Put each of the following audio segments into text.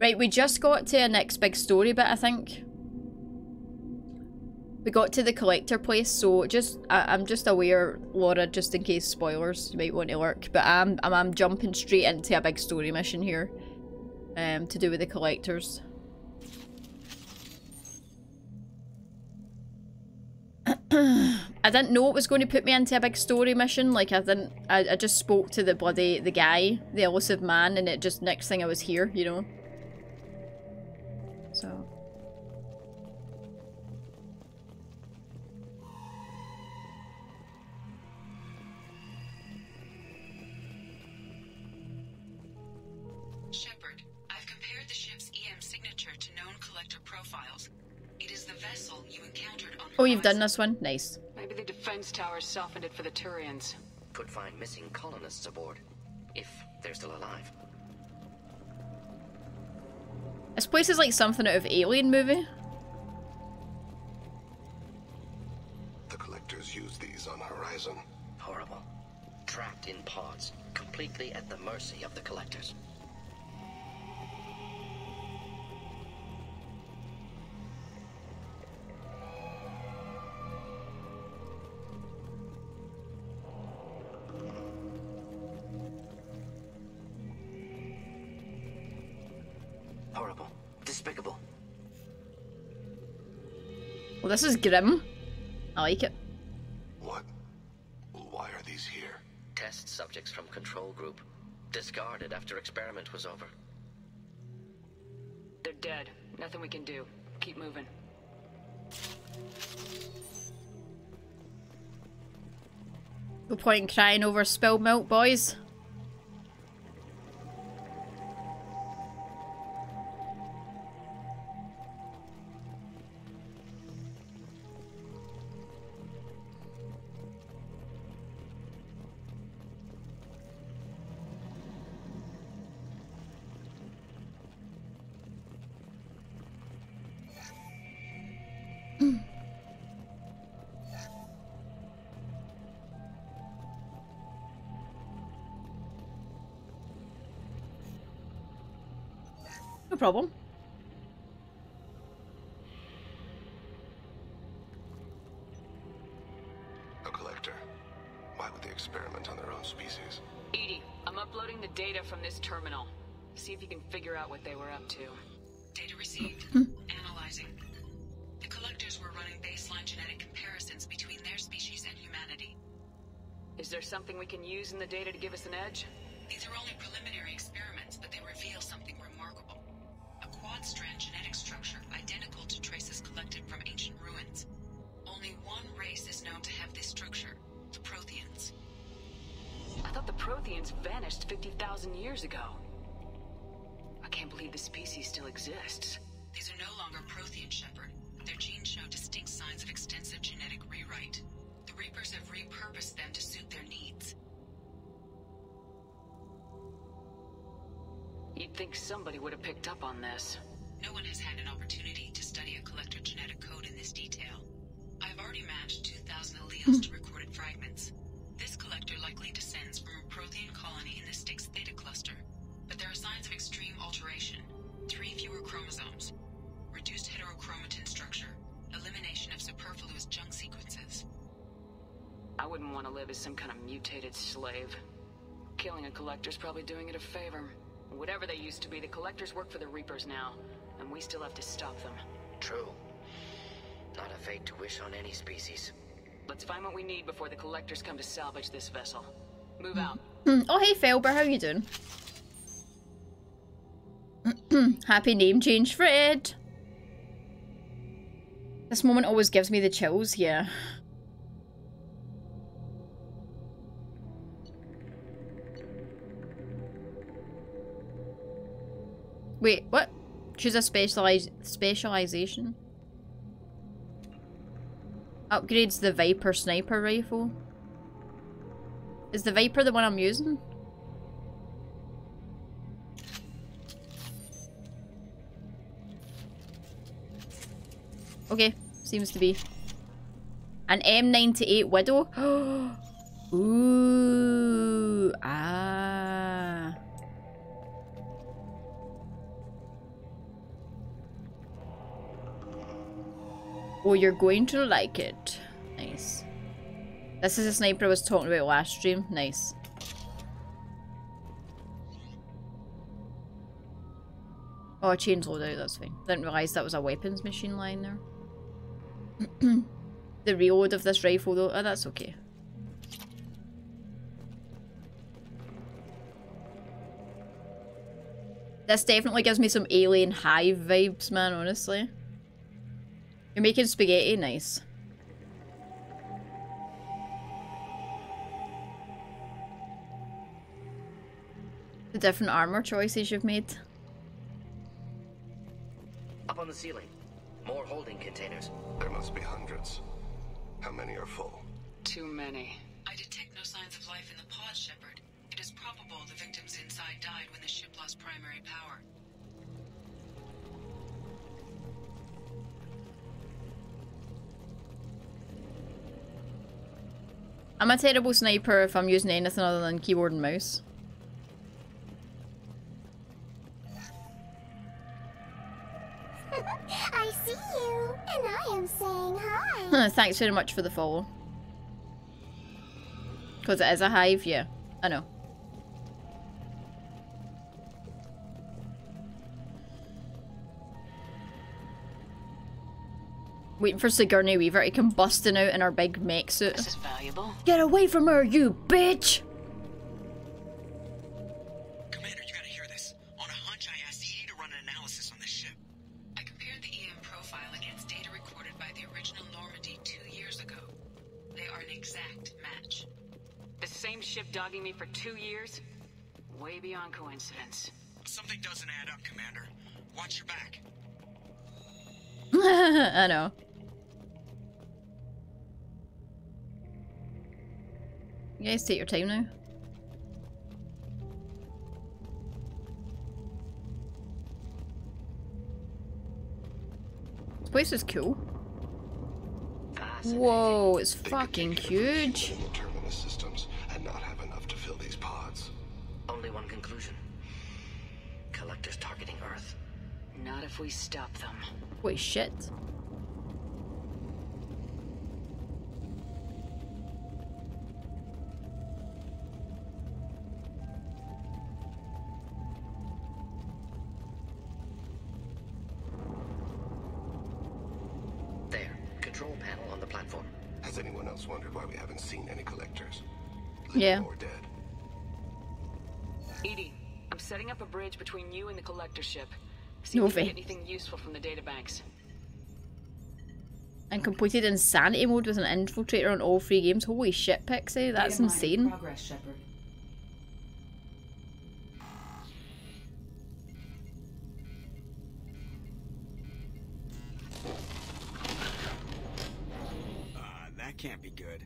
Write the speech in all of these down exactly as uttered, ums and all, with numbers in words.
Right, we just got to our next big story bit, I think. We got to the collector place, so just I, I'm just aware, Laura, just in case spoilers, you might want to lurk, but I'm, I'm, I'm jumping straight into a big story mission here um, to do with the collectors. I didn't know it was going to put me into a big story mission, like I didn't, I, I just spoke to the bloody, the guy, the Illusive Man, and it just, next thing I was here, you know. So. Shepard, I've compared the ship's E M signature to known collector profiles. It is the vessel you encountered on. Oh, you've done this one? Nice. Maybe the defense tower softened it for the Turians. Could find missing colonists aboard, if they're still alive. This place is like something out of Alien movie. The collectors use these on Horizon. Horrible. Trapped in pods, completely at the mercy of the collectors. This is grim. I like it. What? Why are these here? Test subjects from control group. Discarded after experiment was over. They're dead. Nothing we can do. Keep moving. No point in crying over spilled milk, boys. Problem. A collector. Why would they experiment on their own species? E D I, I'm uploading the data from this terminal. See if you can figure out what they were up to. Data received. Analyzing. The collectors were running baseline genetic comparisons between their species and humanity. Is there something we can use in the data to give us an edge? These are only preliminary experiments, but they reveal something remarkable. Strand genetic structure identical to traces collected from ancient ruins. Only one race is known to have this structure, the Protheans. I thought the Protheans vanished fifty thousand years ago. I can't believe the species still exists. These are no longer Prothean, Shepard. Their genes show distinct signs of extensive genetic rewrite. The Reapers have repurposed them to suit their needs. You'd think somebody would have picked up on this. No one has had an opportunity to study a collector genetic code in this detail. I've already matched two thousand alleles to recorded fragments. This collector likely descends from a Prothean colony in the Styx Theta cluster, but there are signs of extreme alteration. Three fewer chromosomes, reduced heterochromatin structure, elimination of superfluous junk sequences. I wouldn't want to live as some kind of mutated slave. Killing a collector's probably doing it a favor. Whatever they used to be, the collectors work for the Reapers now, and we still have to stop them. True. Not a fate to wish on any species. Let's find what we need before the collectors come to salvage this vessel. Move out. Oh, hey, Felber, how you doing? Happy name change, Fred. This moment always gives me the chills, yeah. Wait, what? Choose a specialize specialization. Upgrades the Viper sniper rifle. Is the Viper the one I'm using? Okay, seems to be. An M ninety-eight Widow? Ooh, ah. Oh, you're going to like it. Nice. This is a sniper I was talking about last stream. Nice. Oh, I changed loadout, that's fine. Didn't realise that was a weapons machine lying there. The reload of this rifle though, oh, that's okay. This definitely gives me some alien hive vibes, man, honestly. You're making spaghetti? Nice. The different armor choices you've made. Up on the ceiling. More holding containers. There must be hundreds. How many are full? Too many. I detect no signs of life in the pod, Shepard. It is probable the victims inside died when the ship lost primary power. I'm a terrible sniper if I'm using anything other than keyboard and mouse. I see you, and I am saying hi. Thanks very much for the follow. Because it is a hive, yeah. I know. Waiting for Sigourney Weaver to come busting out in her big mech suit. This is valuable. Get away from her, you bitch! Commander, you gotta hear this. On a hunch, I asked E D I to run an analysis on this ship. I compared the E M profile against data recorded by the original Normandy two years ago. They are an exact match. The same ship dogging me for two years? Way beyond coincidence. Something doesn't add up, Commander. Watch your back. I know. You guys take your time now. This place is cool. Whoa, it's fucking huge. Terminus systems and not have enough to fill these pods. Only one conclusion. Collectors targeting Earth. Not if we stop them. Wait, shit. There, control panel on the platform. Has anyone else wondered why we haven't seen any collectors? Yeah. Or dead. Edie, I'm setting up a bridge between you and the collector ship. See if you get anything useful from the databanks. And completed insanity mode with an infiltrator on all three games. Holy shit, Pixie, that's insane. Progress, Shepard. Uh, that can't be good.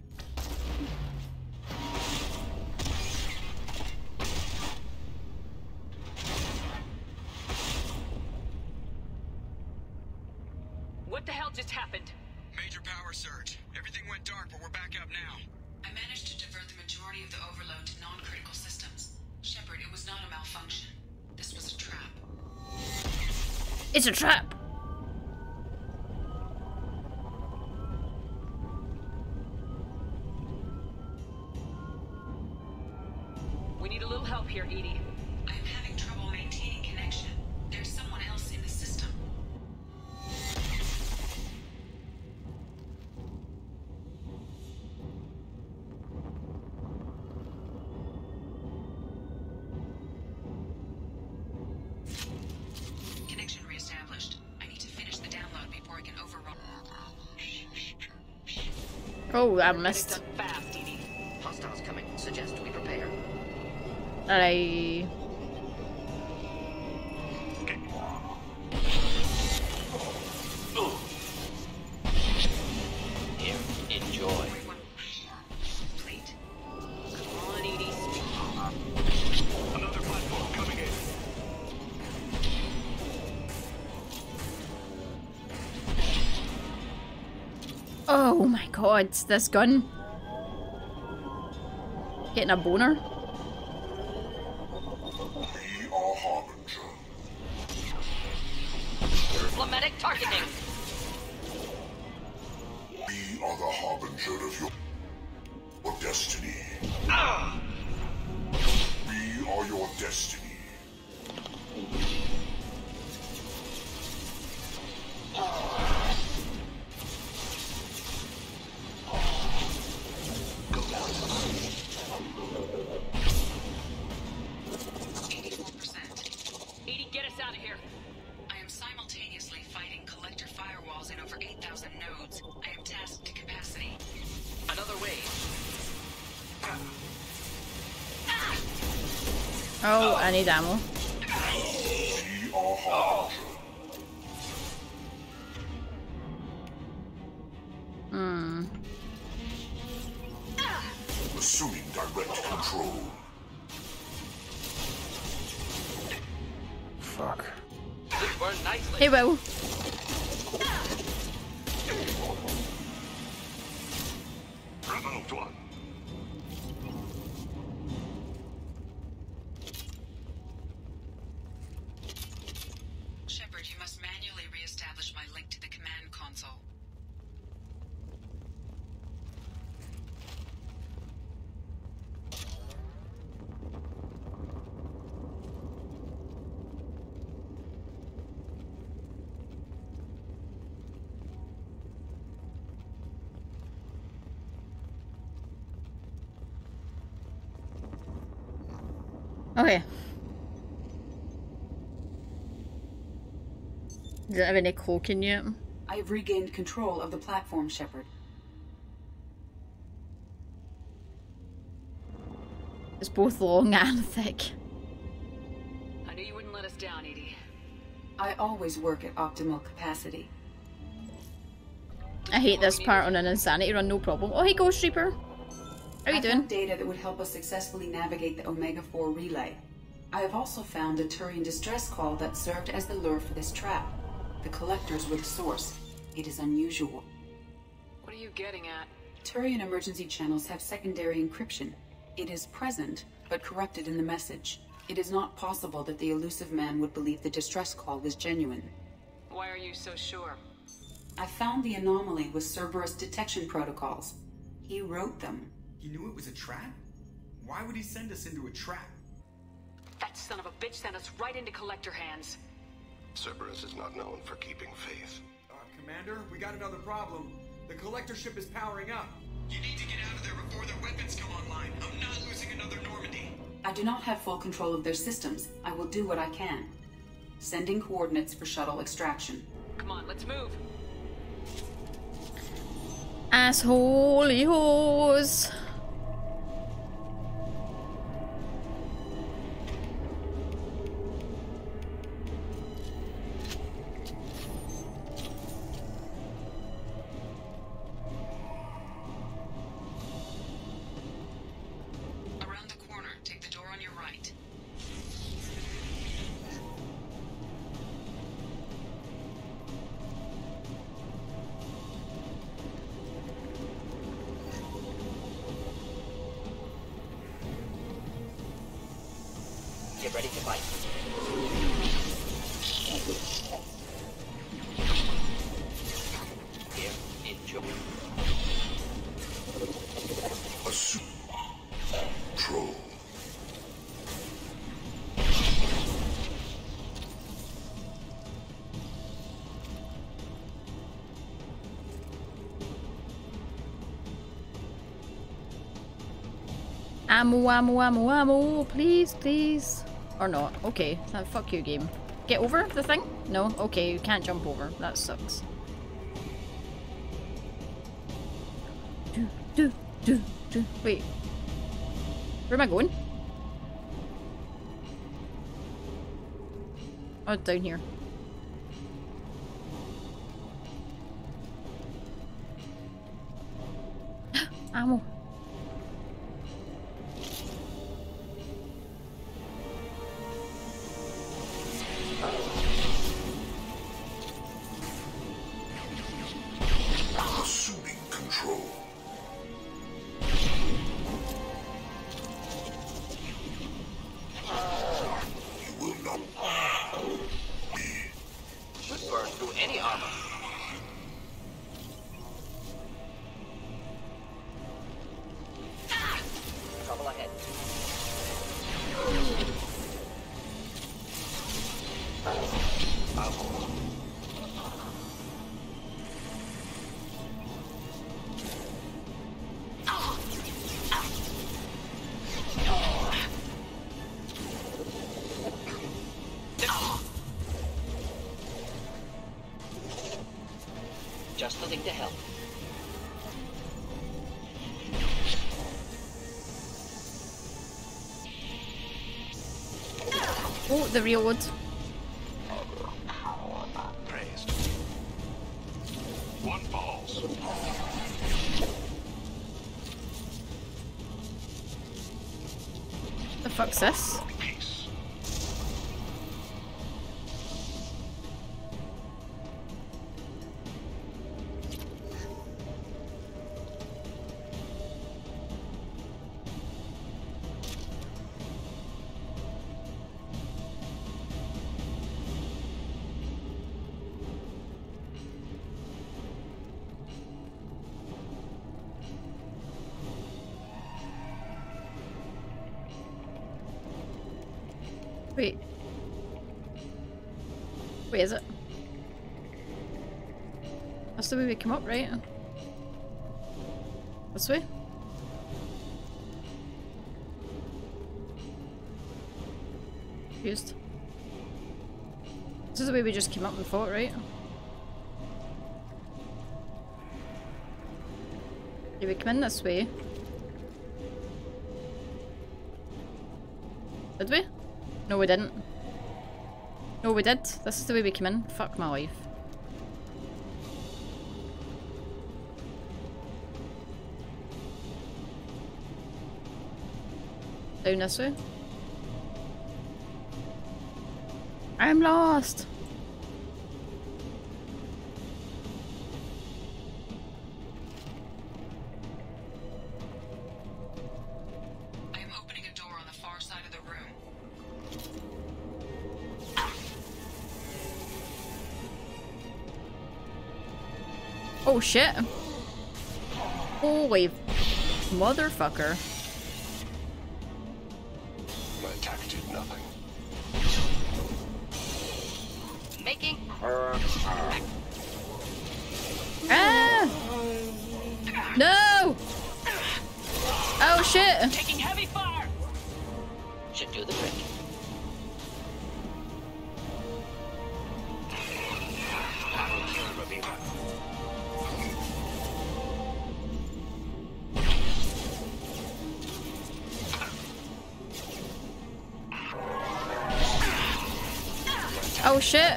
What the hell just happened? Major power surge. Everything went dark, but we're back up now. I managed to divert the majority of the overload to non-critical systems. Shepard, it was not a malfunction. This was a trap. It's a trap! We need a little help here, Edie. I'm having trouble maintaining connection. There's someone else in the system. Oh, I missed. Hostiles coming. Suggest we prepare. Alright. Here, enjoy. Complete. Come on, Edie. Another platform coming in. Oh my god, it's this gun. Getting a boner. Hormetic targeting. We are the harbinger of your, your destiny. Ah! We are your destiny. Oh, I need ammo. Hmm. Assuming direct control. Fuck. Hey, well. Okay. Does it have any cloaking yet? I've regained control of the platform, Shepard. It's both long and thick. I knew you wouldn't let us down, Edie. I always work at optimal capacity. I hate this part on an insanity run, no problem. Oh, hey, Ghost Reaper. How are you doing? I found data that would help us successfully navigate the Omega four relay. I have also found a Turian distress call that served as the lure for this trap. The collectors were the source. It is unusual. What are you getting at? Turian emergency channels have secondary encryption. It is present, but corrupted in the message. It is not possible that the Illusive Man would believe the distress call was genuine. Why are you so sure? I found the anomaly with Cerberus detection protocols. He wrote them. He knew it was a trap? Why would he send us into a trap? That son of a bitch sent us right into collector hands. Cerberus is not known for keeping faith. Uh, Commander, we got another problem. The collector ship is powering up. You need to get out of there before their weapons come online. I'm not losing another Normandy. I do not have full control of their systems. I will do what I can. Sending coordinates for shuttle extraction. Come on, let's move. Assholey hose. Ammo, ammo, ammo, ammo, please, please. Or not. Okay, that fuck you, game. Get over the thing? No? Okay, you can't jump over. That sucks. Do, do, do, do. Wait. Where am I going? Oh, down here. Ammo. The reward. The fuck's this? Is it? That's the way we come up, right? This way? Confused. This is the way we just came up and fought, right? Yeah, we come in this way. Did we? No, we didn't. No, we did. This is the way we came in. Fuck my life. Down this way. I'm lost! Oh shit! Holy motherfucker! My attack did nothing. Making. Ah! No! Oh shit! Taking heavy fire. Should do the trick. Shit.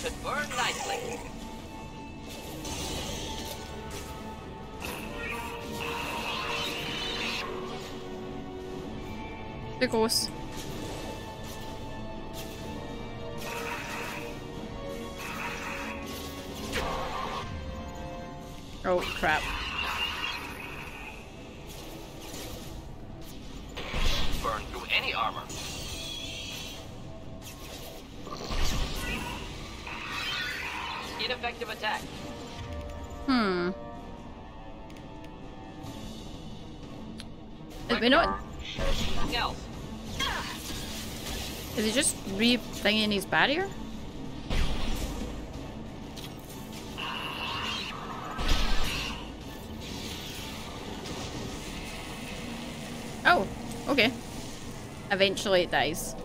Should burn lightly. The ghost. Oh crap. Burn through any armor. Effective attack. Hmm. Did we not? No. Is he just re-thinging his barrier? Oh, okay. Eventually it dies.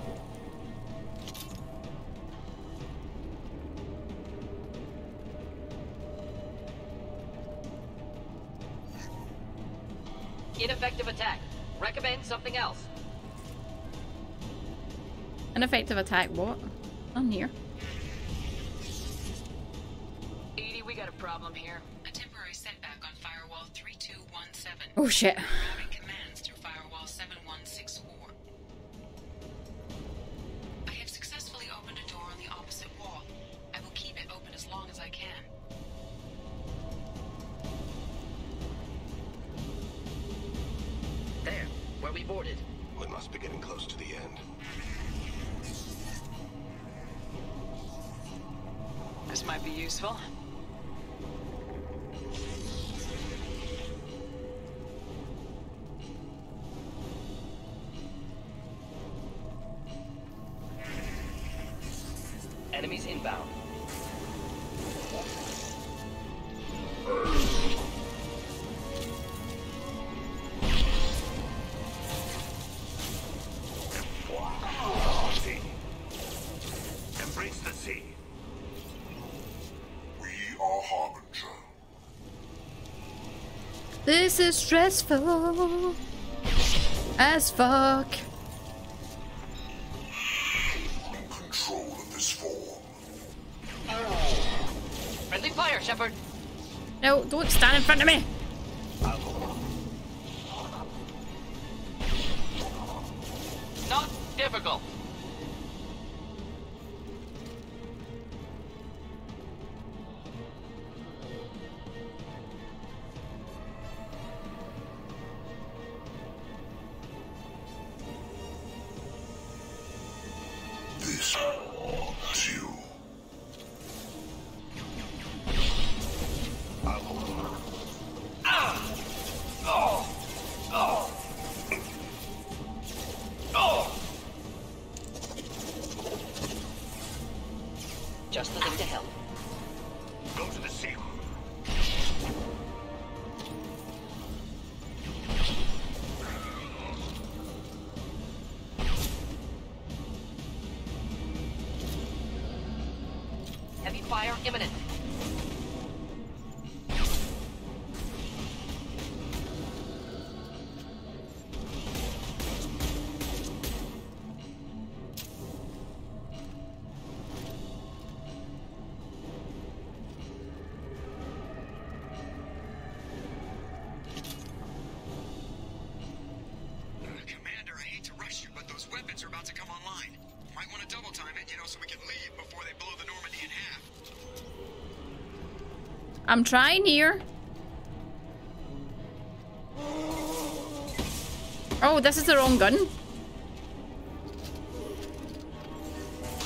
Ineffective attack. Recommend something else. Ineffective attack, what? I'm here. E D I, we got a problem here. A temporary setback on firewall three two one seven. Oh shit. Routing commands through firewall seven one six four. I have successfully opened a door on the opposite wall. I will keep it open as long as I can. We boarded. We must be getting close to the end. This might be useful. Enemies inbound. Embrace the sea. We are Harbinger. This is stressful as fuck. Fire, Shepard! No, don't stand in front of me! Not difficult! I'm trying here. Oh, this is the wrong gun.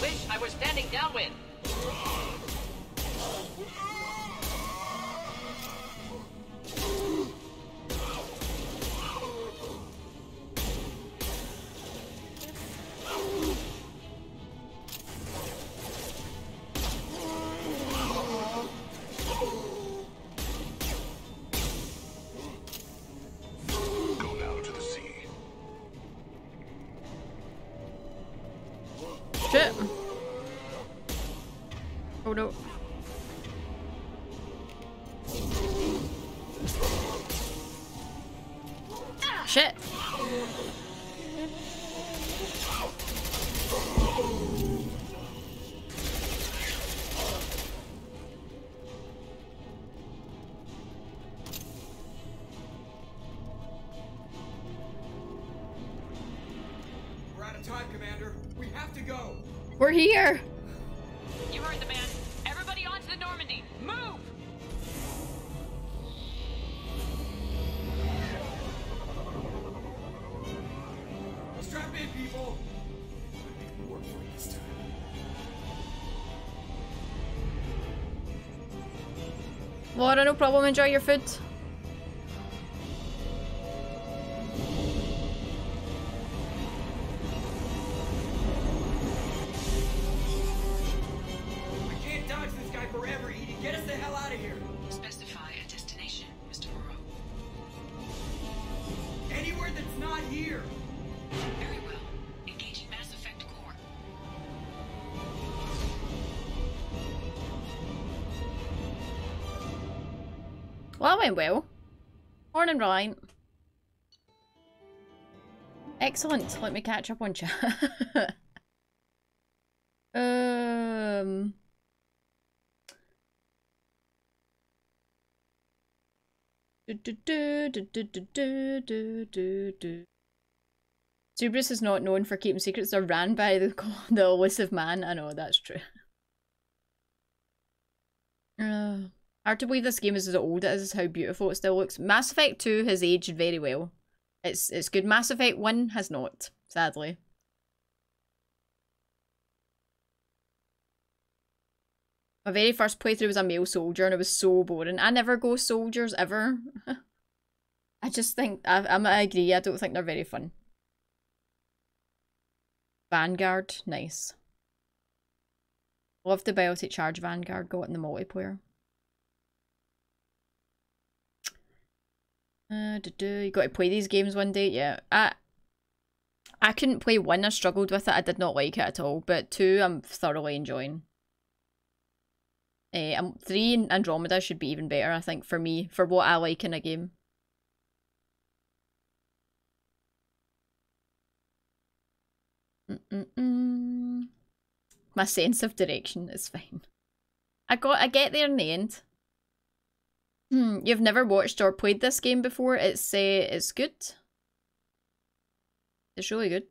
Wish I was standing downwind. Here. You heard the man. Everybody onto the Normandy. Move. Strap in, people. I make it work for you this time. Laura, no problem. Enjoy your food. Well, morning, right? Excellent. Let me catch up on chat. um, do, do, do, do, do, do, do, do, do. Cerberus is not known for keeping secrets. They're ran by the the Illusive Man. I know that's true. Uh. Hard to believe this game is as old as it is, how beautiful it still looks. Mass Effect two has aged very well. It's it's good. Mass Effect one has not, sadly. My very first playthrough was a male soldier and it was so boring. I never go soldiers, ever. I just think, I, I'm, I agree, I don't think they're very fun. Vanguard, nice. Love the biotic charge Vanguard got in the multiplayer. Uh, do do you got to play these games one day? Yeah, I I couldn't play one. I struggled with it. I did not like it at all. But two, I'm thoroughly enjoying. Uh, um, three, Andromeda should be even better. I think for me, for what I like in a game. Mm-mm-mm. My sense of direction is fine. I got. I get there in the end. Hmm. You've never watched or played this game before. It's uh, it's good. It's really good.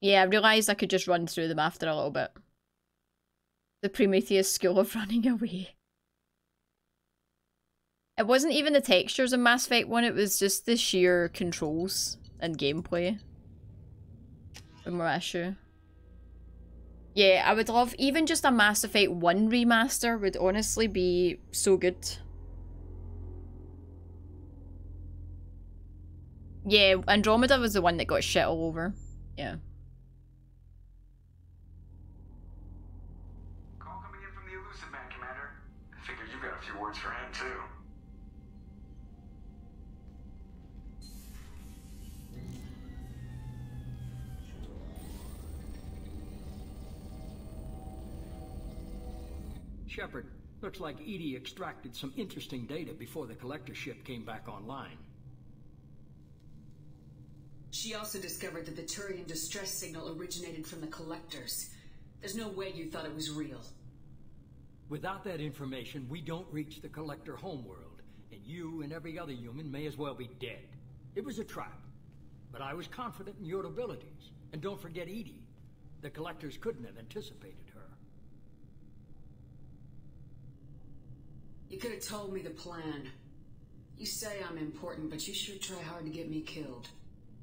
Yeah, I realised I could just run through them after a little bit. The Prometheus skill of running away. It wasn't even the textures in Mass Effect one, it was just the sheer controls and gameplay. The more issue. Yeah, I would love, even just a Mass Effect one remaster would honestly be so good. Yeah, Andromeda was the one that got shit all over. Yeah. Call coming in from the Illusive Man, Commander. I figure you've got a few words for him, too. Shepard, looks like E D I extracted some interesting data before the collector ship came back online. She also discovered that the Turian distress signal originated from the collectors. There's no way you thought it was real. Without that information, we don't reach the collector homeworld, and you and every other human may as well be dead. It was a trap, but I was confident in your abilities. And don't forget E D I. The collectors couldn't have anticipated. You could have told me the plan. You say I'm important, but you sure try hard to get me killed.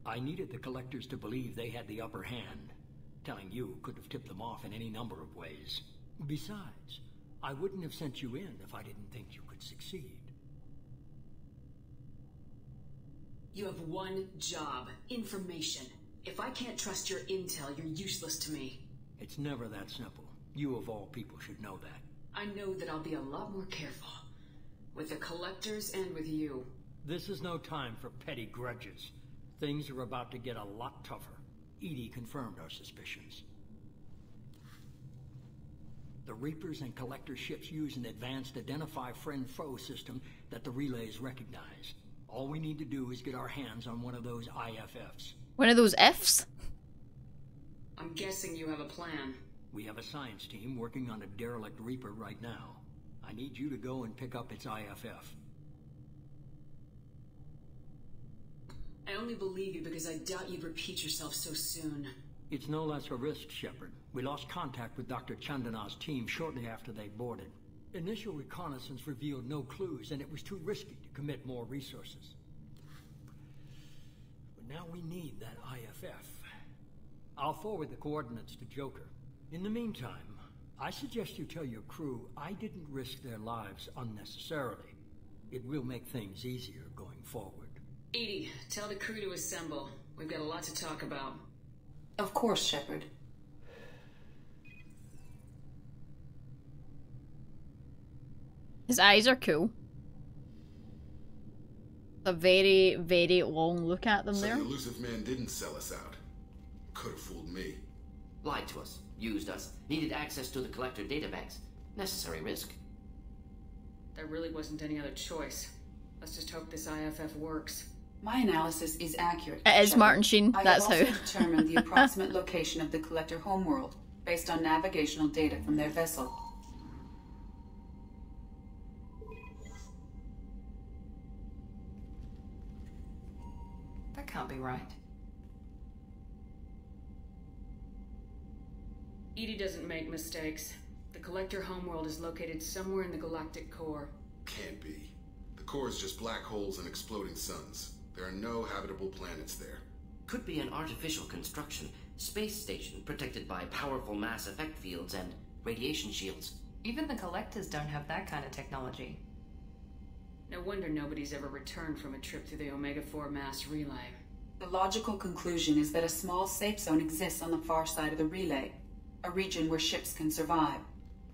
I needed the collectors to believe they had the upper hand. Telling you could have tipped them off in any number of ways. Besides, I wouldn't have sent you in if I didn't think you could succeed. You have one job, information. If I can't trust your intel, you're useless to me. It's never that simple. You of all people should know that. I know that I'll be a lot more careful. With the collectors and with you. This is no time for petty grudges. Things are about to get a lot tougher. E D I confirmed our suspicions. The Reapers and collector ships use an advanced identify friend-foe system that the relays recognize. All we need to do is get our hands on one of those I F Fs. One of those Fs? I'm guessing you have a plan. We have a science team working on a derelict Reaper right now. I need you to go and pick up its I F F. I only believe you because I doubt you'd repeat yourself so soon. It's no less a risk, Shepard. We lost contact with Doctor Chandana's team shortly after they boarded. Initial reconnaissance revealed no clues, and it was too risky to commit more resources. But now we need that I F F. I'll forward the coordinates to Joker. In the meantime, I suggest you tell your crew I didn't risk their lives unnecessarily. It will make things easier going forward. E D I, tell the crew to assemble. We've got a lot to talk about. Of course, Shepard. His eyes are cool. A very, very long look at them so there. The Illusive Man didn't sell us out. Could have fooled me. Lied to us. Used us. Needed access to the collector databanks. Necessary risk. There really wasn't any other choice. Let's just hope this I F F works. My analysis is accurate. It is Shepard. Martin Sheen. That's how. I have also determined the approximate location of the collector homeworld based on navigational data from their vessel. That can't be right. E D I doesn't make mistakes. The collector homeworld is located somewhere in the galactic core. Can't be. The core is just black holes and exploding suns. There are no habitable planets there. Could be an artificial construction. Space station protected by powerful mass effect fields and radiation shields. Even the collectors don't have that kind of technology. No wonder nobody's ever returned from a trip through the Omega four mass relay. The logical conclusion is that a small safe zone exists on the far side of the relay, a region where ships can survive.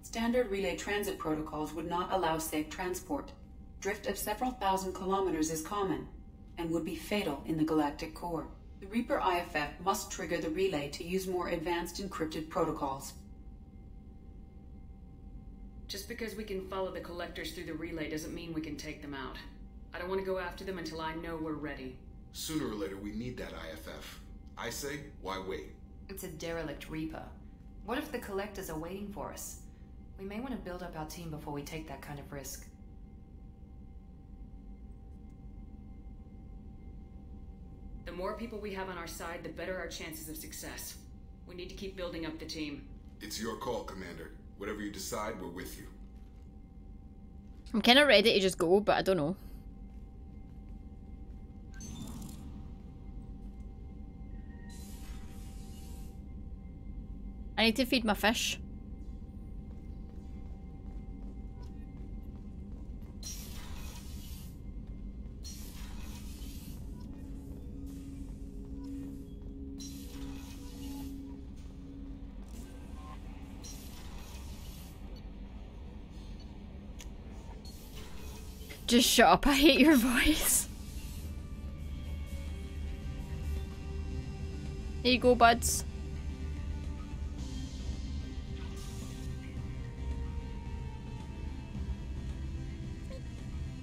Standard relay transit protocols would not allow safe transport. Drift of several thousand kilometers is common, and would be fatal in the galactic core. The Reaper I F F must trigger the relay to use more advanced encrypted protocols. Just because we can follow the collectors through the relay doesn't mean we can take them out. I don't want to go after them until I know we're ready. Sooner or later, we need that I F F. I say, why wait? It's a derelict Reaper. What if the collectors are waiting for us? We may want to build up our team before we take that kind of risk. The more people we have on our side, the better our chances of success. We need to keep building up the team. It's your call, Commander. Whatever you decide, we're with you. I'm kind of ready to just go, but I don't know. I need to feed my fish. Just shut up, I hate your voice. There you go, buds.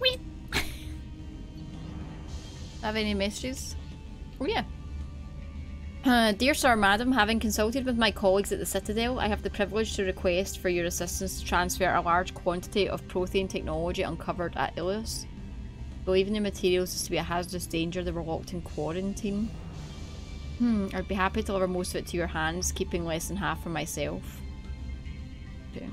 Wee! Have any messages? Oh yeah. Uh, Dear Sir, Madam, having consulted with my colleagues at the Citadel, I have the privilege to request for your assistance to transfer a large quantity of Prothean technology uncovered at Ilius. Believing the materials is to be a hazardous danger, they were locked in quarantine. Hmm, I'd be happy to deliver most of it to your hands, keeping less than half for myself. Okay.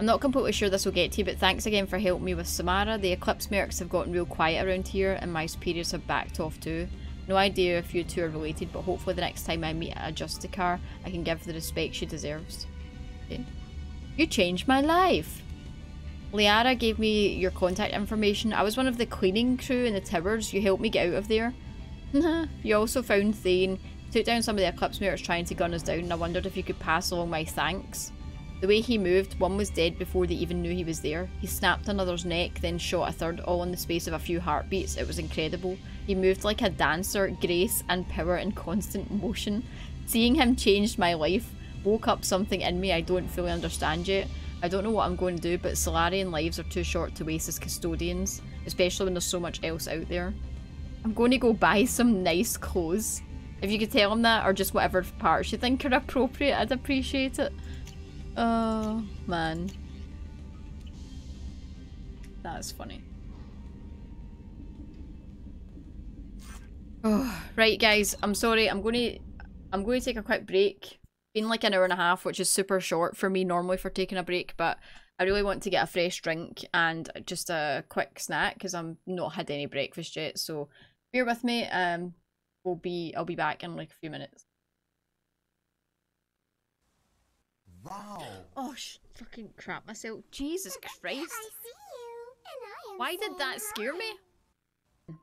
I'm not completely sure this will get to you, but thanks again for helping me with Samara. The Eclipse mercs have gotten real quiet around here, and my superiors have backed off too. No idea if you two are related, but hopefully the next time I meet a Justicar, I can give the respect she deserves. Okay. You changed my life! Liara gave me your contact information. I was one of the cleaning crew in the towers. You helped me get out of there. You also found Thane. Took down some of the Eclipse Mercs trying to gun us down, and I wondered if you could pass along my thanks. The way he moved, one was dead before they even knew he was there. He snapped another's neck, then shot a third, all in the space of a few heartbeats. It was incredible. He moved like a dancer, grace and power in constant motion. Seeing him changed my life, woke up something in me I don't fully understand yet. I don't know what I'm going to do, but Solarian lives are too short to waste as custodians, especially when there's so much else out there. I'm going to go buy some nice clothes. If you could tell him that, or just whatever parts you think are appropriate, I'd appreciate it. Oh, man. That's funny. Oh, right, guys. I'm sorry. I'm going to... I'm going to take a quick break. Been like an hour and a half, which is super short for me normally for taking a break, but I really want to get a fresh drink and just a quick snack because I've not had any breakfast yet, so bear with me. Um, we'll be... I'll be back in like a few minutes. Wow. Oh, sh fucking crap myself. Jesus Christ. I see you, and I am Why did that scare hi. me?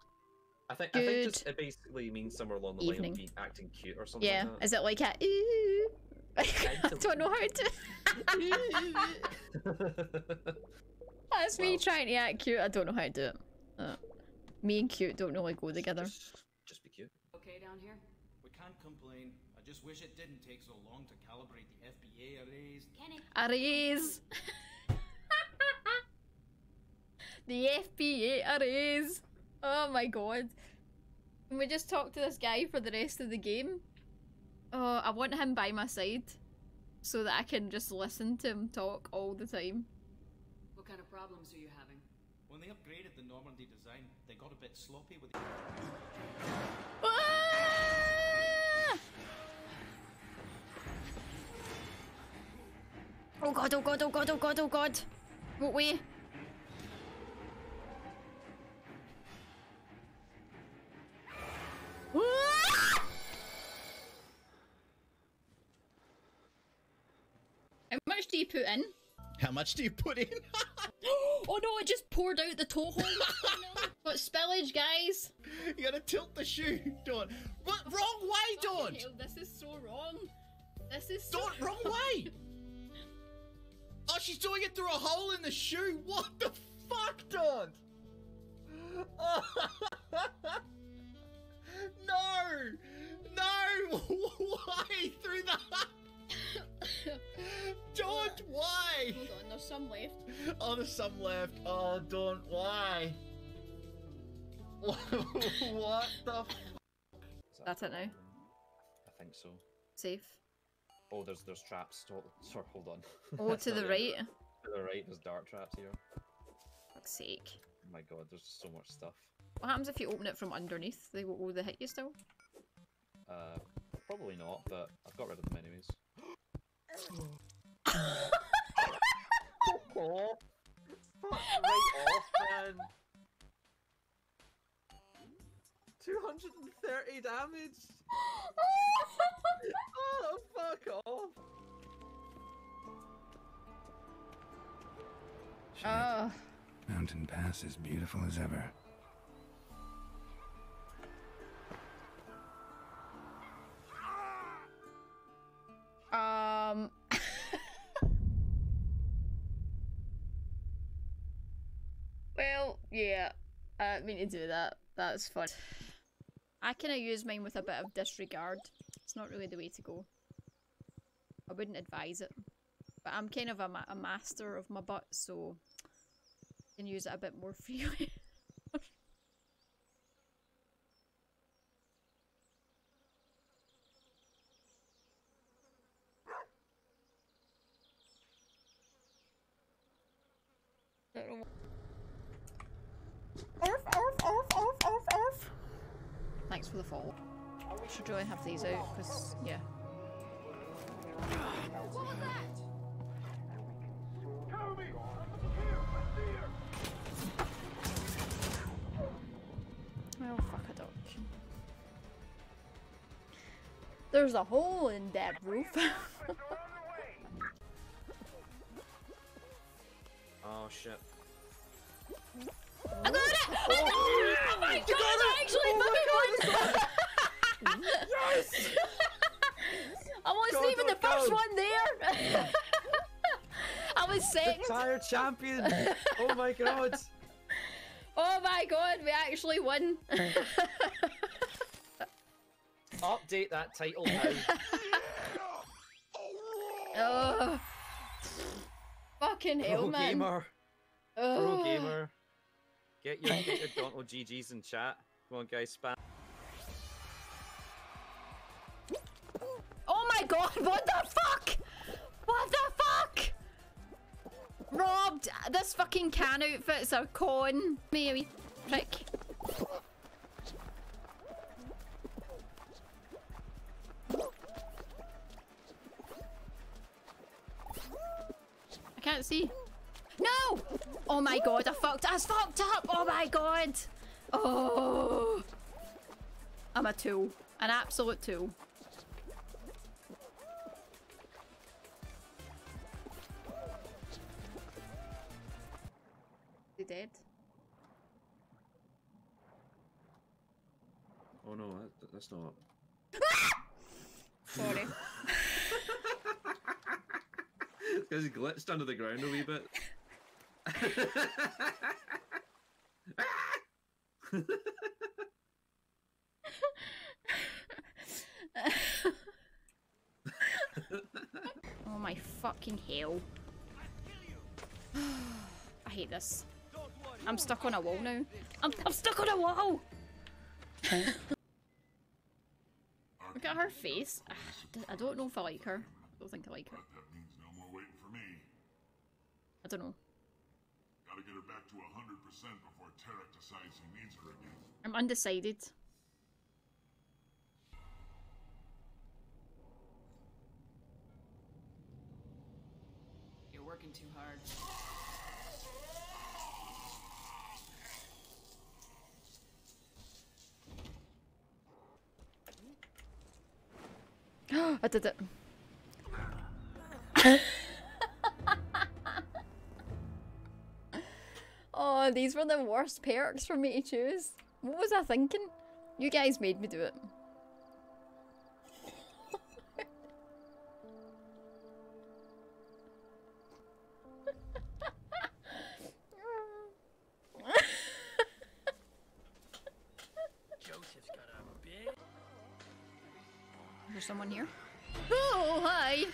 I think, I think just, it basically means somewhere along the Evening. line of acting cute or something. Yeah, like that. Is it like a ooh? I don't know how to. That's me well. trying to act cute. I don't know how to do it. Uh, me and cute don't really go together. Just, just be cute. Okay, down here. We can't complain. I just wish it didn't take so long to calibrate the F B A arrays. Arrays! The F B A arrays! Oh my god. Can we just talk to this guy for the rest of the game? Oh, I want him by my side. So that I can just listen to him talk all the time. What kind of problems are you having? When they upgraded the Normandy design, they got a bit sloppy with the... Oh god, oh god, oh god, oh god, oh god! What way? How much do you put in? How much do you put in? Oh no, I just poured out the toe hole. Got spillage, guys. You gotta tilt the shoe, Dawn. What? Wrong way, Dawn! This is so wrong. This is so Dawn, wrong way! Oh, she's doing it through a hole in the shoe. What the fuck, Dawn? Oh. No! No! Why? Through the... Dawn, why? Hold on, there's some left. Oh, there's some left. Oh, Dawn, why? What the f... That That's it now. I think so. Safe. Oh, there's there's traps. Oh, sorry, hold on. Oh, to the right? It. To the right, there's dart traps here. Fuck's sake. Oh my god, there's so much stuff. What happens if you open it from underneath? They, will they hit you still? Uh, probably not, but I've got rid of them anyways. Fuck off! Fuck right off, man! two hundred thirty damage! Oh, fuck off! Shit. Oh. Mountain Pass is beautiful as ever. Um... Well, yeah. I didn't mean to do that. That's fun. I kinda use mine with a bit of disregard. It's not really the way to go. I wouldn't advise it. But I'm kind of a, ma a master of my butt, so... I can use it a bit more freely. Orf, orf, orf, orf, orf, orf. Thanks for the fall. We should really have these out, because, yeah. What was that? Tell me! Well, fuck a duck. There's a hole in that roof. Oh shit. I got it! I got it! Oh my god, I actually fucking won! Yes! I wasn't even the first one there! I was second! Entire champion! Oh my god! Oh my god, we actually won! Update that title now. Oh. Fucking hell, Pro man. Gamer. Oh. Pro gamer. Get your, get your Donald G Gs in chat. Come on, guys, spam. Oh my god, what the fuck? What the fuck? Robbed. This fucking can outfit's a con. Me, a wee prick. I can't see. No! Oh my god, I fucked I fucked up! Oh my god! Oh, I'm a tool. An absolute tool. They dead? Oh no, that, that's not... Sorry. Because he glitched under the ground a wee bit. Oh my fucking hell. I hate this. I'm stuck on a wall now. I'm, I'm stuck on a wall! Look at her face. I don't know if I like her. I don't think I like her. Waiting for me. I don't know. Gotta get her back to one hundred percent before Tarek decides he needs her again. I'm undecided. You're working too hard. I did it. know, these were the worst perks for me to choose. What was I thinking? You guys made me do it. Joseph's got a big... Is there someone here? Oh, hi!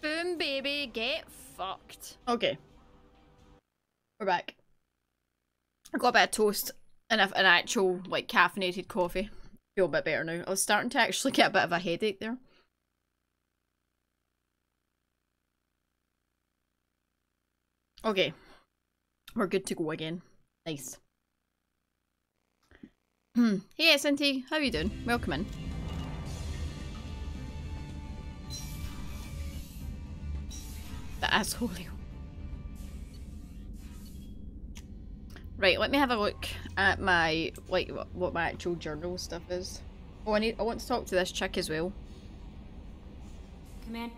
Boom, baby, get fucked. Okay. We're back. I got a bit of toast and a, an actual, like, caffeinated coffee. Feel a bit better now. I was starting to actually get a bit of a headache there. Okay. We're good to go again. Nice. Hmm. Hey, S N T. How you doing? Welcome in. The asshole. Right, let me have a look at my, like, what my actual journal stuff is. Oh, I need, I want to talk to this chick as well. Come in.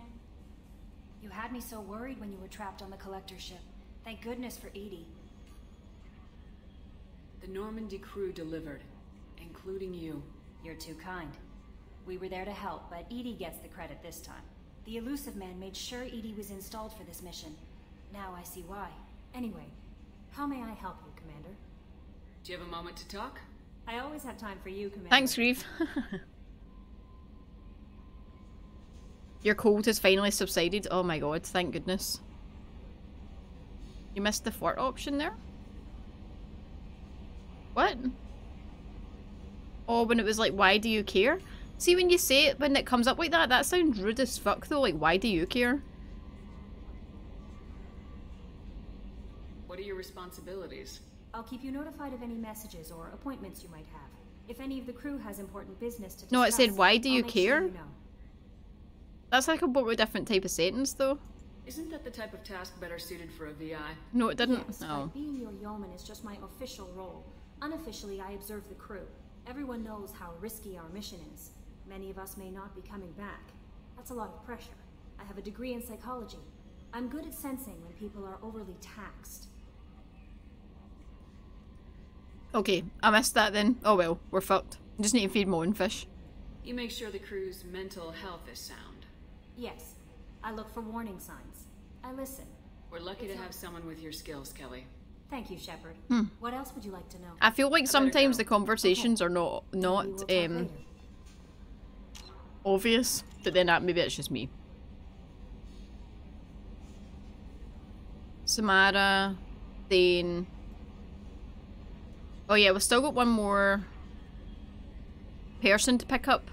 You had me so worried when you were trapped on the collector ship. Thank goodness for E D I. The Normandy crew delivered, including you. You're too kind. We were there to help, but E D I gets the credit this time. The Illusive Man made sure E D I was installed for this mission. Now I see why. Anyway, how may I help you, Commander? Do you have a moment to talk? I always have time for you, Commander. Thanks, Reeve. Your cold has finally subsided. Oh my god, thank goodness. You missed the flirt option there? What? Oh, when it was like, why do you care? See, when you say it, when it comes up like that, that sounds rude as fuck though, like, why do you care? What are your responsibilities? I'll keep you notified of any messages or appointments you might have. If any of the crew has important business to discuss... No, it said, why do you care? Sure you know. That's like a totally different type of sentence though. Isn't that the type of task better suited for a V I? No, it didn't. Yes, oh. Being your yeoman is just my official role. Unofficially, I observe the crew. Everyone knows how risky our mission is. Many of us may not be coming back. That's a lot of pressure. I have a degree in psychology. I'm good at sensing when people are overly taxed. Okay, I missed that then. Oh well, we're fucked. I just need to feed my own fish. You make sure the crew's mental health is sound. Yes. I look for warning signs. I listen. We're lucky it's to have someone with your skills, Kelly. Thank you, Shepard. Hmm. What else would you like to know? I feel like I sometimes the conversations okay. are not not um, obvious, but then that, maybe it's just me. Samara, Thane. Oh yeah, we've still got one more person to pick up.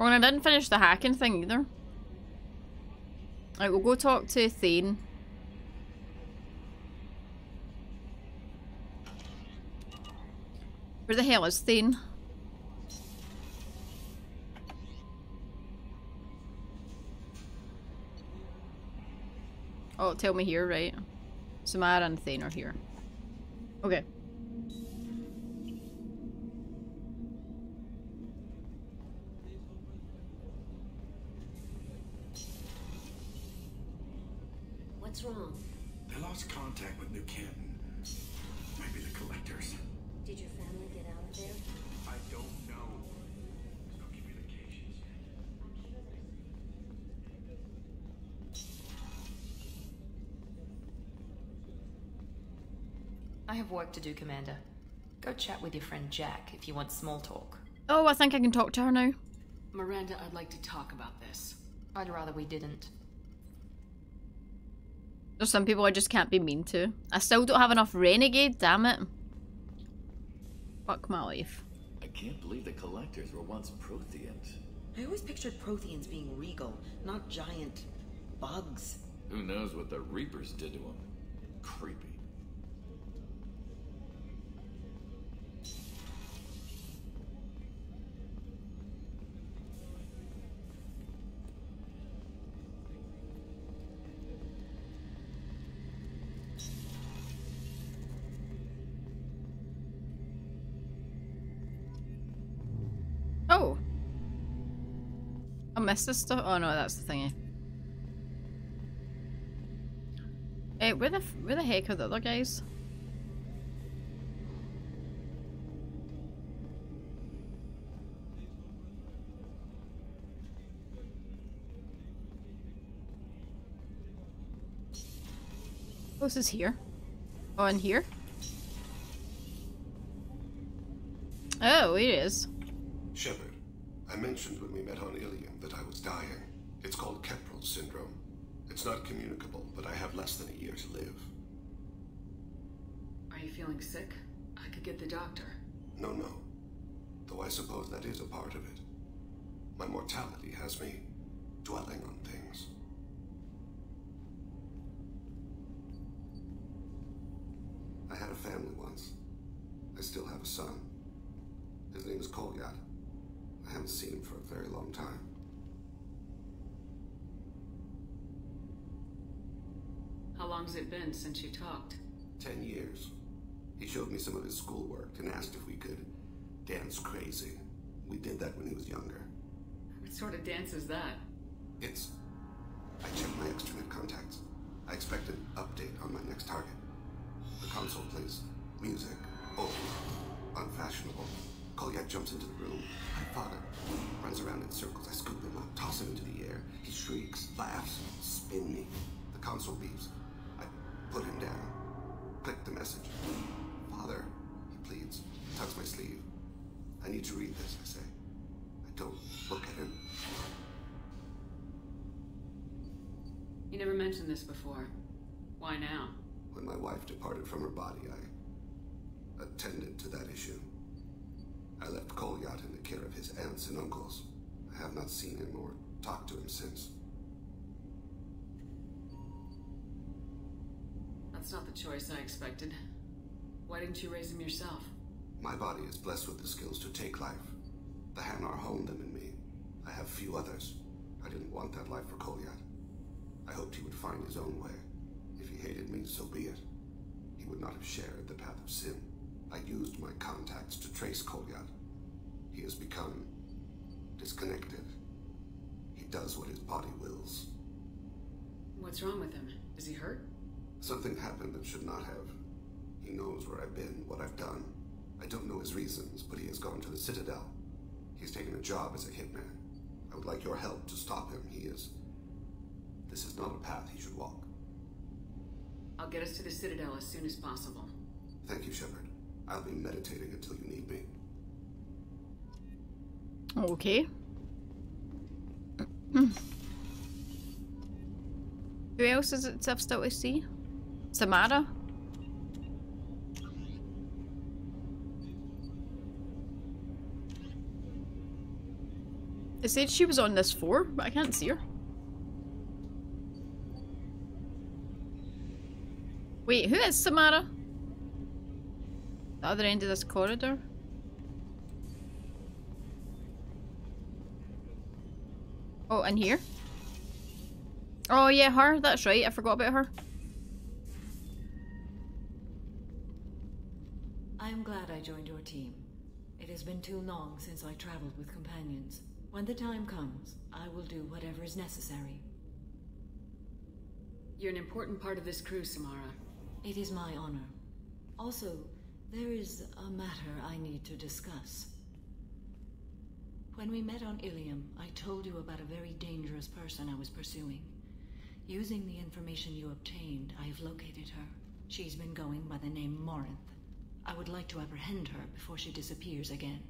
Oh, and I didn't finish the hacking thing either. Alright, we'll go talk to Thane. Where the hell is Thane? Oh, tell me here, right? Samara and Thane are here. Okay. What's wrong? I lost contact with New Canton. Maybe the collectors. Did your family get out of there? I don't know. No communications. I have work to do, Commander. Go chat with your friend Jack if you want small talk. Oh, I think I can talk to her now. Miranda, I'd like to talk about this. I'd rather we didn't. There's some people I just can't be mean to. I still don't have enough renegade, damn it. Fuck my life. I can't believe the collectors were once Protheans. I always pictured Protheans being regal, not giant bugs. Who knows what the Reapers did to them? Creepy. Missed this stuff? Oh no, that's the thingy. Hey, where the, where the heck are the other guys? Oh, this is here. Oh, and here? Oh, it is. Shepard, I mentioned when we met on Ilium that I was dying. It's called Keprel's syndrome. It's not communicable, but I have less than a year to live. Are you feeling sick? I could get the doctor. No, no. Though I suppose that is a part of it. My mortality has me dwelling on things. I had a family once. I still have a son. His name is Kolyat. I haven't seen him for a very long time. How long's it been since you talked? Ten years. He showed me some of his schoolwork and asked if we could dance crazy. We did that when he was younger. What sort of dance is that? It's... I checked my extranet contacts. I expect an update on my next target. The console plays music, old, unfashionable. Kolyat jumps into the room. I fought him. Runs around in circles. I scoop him up, toss him into the air. He shrieks, laughs, spin me. The console beeps. I put him down. Click the message. Father, he pleads. Tugs my sleeve. I need to read this, I say. I don't look at him. You never mentioned this before. Why now? When my wife departed from her body, I attended to that issue. I left Kolyat in the care of his aunts and uncles. I have not seen him or talked to him since. That's not the choice I expected. Why didn't you raise him yourself? My body is blessed with the skills to take life. The Hanar honed them in me. I have few others. I didn't want that life for Kolyat. I hoped he would find his own way. If he hated me, so be it. He would not have shared the path of sin. I used my contacts to trace Kolyat. He has become disconnected. He does what his body wills. What's wrong with him? Is he hurt? Something happened that should not have. He knows where I've been, what I've done. I don't know his reasons, but he has gone to the Citadel. He's taken a job as a hitman. I would like your help to stop him. He is... This is not a path he should walk. I'll get us to the Citadel as soon as possible. Thank you, Shepard. I'll be meditating until you need me. Okay. Who else is it stuff that we see? Samara? It said she was on this floor, but I can't see her. Wait, who is Samara? The other end of this corridor? Oh, and here? Oh yeah, her, that's right, I forgot about her. I am glad I joined your team. It has been too long since I traveled with companions. When the time comes, I will do whatever is necessary. You're an important part of this crew, Samara. It is my honor. Also, there is a matter I need to discuss. When we met on Ilium, I told you about a very dangerous person I was pursuing. Using the information you obtained, I have located her. She's been going by the name Moranth. I would like to apprehend her before she disappears again.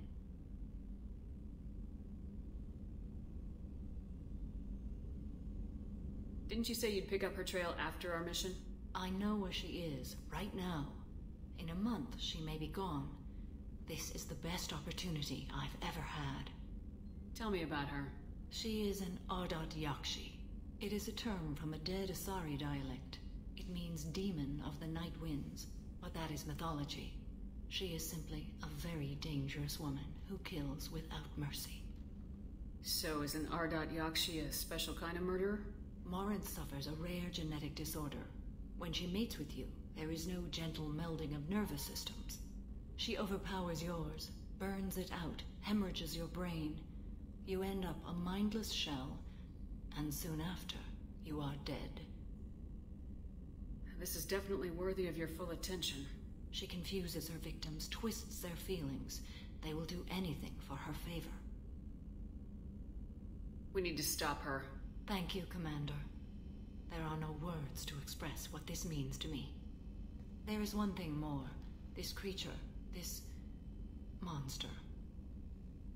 Didn't you say you'd pick up her trail after our mission? I know where she is, right now. In a month, she may be gone. This is the best opportunity I've ever had. Tell me about her. She is an Ardat-Yakshi. It is a term from a dead Asari dialect. It means demon of the night winds, but that is mythology. She is simply a very dangerous woman who kills without mercy. So is an Ardat-Yakshi a special kind of murderer? Moranth suffers a rare genetic disorder. When she mates with you, there is no gentle melding of nervous systems. She overpowers yours, burns it out, hemorrhages your brain. You end up a mindless shell, and soon after, you are dead. This is definitely worthy of your full attention. She confuses her victims, twists their feelings. They will do anything for her favor. We need to stop her. Thank you, Commander. There are no words to express what this means to me. There is one thing more. This creature, this monster.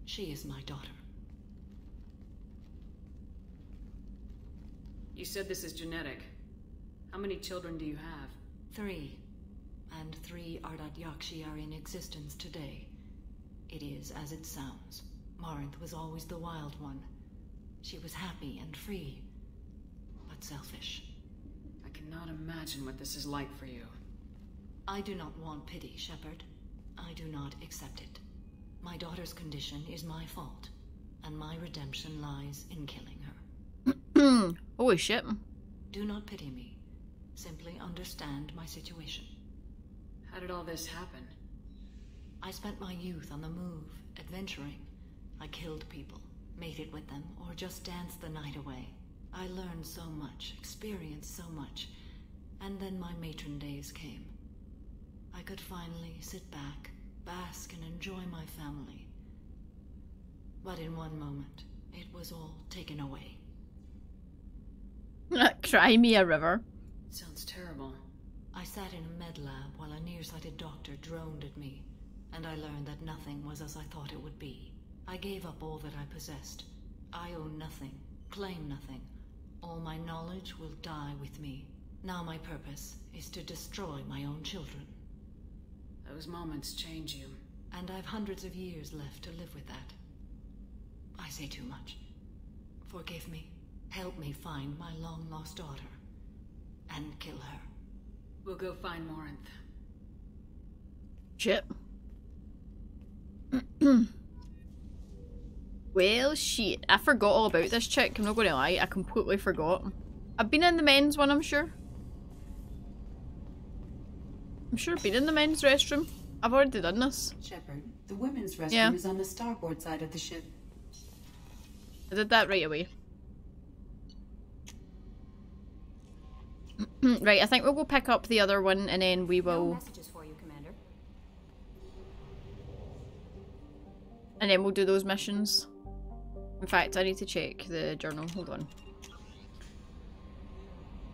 She is my daughter. You said this is genetic. How many children do you have? Three. And three Ardat-Yakshi are in existence today. It is as it sounds. Moranth was always the wild one. She was happy and free, but selfish. I cannot imagine what this is like for you. I do not want pity, Shepard. I do not accept it. My daughter's condition is my fault, and my redemption lies in killing her. Holy shit. Do not pity me. Simply understand my situation. How did all this happen? I spent my youth on the move, adventuring. I killed people, mated with them, or just danced the night away. I learned so much, experienced so much, and then my matron days came. I could finally sit back, bask, and enjoy my family. But in one moment, it was all taken away. Cry me a river. It sounds terrible. I sat in a med lab while a nearsighted doctor droned at me, and I learned that nothing was as I thought it would be. I gave up all that I possessed. I own nothing, claim nothing. All my knowledge will die with me. Now my purpose is to destroy my own children. Those moments change you. And I've hundreds of years left to live with that. I say too much. Forgive me. Help me find my long-lost daughter. And kill her. We'll go find Moranth. Chip. Well, shit. I forgot all about this chick. I'm not gonna lie. I completely forgot. I've been in the men's one, I'm sure. I'm sure I've been in the men's restroom. I've already done this. Shepard, the women's restroom yeah. is on the starboard side of the ship. I did that right away. Right, I think we'll go pick up the other one and then we will... No messages for you, Commander. And then we'll do those missions. In fact, I need to check the journal. Hold on.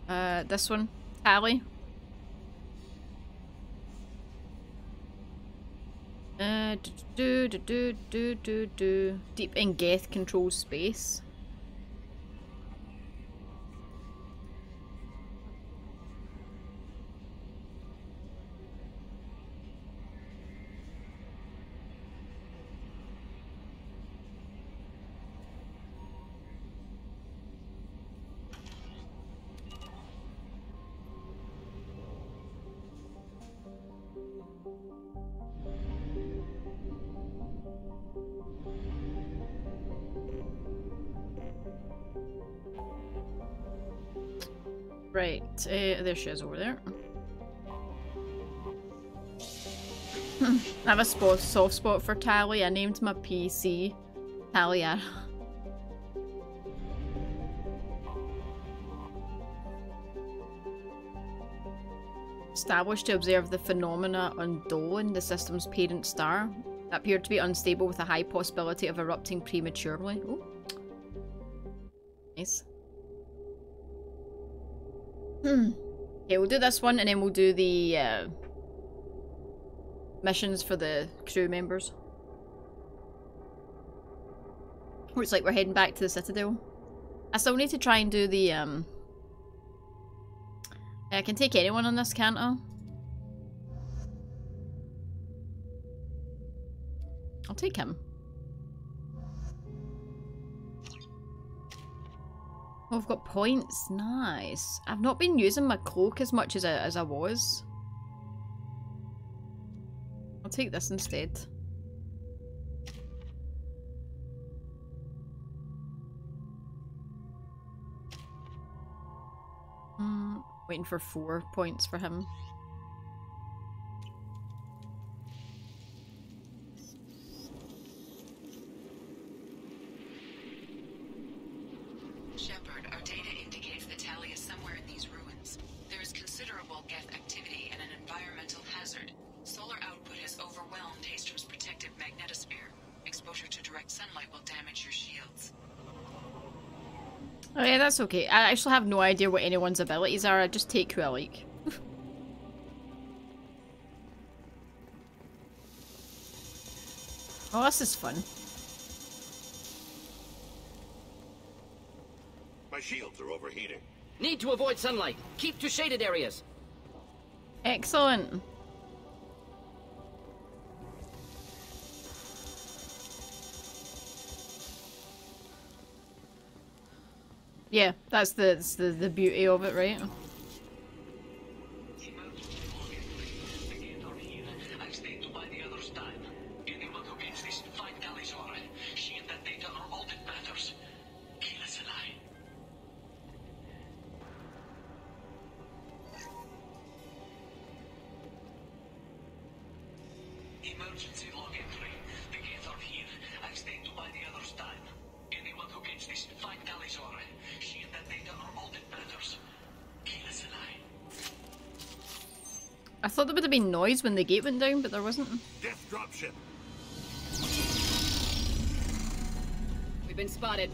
Uh, this one. Tally. Uh, do do do do do do. Deep in Geth control space. Right, uh, there she is over there. I have a spot, soft spot for Tali. I named my P C Tali. I... Established to observe the phenomena on Dolan, the system's parent star. It appeared to be unstable with a high possibility of erupting prematurely. Ooh. Nice. Hmm. Okay, we'll do this one and then we'll do the uh, missions for the crew members. Looks like we're heading back to the Citadel. I still need to try and do the um I can take anyone on this, can't I? I'll take him. Oh, I've got points. Nice. I've not been using my cloak as much as I, as I was. I'll take this instead. Mm, waiting for four points for him. Geth activity and an environmental hazard, solar output has overwhelmed Hastrum's protective magnetosphere. Exposure to direct sunlight will damage your shields. Oh yeah, that's okay. I actually have no idea what anyone's abilities are. I just take who I like. Oh, this is fun. My shields are overheating. Need to avoid sunlight. Keep to shaded areas. Excellent. Yeah, that's the that's the, the beauty of it, right? Noise when the gate went down, but there wasn't. Death dropship. We've been spotted.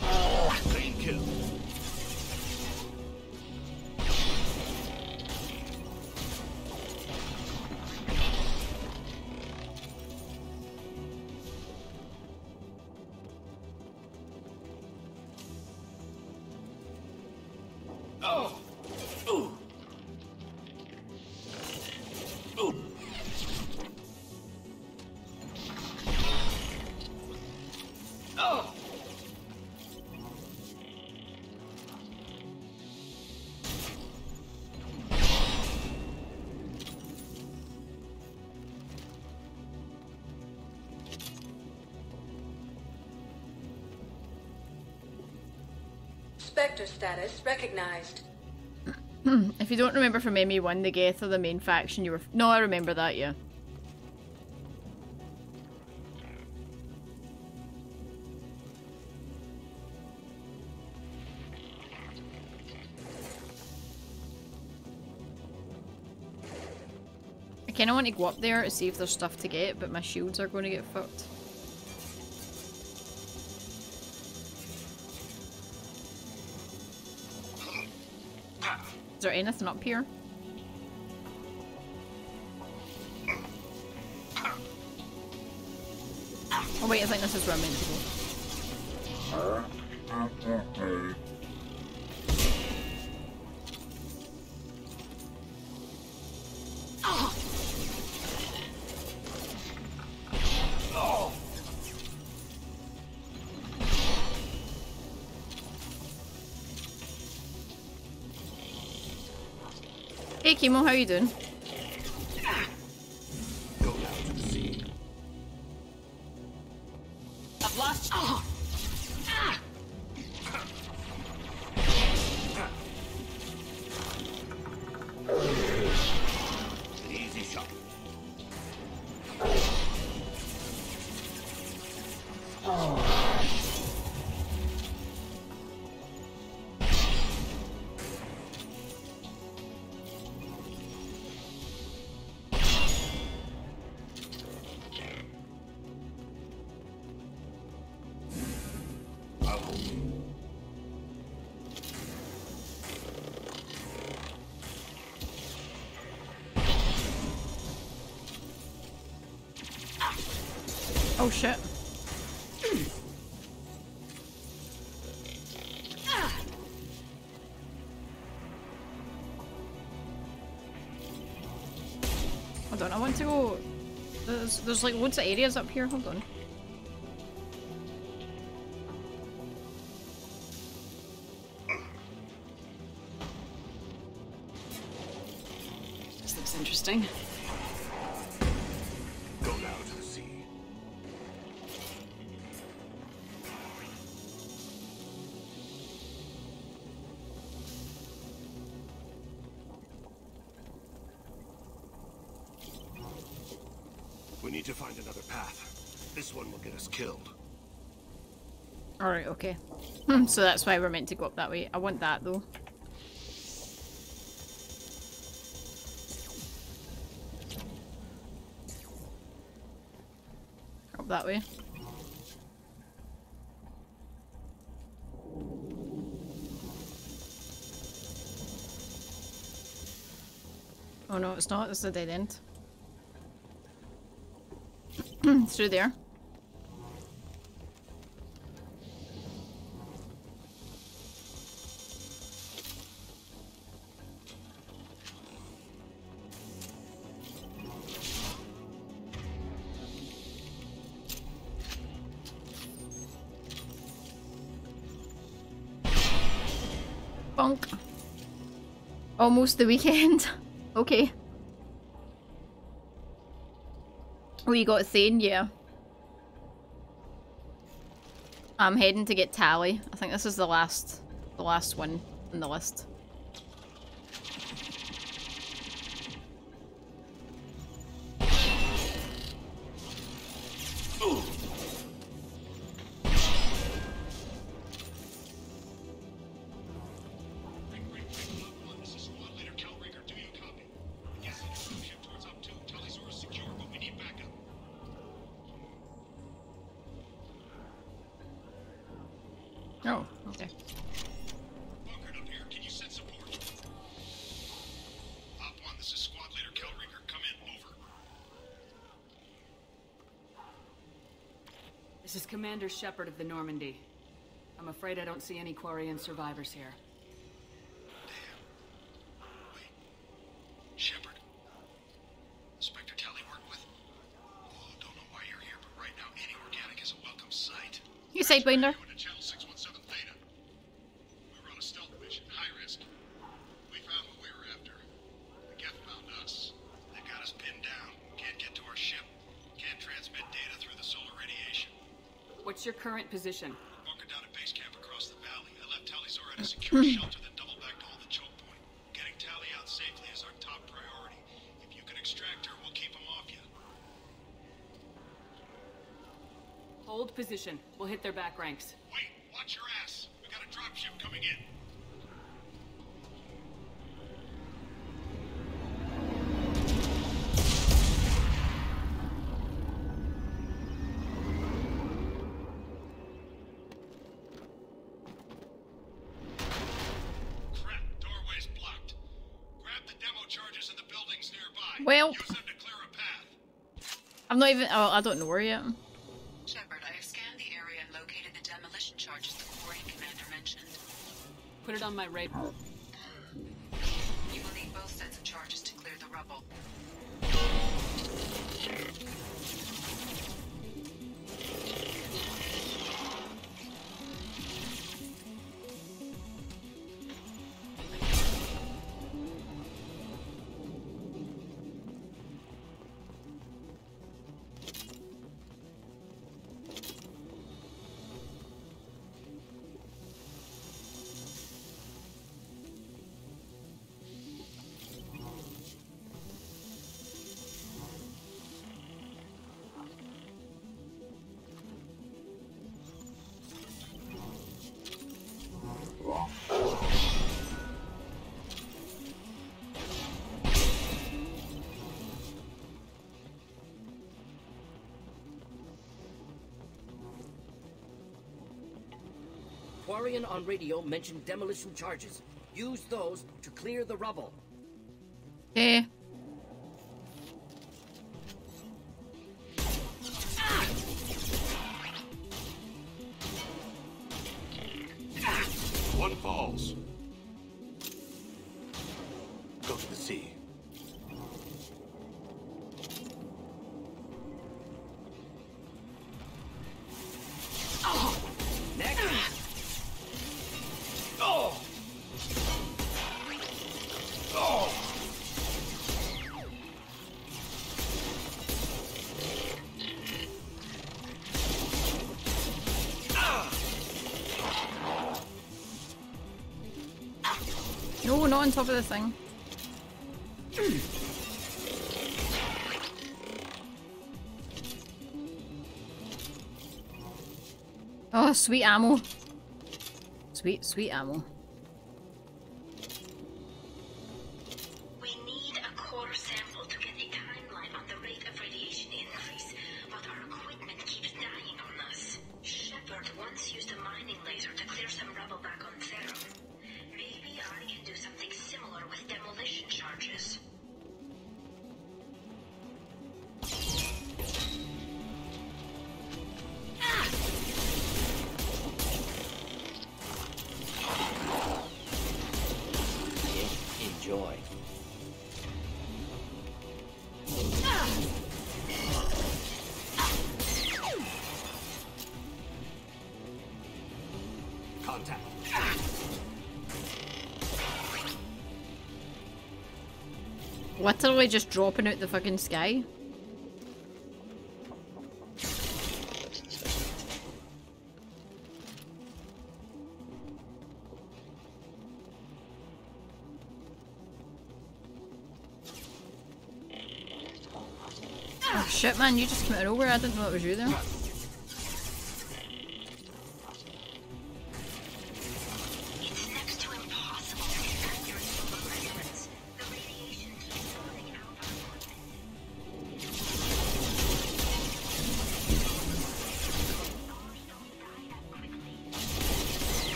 Oh, thank you. Status recognized. If you don't remember from M E one, the Geth are the main faction you were... F no, I remember that, yeah. I kinda want to go up there to see if there's stuff to get, but my shields are going to get fucked. Is there anything up here? Oh wait, I think this is where I'm meant to go. Hey Kimo, how you doing? Oh shit. Hold on, I want to go... There's, there's like loads of areas up here, hold on. This looks interesting. To find another path. This one will get us killed. Alright, okay. So that's why we're meant to go up that way. I want that though. Up that way. Oh no, it's not. It's a dead end. Through there. Bonk. Almost the weekend. Okay. Oh, you got Thane, yeah. I'm heading to get Tali. I think this is the last, the last one in the list. Commander Shepard of the Normandy. I'm afraid I don't see any Quarian survivors here. Damn. Wait. Shepard? Inspector Kelly worked with? Oh, don't know why you're here, but right now any organic is a welcome sight. You say, Binder? Current position. Bunker down at base camp across the valley. I left Tali'Zorah at a secure shelter, then double back to hold the choke point. Getting Tali out safely is our top priority. If you can extract her, we'll keep them off you. Hold position. We'll hit their back ranks. Wait, watch your ass. We got a dropship coming in. Well, use them to clear a path. I'm not even. Oh, I don't know where yet. Shepard, I have scanned the area and located the demolition charges the Quarian commander mentioned. Put it on my radar. You will need both sets of charges to clear the rubble. Quarian on radio mentioned demolition charges. Use those to clear the rubble. Eh. One falls. Go to the sea. On top of the thing. Oh, sweet ammo. Sweet, sweet ammo. We need a core sample to get a timeline on the rate of radiation increase, but our equipment keeps dying on us. Shepard once used a mining laser to clear some rubble back on Theron. Maybe I can do something similar with demolition charges. Literally just dropping out the fucking sky. Oh shit, man, you just came out of nowhere. I didn't know it was you there.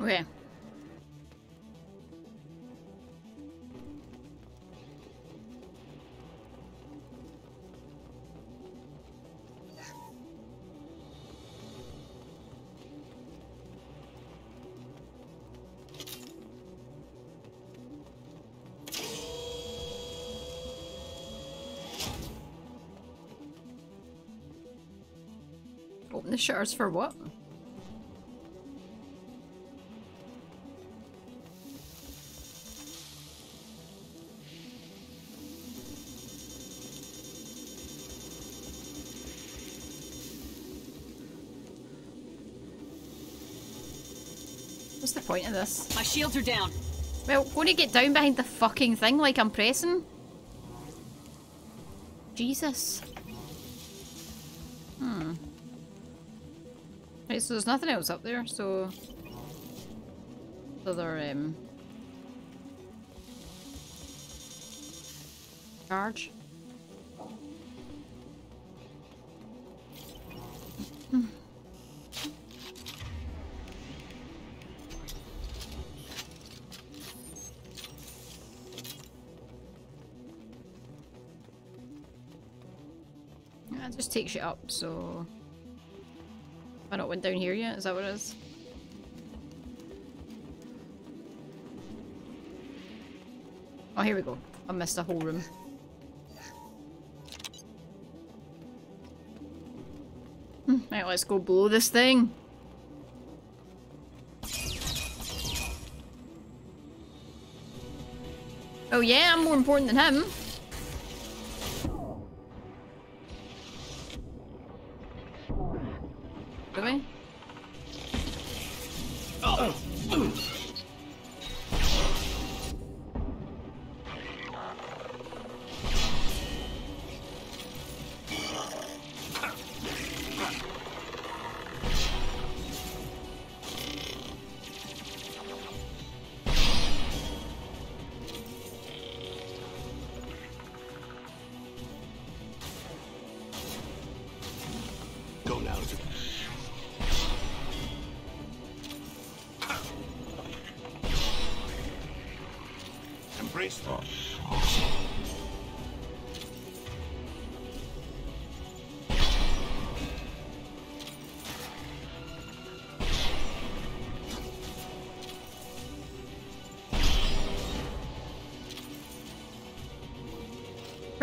Okay. Open the shutters for what? Point of this. My shields are down. Well, want to get down behind the fucking thing like I'm pressing? Jesus. Hmm. Right, so there's nothing else up there, so another um charge. Takes you up, so I not went down here yet. Is that what it is? Oh, here we go. I missed the whole room. Right, let's go blow this thing. Oh yeah, I'm more important than him.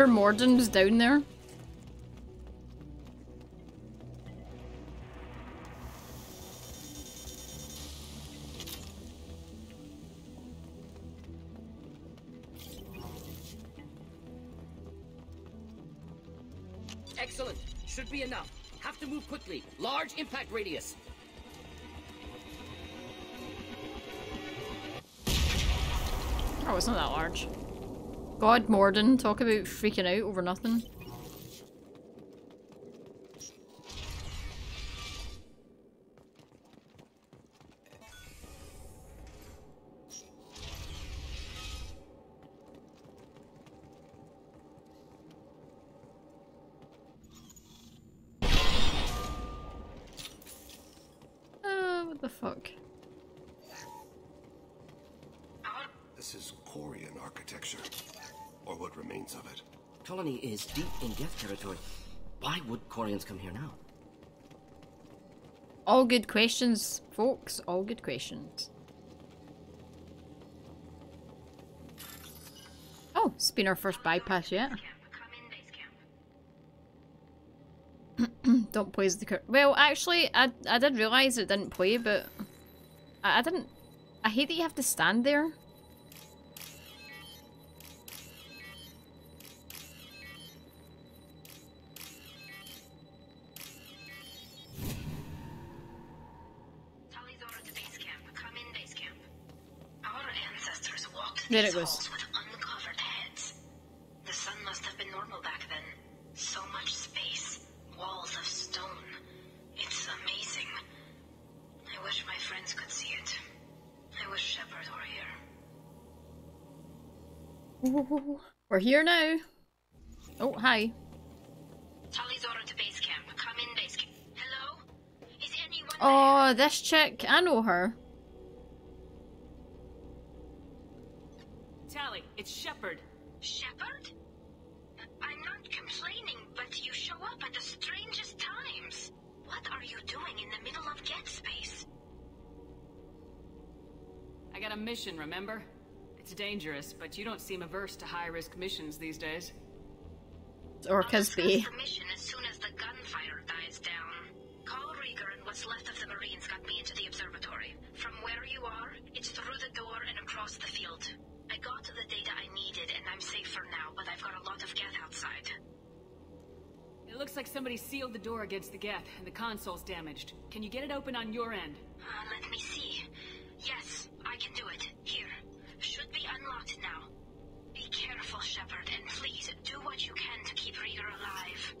Morden was down there. Excellent. Should be enough. Have to move quickly. Large impact radius. Oh, it's not that large. God, Morden, talk about freaking out over nothing. Is deep in Geth territory. Why would Koryans come here now? All good questions, folks. All good questions. Oh, it's been our first bypass yet. Don't play as the cur- Well, actually, I, I did realise it didn't play, but I, I didn't... I hate that you have to stand there. There it goes. With uncovered heads. The sun must have been normal back then. So much space, walls of stone. It's amazing. I wish my friends could see it. I wish Shepard were here. Ooh, we're here now. Oh, hi. Tali'Zorah to base camp. Come in, base camp. Hello? Is anyone Oh, there? This chick. I know her. Tally, it's Shepard. Shepard? I'm not complaining, but you show up at the strangest times. What are you doing in the middle of Geth space? I got a mission, remember? It's dangerous, but you don't seem averse to high-risk missions these days. Or Casby. The mission as soon as the gunfire dies down. Call Rieger and what's left of the Marines got me into the observatory. From where you are, it's through the door and across the field. I got the data I needed, and I'm safe for now, but I've got a lot of Geth outside. It looks like somebody sealed the door against the Geth, and the console's damaged. Can you get it open on your end? Uh, let me see. Yes, I can do it. Here. Should be unlocked now. Be careful, Shepard, and please do what you can to keep Rieger alive.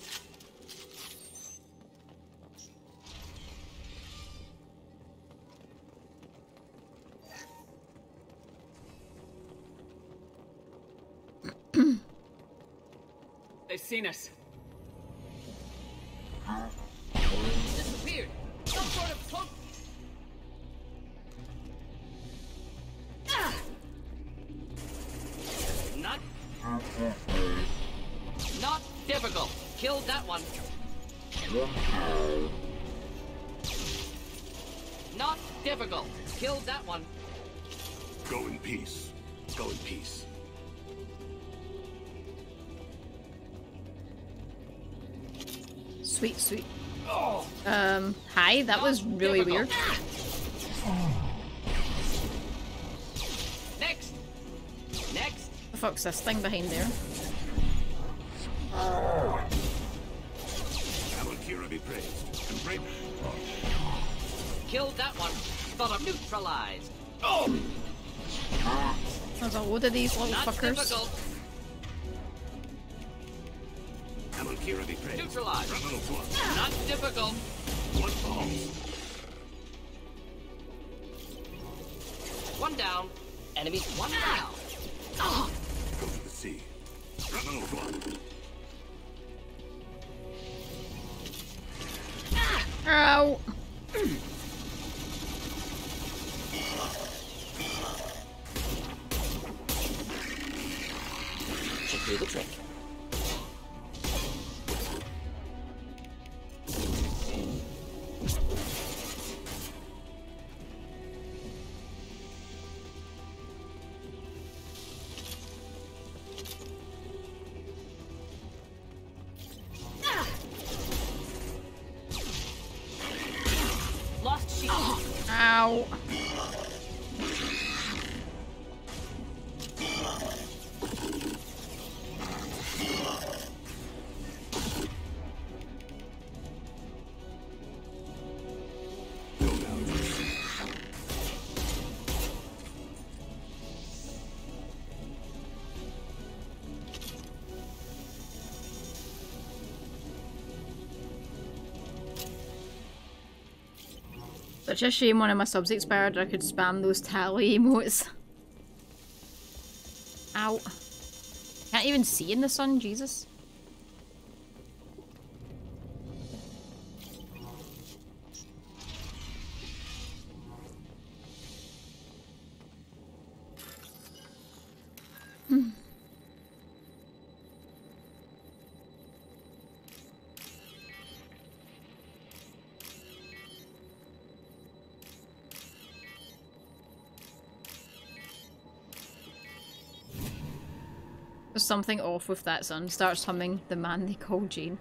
They've seen us. Huh? Disappeared. Some sort of cloak. Ah! Not. Not difficult. Killed that one. Not difficult. Killed that one. Go in peace. Go in peace. Sweet, sweet. Um, hi, that was really weird. Next! Next! The fuck's this thing behind there? Killed that one, but I'm neutralized. Oh! There's a load of these little fuckers. Neutralized. Yeah. Not difficult. One down. Enemies one down. Oh. Go to the sea. Ow. Should do the trick. Such a shame one of my subs expired. I could spam those tally emotes. Ow. Can't even see in the sun, Jesus. Hmm. There's something off with that son. Starts humming The Man They Call Jane.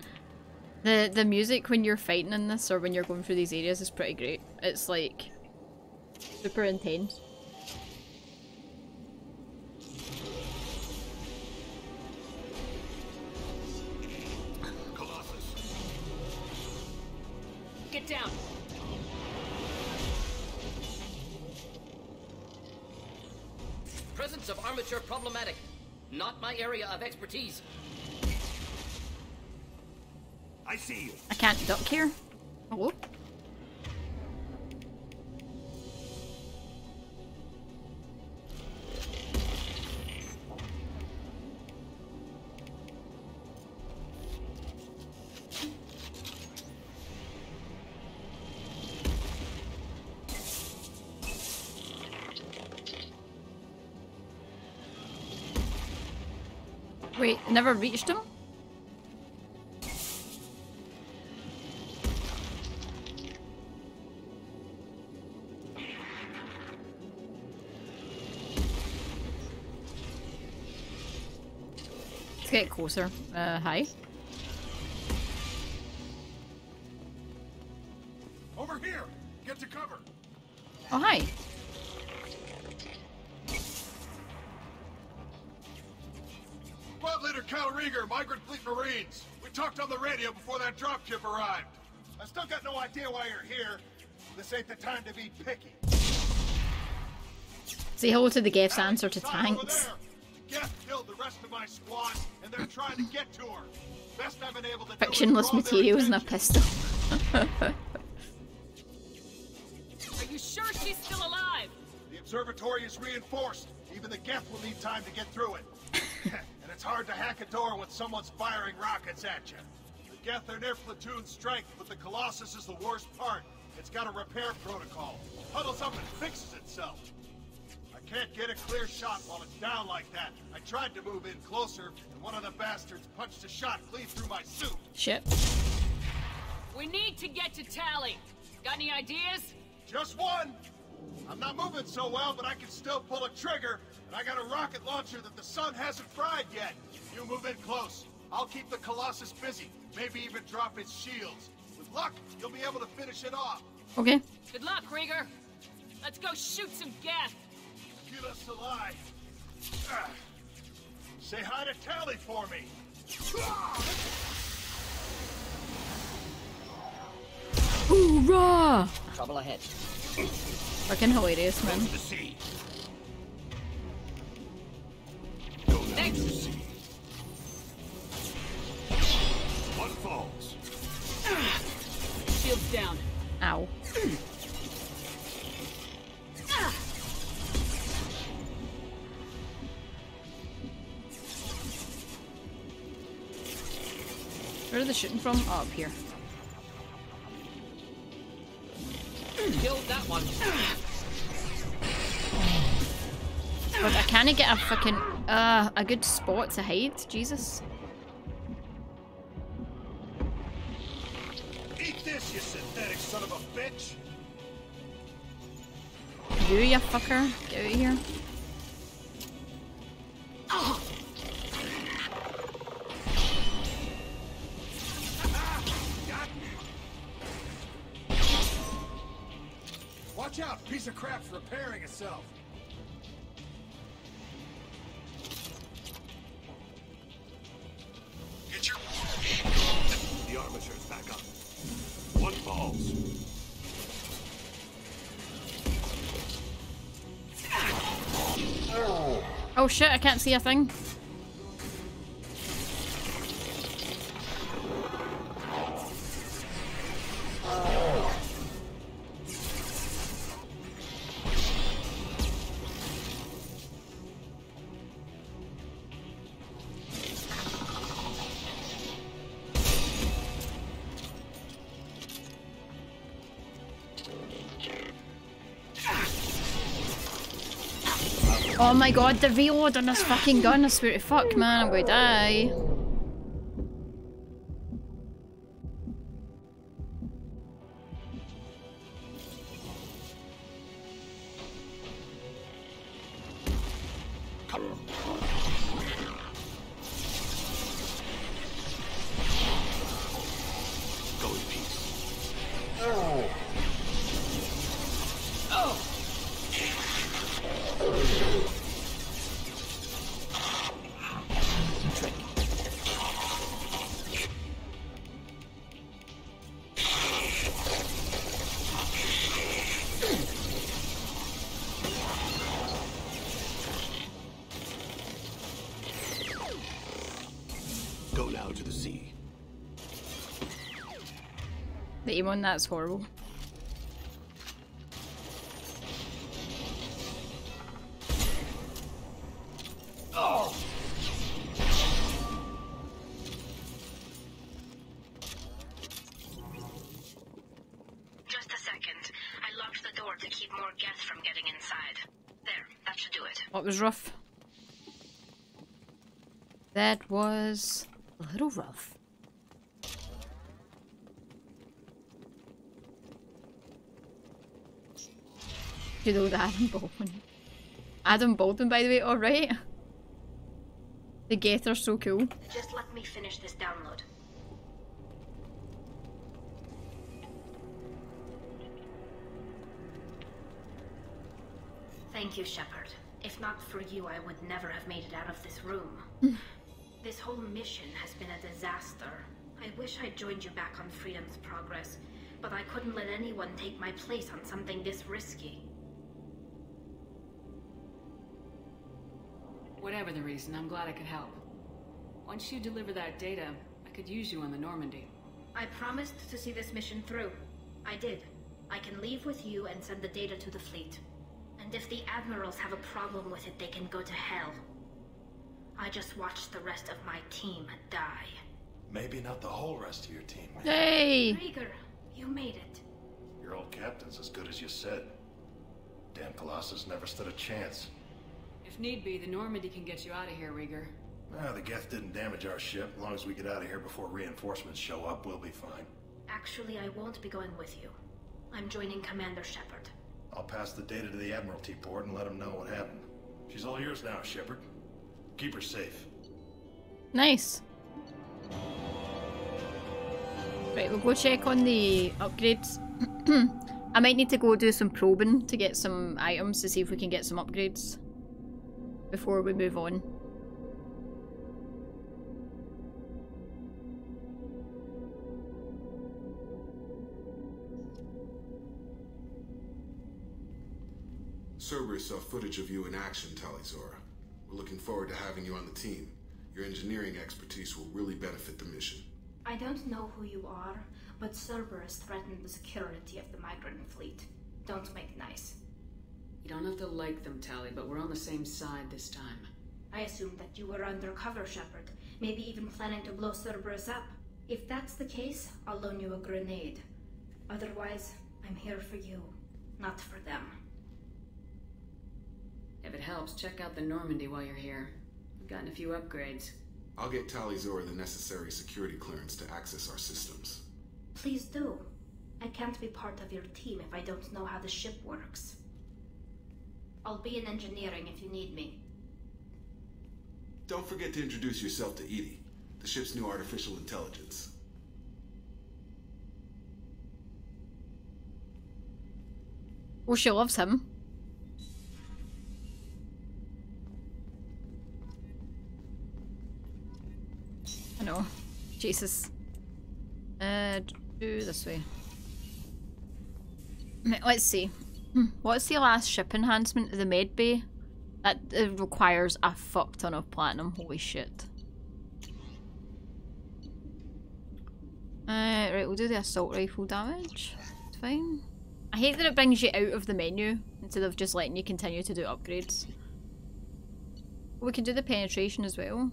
The the music when you're fighting in this or when you're going through these areas is pretty great. It's like super intense. Problematic. Not my area of expertise. I see you. I can't duck here. Hello? Wait, never reached him? Let's get closer. Uh, hi. Over here! Get to cover! Oh, hi. Migrant Fleet Marines. We talked on the radio before that dropship arrived. I still got no idea why you're here. This ain't the time to be picky. Say hello to the Geth's answer to tanks. Geth killed the rest of my squad, and they're trying to get to her. Best I've been able to do. Frictionless materials and a pistol. Are you sure she's still alive? The observatory is reinforced. Even the Geth will need time to get through it. And it's hard to hack a door when someone's firing rockets at you. The Geth are near platoon strength, but the Colossus is the worst part. It's got a repair protocol. Huddles up and fixes itself. I can't get a clear shot while it's down like that. I tried to move in closer, and one of the bastards punched a shot clean through my suit. Shit. We need to get to Tali. Got any ideas? Just one. I'm not moving so well, but I can still pull a trigger, and I got a rocket launcher that the sun hasn't fried yet. You move in close. I'll keep the Colossus busy, maybe even drop its shields. With luck, you'll be able to finish it off. Okay. Good luck, Krieger. Let's go shoot some Geth. Get us alive. Uh, say hi to Tali for me. Hoorah! Trouble ahead. Fucking hilarious, man. Next. One falls. Shields down. Ow. Where are they shooting from? Oh, up here. Killed that one. God, I can't get a fucking uh a good spot to hide. Jesus. Eat this, you synthetic son of a bitch. You, you fucker, get out of here. Oh. Watch out, piece of crap's repairing itself. Get your the armature's back up. One falls. Oh. Oh shit, I can't see a thing. Oh. Oh my god, the reload on this fucking gun, I swear to fuck, man, I'm gonna die. One that's horrible. Oh. Just a second. I locked the door to keep more Geth from getting inside. There, that should do it. That was rough. That was a little rough. You know the Adam Baldwin. Adam Baldwin, by the way, alright? The Geth are so cool. Just let me finish this download. Thank you, Shepard. If not for you, I would never have made it out of this room. This whole mission has been a disaster. I wish I'd joined you back on Freedom's Progress, but I couldn't let anyone take my place on something this risky. Whatever the reason, I'm glad I could help. Once you deliver that data, I could use you on the Normandy. I promised to see this mission through. I did. I can leave with you and send the data to the fleet. And if the admirals have a problem with it, they can go to hell. I just watched the rest of my team die. Maybe not the whole rest of your team. Hey! Rieger, you made it. Your old captain's as good as you said. Damn Colossus never stood a chance. If need be, the Normandy can get you out of here, Rieger. No, the Geth didn't damage our ship. As long as we get out of here before reinforcements show up, we'll be fine. Actually, I won't be going with you. I'm joining Commander Shepard. I'll pass the data to the Admiralty Board and let them know what happened. She's all yours now, Shepard. Keep her safe. Nice. Right, we'll go check on the upgrades. I might need to go do some probing to get some items to see if we can get some upgrades before we move on. Cerberus saw footage of you in action, Tali'Zorah. We're looking forward to having you on the team. Your engineering expertise will really benefit the mission. I don't know who you are, but Cerberus threatened the security of the migrant fleet. Don't make nice. You don't have to like them, Tali, but we're on the same side this time. I assumed that you were undercover, Shepard. Maybe even planning to blow Cerberus up. If that's the case, I'll loan you a grenade. Otherwise, I'm here for you, not for them. If it helps, check out the Normandy while you're here. We've gotten a few upgrades. I'll get Tali'Zorah the necessary security clearance to access our systems. Please do. I can't be part of your team if I don't know how the ship works. I'll be in engineering if you need me. Don't forget to introduce yourself to E D I, the ship's new artificial intelligence. Well, she loves him. I know. Jesus. Uh, do this way. Let's see. What's the last ship enhancement? The med bay? That uh, requires a fuck ton of platinum. Holy shit. Uh, right, we'll do the assault rifle damage. It's fine. I hate that it brings you out of the menu instead of just letting you continue to do upgrades. We can do the penetration as well.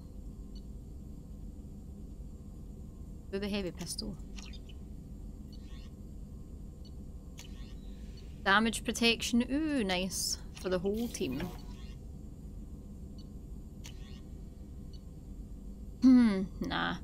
Do the heavy pistol. Damage protection, ooh, nice. For the whole team. Hmm, nah.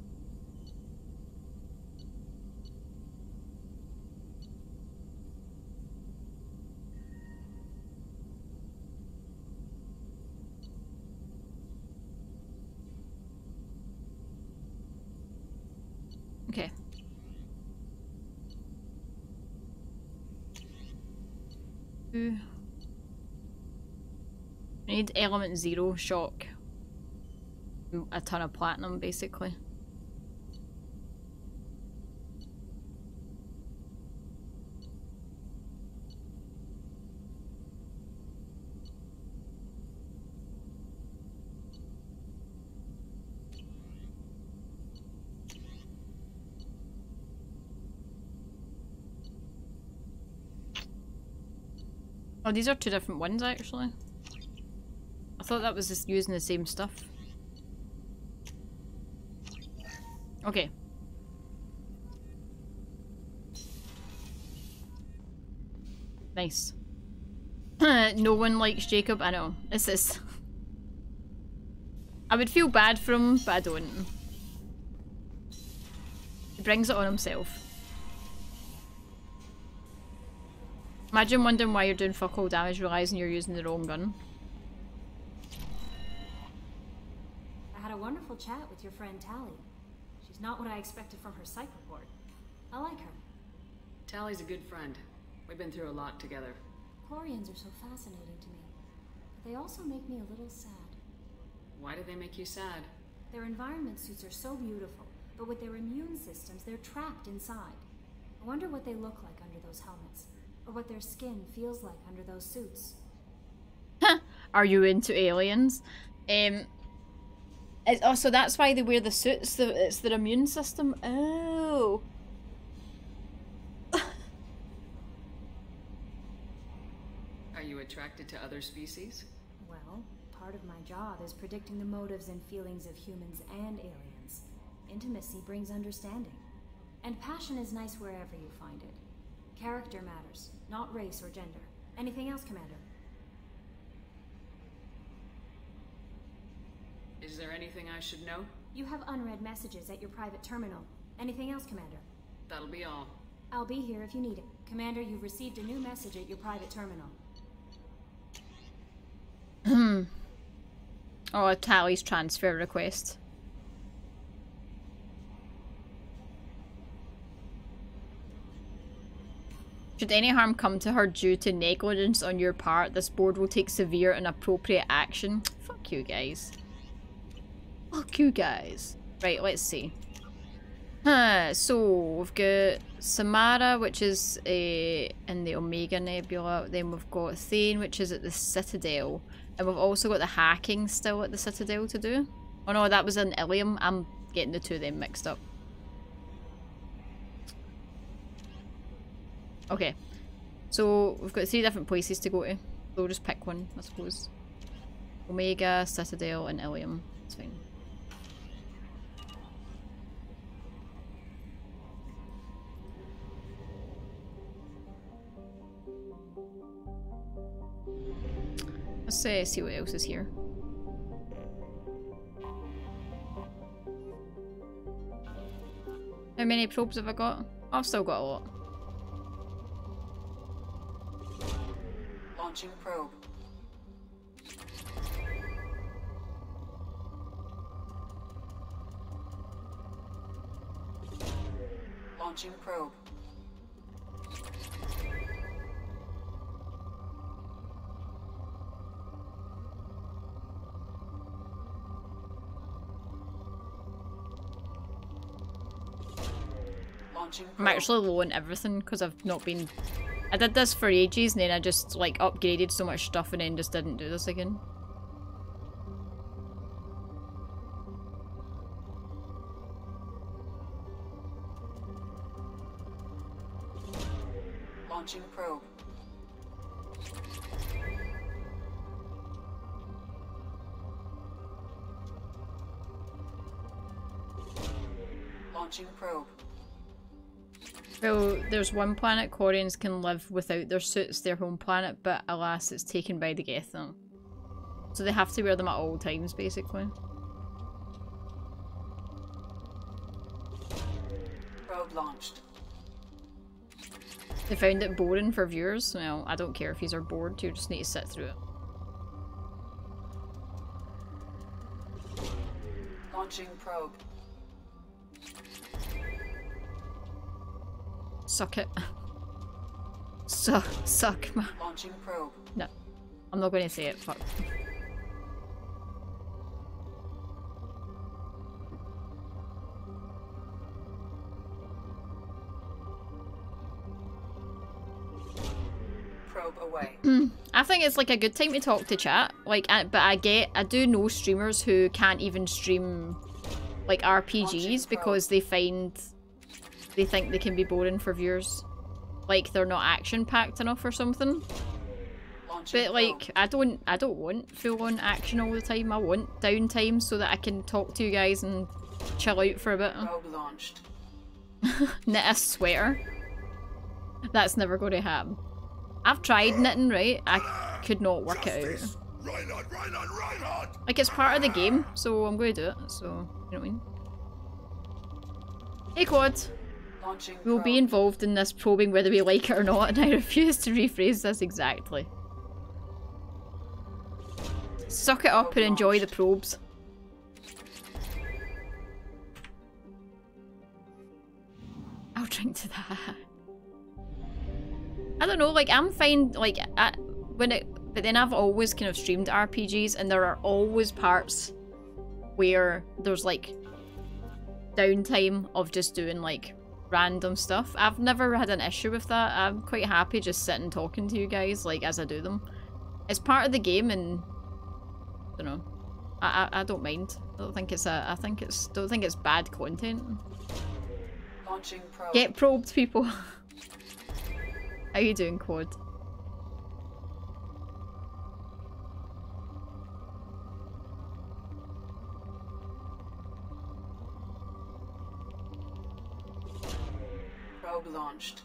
Okay. I need element zero shock. A ton of platinum, basically. Oh, these are two different ones, actually. I thought that was just using the same stuff. Okay. Nice. No one likes Jacob, I know. It's this. I would feel bad for him, but I don't. He brings it on himself. Imagine wondering why you're doing fuck all damage, realising you're using the wrong gun. I had a wonderful chat with your friend Tali. She's not what I expected from her psych report. I like her. Tali's a good friend. We've been through a lot together. Chlorians are so fascinating to me. But they also make me a little sad. Why do they make you sad? Their environment suits are so beautiful, but with their immune systems, they're trapped inside. I wonder what they look like under those helmets. Or what their skin feels like under those suits. Are you into aliens? Um, it, oh, so that's why they wear the suits. The, it's their immune system. Oh. Are you attracted to other species? Well, part of my job is predicting the motives and feelings of humans and aliens. Intimacy brings understanding. And passion is nice wherever you find it. Character matters, not race or gender. Anything else, Commander? Is there anything I should know? You have unread messages at your private terminal. Anything else, Commander? That'll be all. I'll be here if you need it. Commander, you've received a new message at your private terminal. Hmm. Oh, Tali's transfer request. Should any harm come to her due to negligence on your part, this board will take severe and appropriate action. Fuck you guys. Fuck you guys. Right, let's see. Huh, so we've got Samara, which is uh, in the Omega Nebula. Then we've got Thane, which is at the Citadel. And we've also got the hacking still at the Citadel to do. Oh no, that was in Ilium. I'm getting the two of them mixed up. Okay, so we've got three different places to go to. We'll just pick one, I suppose. Omega, Citadel, and Ilium. It's fine. Let's uh, see what else is here. How many probes have I got? Oh, I've still got a lot. Launching probe. Launching probe. Launching probe. I'm actually low on everything because I've not been. I did this for ages and then I just like upgraded so much stuff and then just didn't do this again. Launching probe. Launching probe. Well, there's one planet Koryans can live without their suits, their home planet, but alas, it's taken by the Geth now. So they have to wear them at all times, basically. probe launched. They found it boring for viewers. Well, I don't care if these are bored, you just need to sit through it. Launching probe. Suck it. Suck, suck, man. Launching probe. No. I'm not going to say it, fuck. Probe away. I think it's like a good time to talk to chat. Like, I, but I get, I do know streamers who can't even stream like R P Gs because they find, they think they can be boring for viewers. Like they're not action-packed enough or something. But like, I don't, I don't want full-on action all the time. I want downtime so that I can talk to you guys and chill out for a bit. Knit a sweater. That's never going to happen. I've tried knitting, right? I could not work it out. Right on, right on, right on. Like, it's part of the game, so I'm going to do it. So, you know what I mean? Hey, Quad. Launching we'll probe. Be involved in this probing whether we like it or not, and I refuse to rephrase this exactly. Suck it up probe and enjoy launched. The probes. I'll drink to that. I don't know, like, I'm fine, like, I, when it, but then I've always kind of streamed R P Gs, and there are always parts where there's, like, downtime of just doing, like, random stuff. I've never had an issue with that. I'm quite happy just sitting talking to you guys, like, as I do them. It's part of the game, and, I don't know, I, I, I don't mind. I don't think it's a, I think it's, don't think it's bad content. Launching probe. Get probed, people. How you doing, Quad? Probe launched.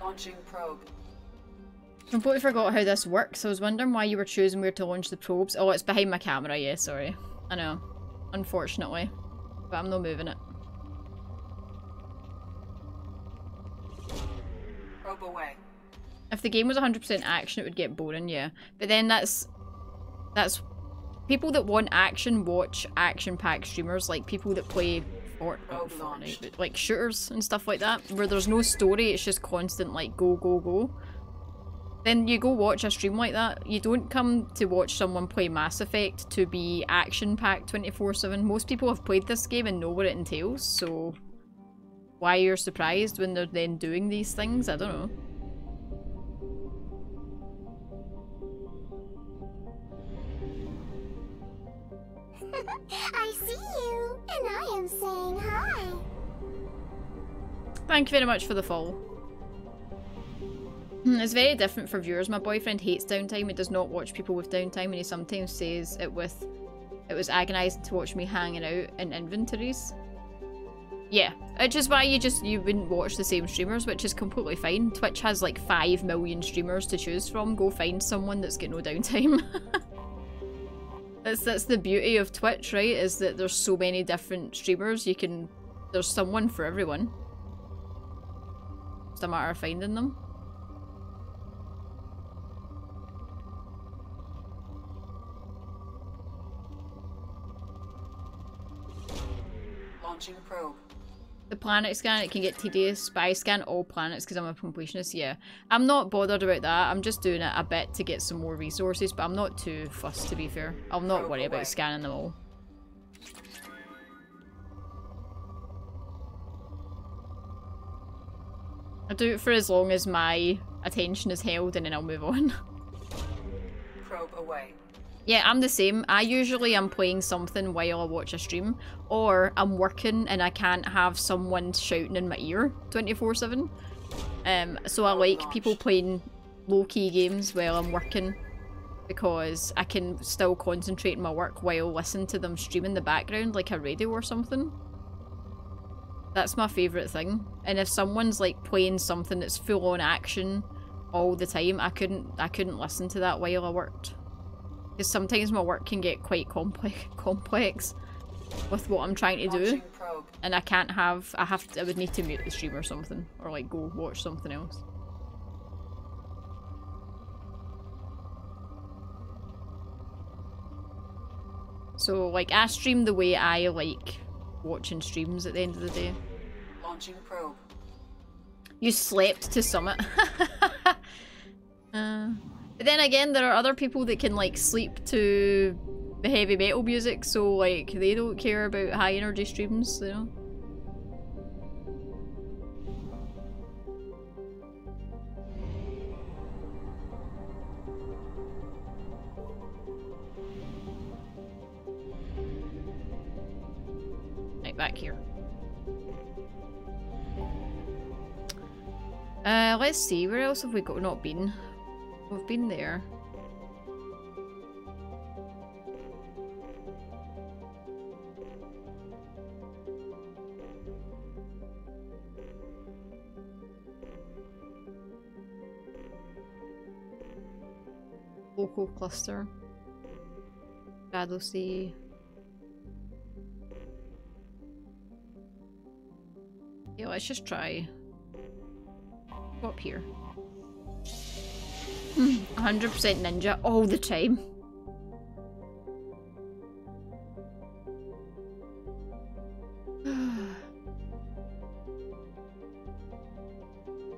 Launching probe. I completely forgot how this works. So I was wondering why you were choosing where to launch the probes. Oh, it's behind my camera. Yeah, sorry. I know. Unfortunately. But I'm not moving it. Probe away. If the game was one hundred percent action, it would get boring, yeah. But then that's... That's... People that want action watch action-packed streamers. Like, people that play... Or, oh, Fortnite, but, like shooters and stuff like that where there's no story, it's just constant like go go go. Then you go watch a stream like that. You don't come to watch someone play Mass Effect to be action packed twenty-four seven. Most people have played this game and know what it entails, so why you're surprised when they're then doing these things, I don't know. I see you, and I am saying hi. Thank you very much for the follow. It's very different for viewers. My boyfriend hates downtime. He does not watch people with downtime, and he sometimes says it with it was agonising to watch me hanging out in inventories. Yeah, which is why you just you wouldn't watch the same streamers, which is completely fine. Twitch has like five million streamers to choose from. Go find someone that's got no downtime. That's, that's the beauty of Twitch, right? Is that there's so many different streamers, you can... There's someone for everyone. It's a matter of finding them. Launching probe. The planet scan, it can get tedious. Spy scan all planets because I'm a completionist, yeah. I'm not bothered about that. I'm just doing it a bit to get some more resources, but I'm not too fussed, to be fair. I'll not worry about scanning them all. I do it for as long as my attention is held and then I'll move on. Probe away. Yeah, I'm the same. I usually am playing something while I watch a stream, or I'm working and I can't have someone shouting in my ear twenty-four seven. Um, so I like people playing low-key games while I'm working because I can still concentrate on my work while listening to them stream in the background like a radio or something. That's my favourite thing. And if someone's like playing something that's full on action all the time, I couldn't I couldn't listen to that while I worked. Because sometimes my work can get quite complex complex with what I'm trying to do. And I can't have I have to, I would need to mute the stream or something, or like go watch something else. So like I stream the way I like watching streams at the end of the day. Launching probe. You slept to summit. uh, but then again, there are other people that can like sleep to the heavy metal music, so like they don't care about high energy streams, you know. Back here. Uh, let's see, where else have we got not been? We've been there. Local cluster. Shadow Sea. Yeah, let's just try go up here. one hundred percent ninja all the time.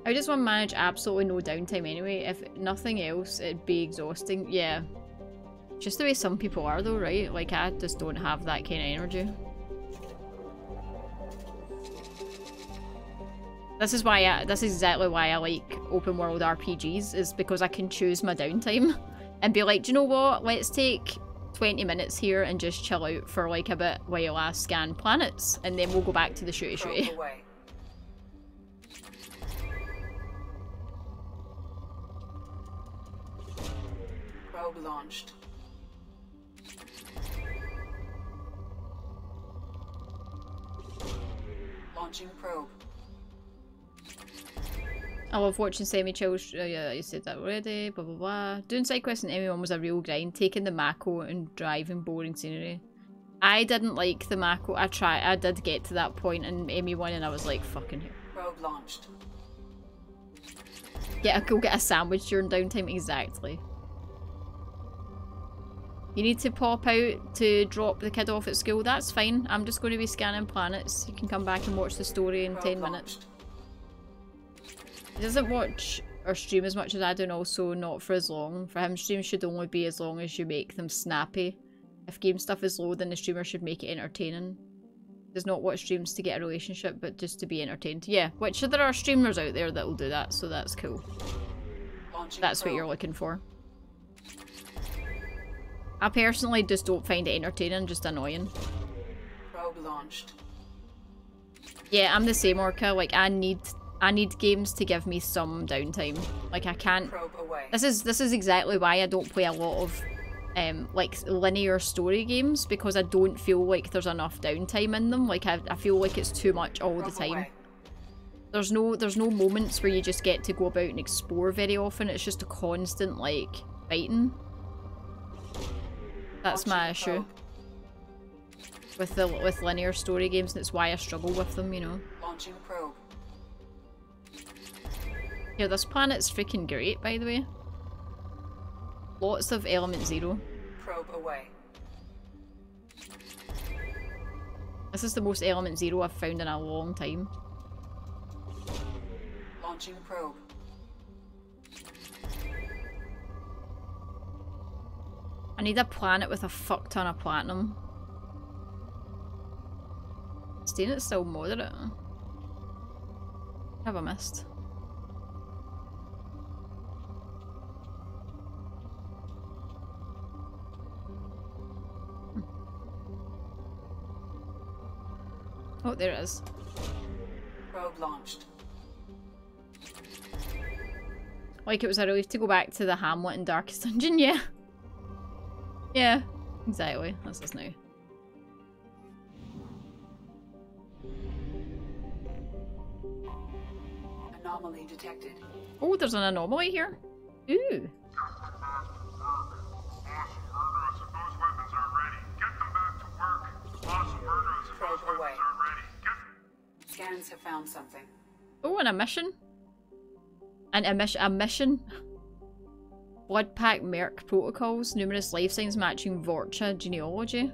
How does one manage absolutely no downtime anyway? If nothing else, it'd be exhausting. Yeah. Just the way some people are though, right? Like, I just don't have that kind of energy. This is why I, this is exactly why I like open world R P Gs, is because I can choose my downtime and be like, do you know what, let's take twenty minutes here and just chill out for like a bit while I scan planets, and then we'll go back to the shooty shooty. Probe launched. Launching probe. I love watching semi-chill. Uh, yeah, you said that already. Blah blah blah. Doing side quests in M one was a real grind. Taking the Mako and driving boring scenery. I didn't like the Mako. I tried. I did get to that point in M one, and I was like, "Fucking hell." Road launched. Yeah, go get a sandwich during downtime. Exactly. You need to pop out to drop the kid off at school. That's fine. I'm just going to be scanning planets. You can come back and watch the story in Road ten launched. minutes. He doesn't watch or stream as much as I do, and also not for as long. For him, streams should only be as long as you make them snappy. If game stuff is low, then the streamer should make it entertaining. He does not watch streams to get a relationship, but just to be entertained. Yeah, which there are streamers out there that will do that, so that's cool. Launching that's pro. What you're looking for. I personally just don't find it entertaining, just annoying. Probe launched. Yeah, I'm the same, Orca. Like, I need... I need games to give me some downtime. Like, I can't... This is this is exactly why I don't play a lot of, um, like, linear story games, because I don't feel like there's enough downtime in them. Like, I, I feel like it's too much all the time. There's no, there's no moments where you just get to go about and explore very often. It's just a constant, like, fighting. That's my issue with the with linear story games, and it's why I struggle with them, you know. Launching probe. Yeah, this planet's freaking great, by the way. Lots of element zero. Probe away. This is the most element zero I've found in a long time. Launching probe. I need a planet with a fuck ton of platinum. Staying it's still moderate. Have I missed? Oh, there it is. Probe launched. Like, it was a relief to go back to the Hamlet and Darkest Dungeon, yeah. Yeah, exactly. That's us now. Anomaly detected. Oh, there's an anomaly here? Ooh. Awesome. Murderers, if those weapons are ready, get them back to work. Awesome murderers, if those weapons are ready, get... Scans have found something. Oh, an emission? An emission? A mission? Blood pack merc protocols, numerous life signs matching Vorcha genealogy.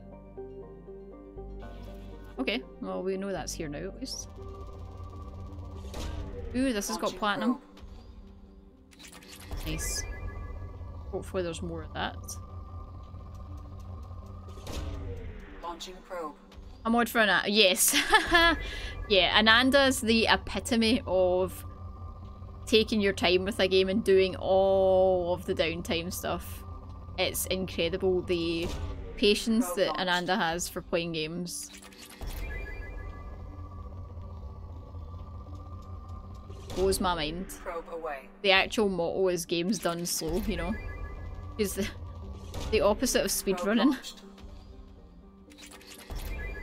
Okay, well, we know that's here now, at least. Ooh, this has got platinum. Nice. Hopefully there's more of that. Launching probe. A mod for Ananda. Yes. Yeah, Ananda's the epitome of taking your time with a game and doing all of the downtime stuff. It's incredible the patience probe that launched. Ananda has for playing games. Blows my mind. Probe away. The actual motto is games done slow, you know. Is the, the opposite of speedrunning.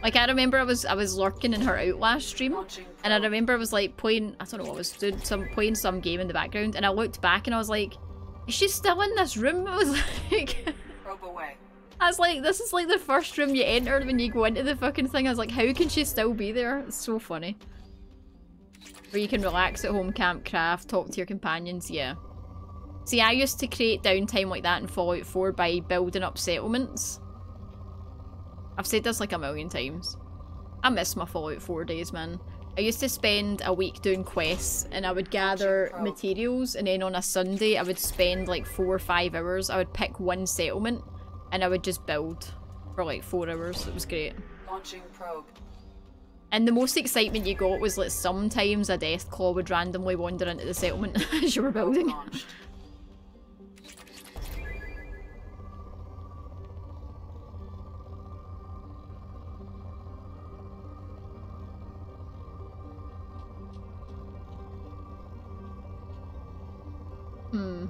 Like, I remember I was I was lurking in her Outlast stream, and I remember I was like playing, I don't know what I was doing, some playing some game in the background, and I looked back and I was like, is she still in this room? I was like, probe away. I was like, this is like the first room you enter when you go into the fucking thing. I was like, how can she still be there? It's so funny. Where you can relax at home, camp, craft, talk to your companions, yeah. See, I used to create downtime like that in Fallout four by building up settlements. I've said this like a million times. I miss my Fallout four days, man. I used to spend a week doing quests and I would gather materials, and then on a Sunday I would spend like four or five hours. I would pick one settlement and I would just build for like four hours. It was great. Launching probe. And the most excitement you got was like sometimes a Deathclaw would randomly wander into the settlement as you were building. Hmm.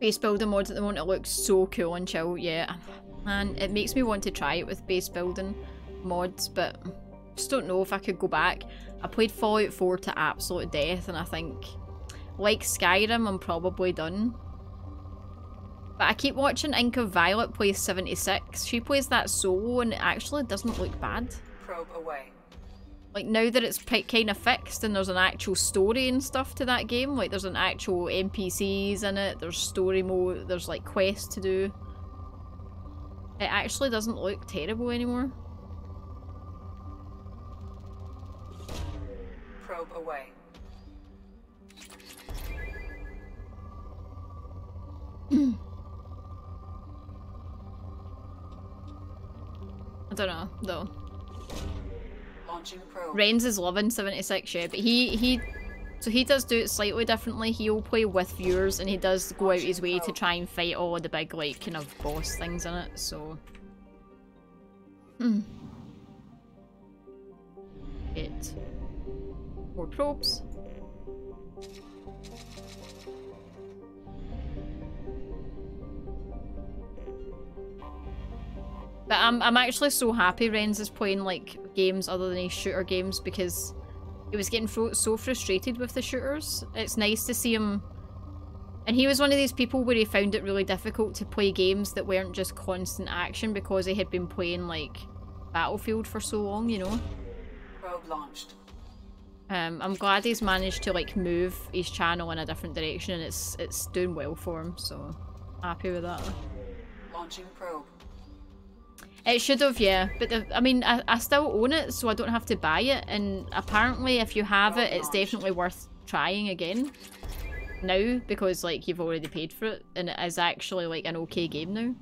Base building mods at the moment, it looks so cool and chill, yeah. Man, it makes me want to try it with base building mods, but I just don't know if I could go back. I played Fallout four to absolute death, and I think, like Skyrim, I'm probably done. But I keep watching Inca Violet play seventy-six. She plays that solo, and it actually doesn't look bad. Probe away. Like, now that it's kind of fixed and there's an actual story and stuff to that game, like, there's an actual N P Cs in it, there's story mode, there's, like, quests to do. It actually doesn't look terrible anymore. Probe away. I don't know, though. Renz is loving seventy-six, yeah, but he, he, so he does do it slightly differently. He'll play with viewers and he does go out his way to try and fight all of the big, like, kind of boss things in it, so. Hmm. It. More probes. But I'm, I'm actually so happy Renz is playing, like, games other than his shooter games, because he was getting fr so frustrated with the shooters. It's nice to see him, and he was one of these people where he found it really difficult to play games that weren't just constant action because he had been playing like Battlefield for so long, you know. Probe launched. Um, I'm glad he's managed to like move his channel in a different direction, and it's it's doing well for him, so happy with that. Launching probe. It should have, yeah, but the, I mean, I, I still own it, so I don't have to buy it, and apparently if you have it, it's definitely worth trying again now, because, like, you've already paid for it, and it is actually, like, an okay game now.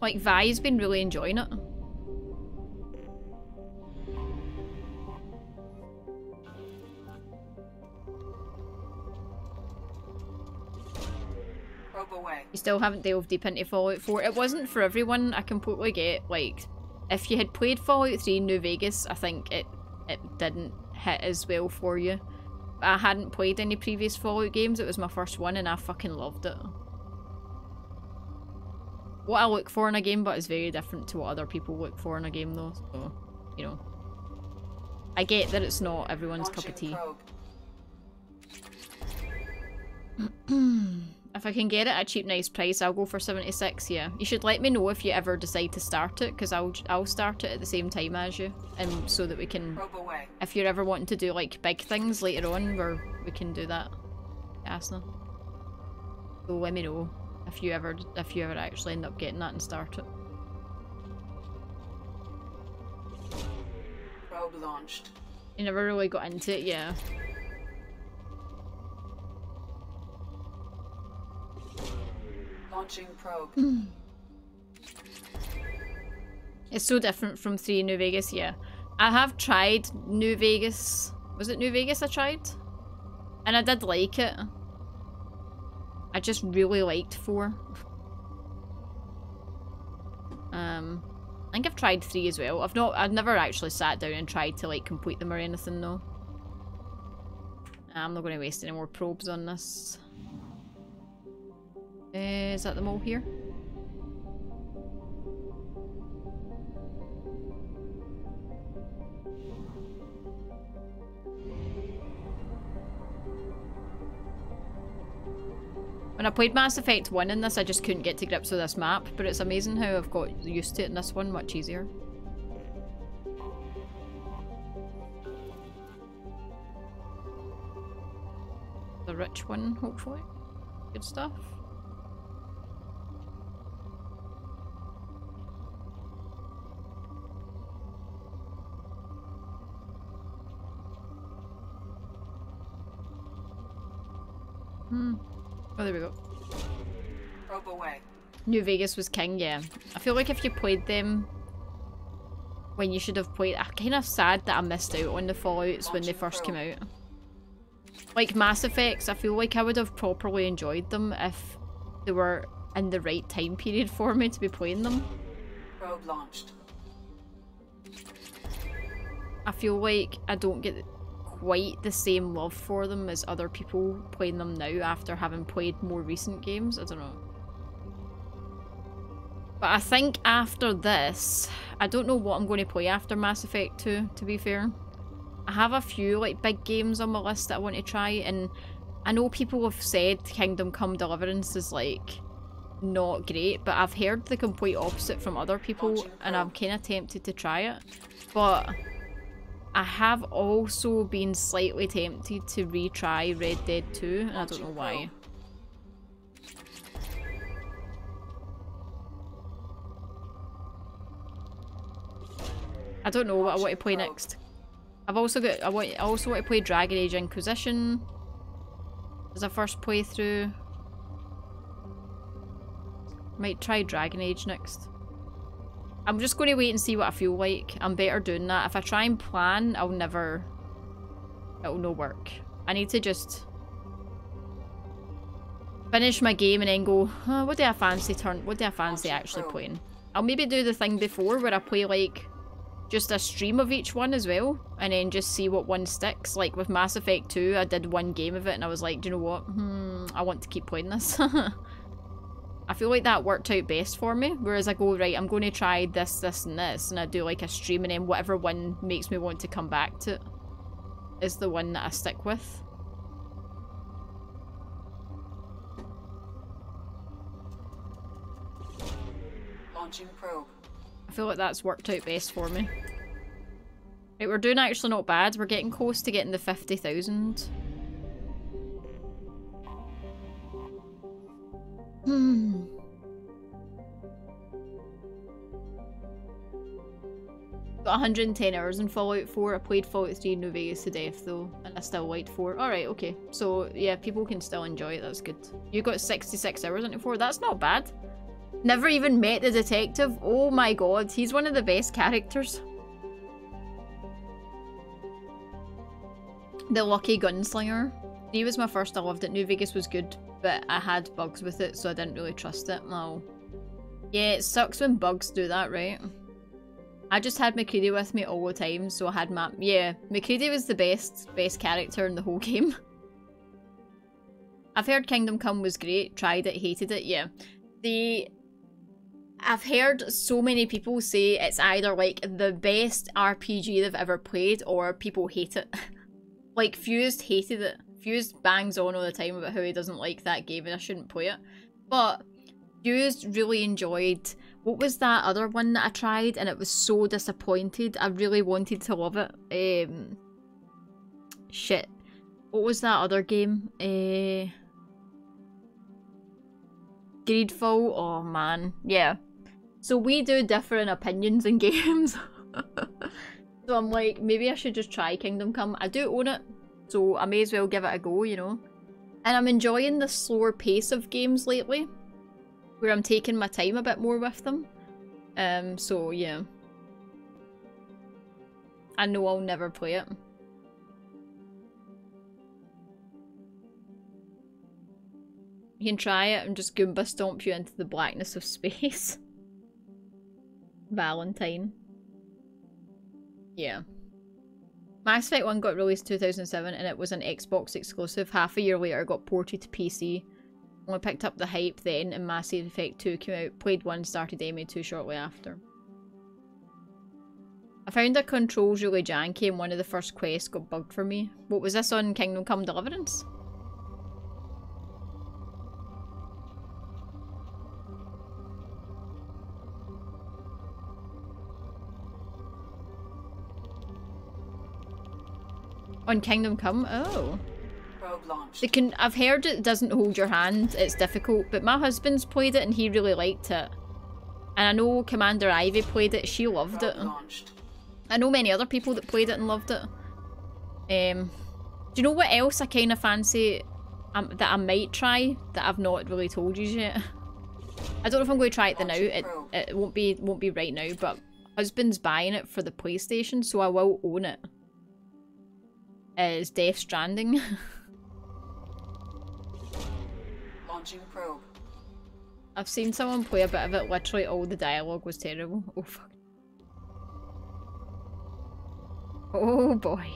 Like, Vi's been really enjoying it. You still haven't delved deep into Fallout four. It wasn't for everyone, I completely get. Like, if you had played Fallout three New Vegas, I think it, it didn't hit as well for you. But I hadn't played any previous Fallout games, it was my first one, and I fucking loved it. what I look for in a game, but it's very different to what other people look for in a game though, so, you know. I get that it's not everyone's cup of tea. If I can get it at a cheap, nice price, I'll go for seventy-six, yeah. You should let me know if you ever decide to start it, because I'll, I'll start it at the same time as you, and so that we can, if you're ever wanting to do, like, big things later on, where we can do that. Asna. So let me know if you ever, if you ever actually end up getting that and start it. Probe launched. You never really got into it, yeah. Launching probe. Mm. It's so different from three New Vegas, yeah. I have tried New Vegas. Was it New Vegas I tried? And I did like it. I just really liked four. um, I think I've tried three as well. I've not. I've never actually sat down and tried to like complete them or anything though. Nah, I'm not going to waste any more probes on this. Is that the mole here? When I played Mass Effect one in this, I just couldn't get to grips with this map, but it's amazing how I've got used to it in this one much easier. The rich one, hopefully. Good stuff. Hmm. Oh, there we go. Probe away. New Vegas was king, yeah. I feel like if you played them when you should have played... I'm kind of sad that I missed out on the Fallouts when they first came out. Like Mass Effects, I feel like I would have properly enjoyed them if they were in the right time period for me to be playing them. Probe launched. I feel like I don't get... quite the same love for them as other people playing them now after having played more recent games. I don't know. But I think after this, I don't know what I'm going to play after Mass Effect two, to be fair. I have a few like big games on my list that I want to try, and I know people have said Kingdom Come Deliverance is like not great, but I've heard the complete opposite from other people and I'm kind of tempted to try it. But I have also been slightly tempted to retry Red Dead two, and I don't know why. I don't know what I want to play next. I've also got I want I also want to play Dragon Age Inquisition as a first playthrough. Might try Dragon Age next. I'm just going to wait and see what I feel like. I'm better doing that. If I try and plan, I'll never... It'll no work. I need to just... finish my game and then go, oh, what do I fancy turn? What do I fancy actually playing? I'll maybe do the thing before where I play like... just a stream of each one as well. And then just see what one sticks. Like with Mass Effect two, I did one game of it and I was like, do you know what? Hmm, I want to keep playing this. I feel like that worked out best for me, whereas I go, right, I'm going to try this, this, and this, and I do like a stream, and then whatever one makes me want to come back to it is the one that I stick with. Launching probe. I feel like that's worked out best for me. Right, we're doing actually not bad. We're getting close to getting the fifty thousand. Hmm. Got one hundred and ten hours in Fallout four. I played Fallout three New Vegas to death though, and I still liked four. Alright, okay. So, yeah, people can still enjoy it. That's good. You got sixty-six hours into four. That's not bad. Never even met the detective. Oh my god, he's one of the best characters. The Lucky Gunslinger. three was my first. I loved it. New Vegas was good, but I had bugs with it, so I didn't really trust it. No. Yeah, it sucks when bugs do that, right? I just had McCready with me all the time, so I had map. Yeah, McCready was the best, best character in the whole game. I've heard Kingdom Come was great, tried it, hated it, yeah. The I've heard so many people say it's either like the best R P G they've ever played or people hate it. Like Fused hated it. Fused bangs on all the time about how he doesn't like that game and I shouldn't play it. But Fused really enjoyed, what was that other one that I tried and it was so disappointed. I really wanted to love it. Um, shit. What was that other game? Uh, Greedfall? Oh man, yeah. So we do different opinions in games. So I'm like, maybe I should just try Kingdom Come. I do own it, so I may as well give it a go, you know. And I'm enjoying the slower pace of games lately, where I'm taking my time a bit more with them. Um, so yeah. I know I'll never play it. You can try it and just Goomba stomp you into the blackness of space. Valentine. Yeah. Mass Effect one got released in two thousand seven and it was an Xbox exclusive. Half a year later it got ported to P C. Only picked up the hype then and Mass Effect two came out. Played one, started M A two shortly after. I found the controls really janky and one of the first quests got bugged for me. What was this on Kingdom Come Deliverance? On Kingdom Come? Oh. They can, I've heard it doesn't hold your hand, it's difficult, but my husband's played it and he really liked it. And I know Commander Ivy played it, she loved it. I know many other people that played it and loved it. Um, do you know what else I kind of fancy um, that I might try that I've not really told you yet? I don't know if I'm going to try it the now, it, it won't be, won't be right now, but husband's buying it for the PlayStation, so I will own it. Is Death Stranding. Launching probe. I've seen someone play a bit of it, literally all the dialogue was terrible. Oh fuck. Oh boy.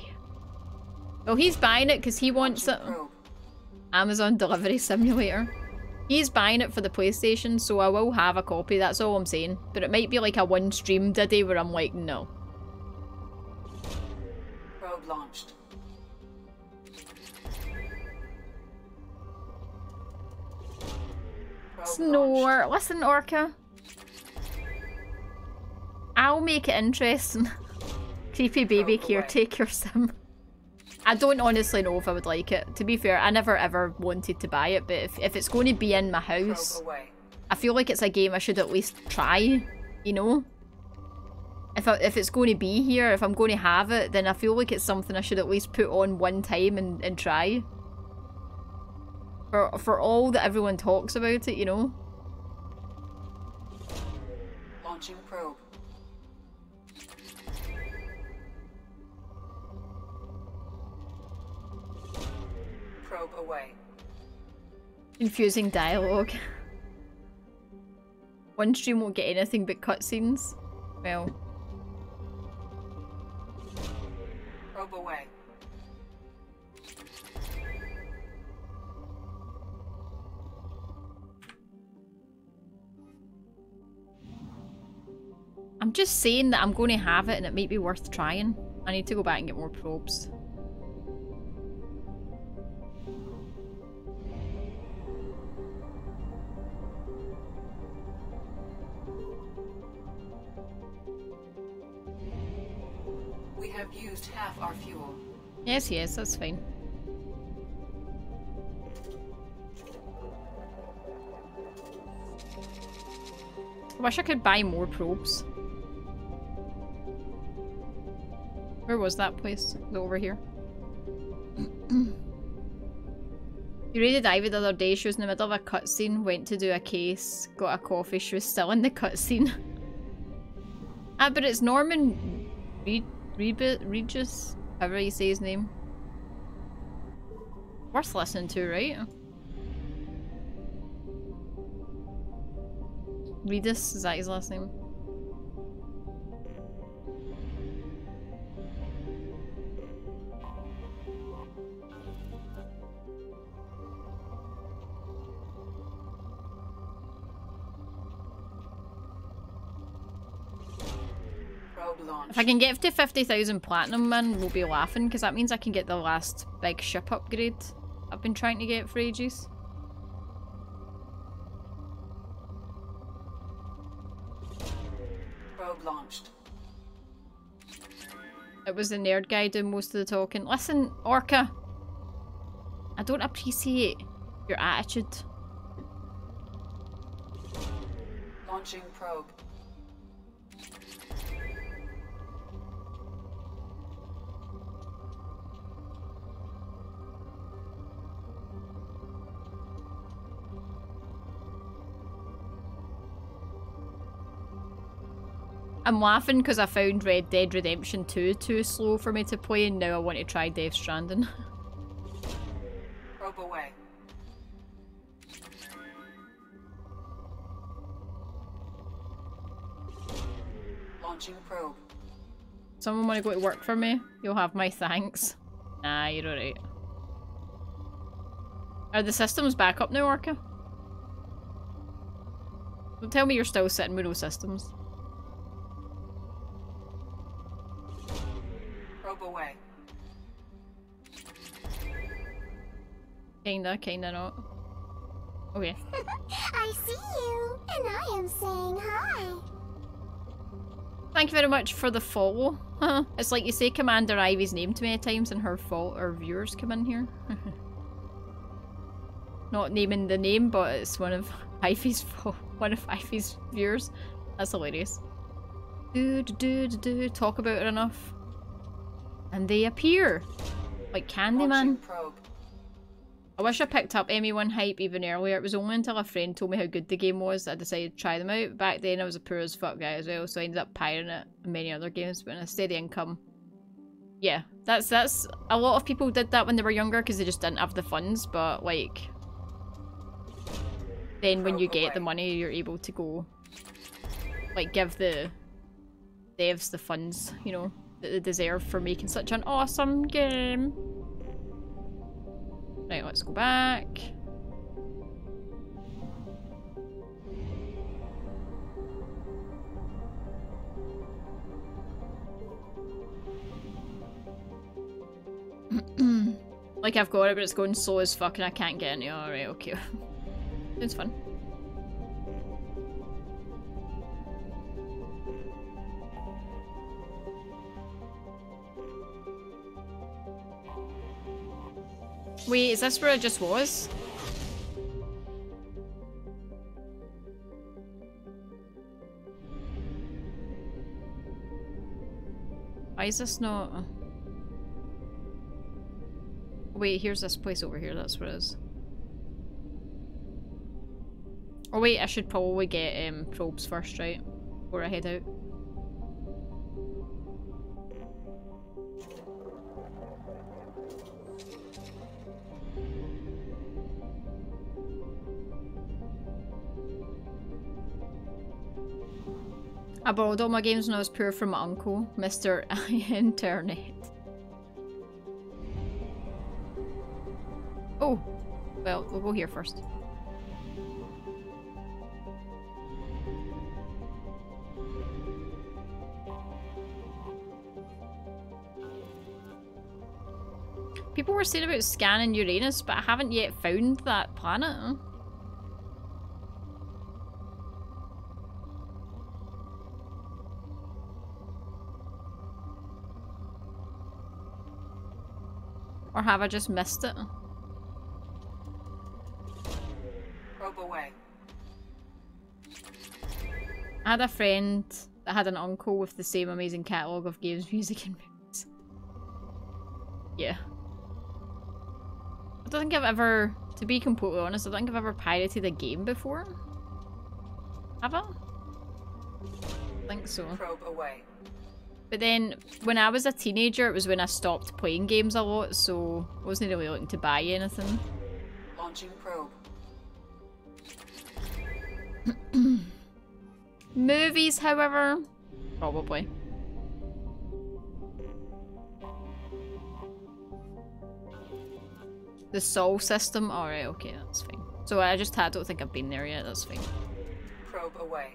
Well, he's buying it because he wants it. Amazon Delivery Simulator. He's buying it for the PlayStation, so I will have a copy, that's all I'm saying. But it might be like a one stream diddy where I'm like, no. Probe launched. Snore. Listen, Orca. I'll make it interesting. Creepy baby caretaker sim. I don't honestly know if I would like it. To be fair, I never ever wanted to buy it, but if, if it's going to be in my house, I feel like it's a game I should at least try, you know? If, I, if it's going to be here, if I'm going to have it, then I feel like it's something I should at least put on one time and, and try. For, for all that everyone talks about it, you know? Launching probe. Probe away. Confusing dialogue. One stream won't get anything but cutscenes. Well. Probe away. I'm just saying that I'm going to have it and it might be worth trying. I need to go back and get more probes. We have used half our fuel. Yes, yes, that's fine. I wish I could buy more probes. Where was that place? Over here. You raided Ivy the other day, she was in the middle of a cutscene, went to do a case, got a coffee, she was still in the cutscene. Ah, but it's Norman Re Re Regis, however you say his name. Worth listening to, right? Redis, is that his last name? If I can get to fifty thousand platinum, man, we'll be laughing, because that means I can get the last big ship upgrade I've been trying to get for ages. Probe launched. It was the nerd guy doing most of the talking. Listen, Orca, I don't appreciate your attitude. Launching probe. I'm laughing because I found Red Dead Redemption two too slow for me to play, and now I want to try Death Stranding. Probe away. Launching probe. Someone want to go to work for me? You'll have my thanks. Nah, you're alright. Are the systems back up now, Orca? Don't tell me you're still sitting with no systems. Away. Kinda, kinda not. Okay. I see you, and I am saying hi. Thank you very much for the follow. It's like you say Commander Ivy's name too many times, and her fault our viewers come in here. Not naming the name, but it's one of Ivy's one of Ivy's viewers. That's hilarious. Do do do do. Talk about it enough. And they appear! Like Candyman. I wish I picked up M E one hype even earlier. It was only until a friend told me how good the game was that I decided to try them out. Back then I was a poor as fuck guy as well, so I ended up pirating it and many other games, but in a steady income. Yeah, that's- that's- a lot of people did that when they were younger because they just didn't have the funds, but like... Then when you get the money you're able to go... Like give the... devs the funds, you know? That they deserve for making such an awesome game. Right, let's go back. Like, I've got it, but it's going slow as fuck and I can't get into it. Alright, okay. It's fun. Wait, is this where I just was? Why is this not... Wait, here's this place over here, that's where it is. Oh wait, I should probably get um, probes first, right? Before I head out. I borrowed all my games when I was poor from my uncle, Mister Internet. Oh, well, we'll go here first. People were saying about scanning Uranus, but I haven't yet found that planet. Or have I just missed it? Probe away. I had a friend that had an uncle with the same amazing catalogue of games, music and movies. Yeah. I don't think I've ever, to be completely honest, I don't think I've ever pirated a game before. Have I? I think so. Probe away. But then, when I was a teenager, it was when I stopped playing games a lot, so I wasn't really looking to buy anything. Launching probe. Movies, however, probably. The Sol system? Alright, okay, that's fine. So I just I don't think I've been there yet, that's fine. Probe away.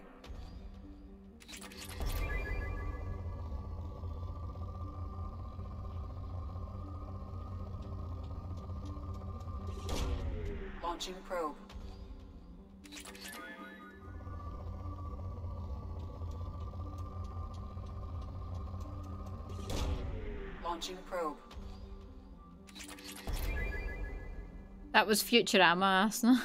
Launching probe. Launching probe. That was Futurama, Asna.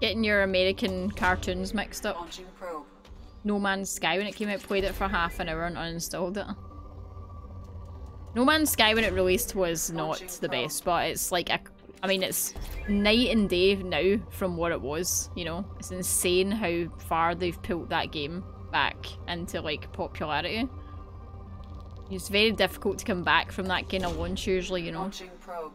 Getting your American cartoons mixed up. Launching probe. No Man's Sky when it came out, played it for half an hour and uninstalled it. No Man's Sky when it released was not the best, but it's like, a, I mean, it's night and day now from what it was, you know? It's insane how far they've pulled that game back into, like, popularity. It's very difficult to come back from that kind of launch usually, you know? Launching probe.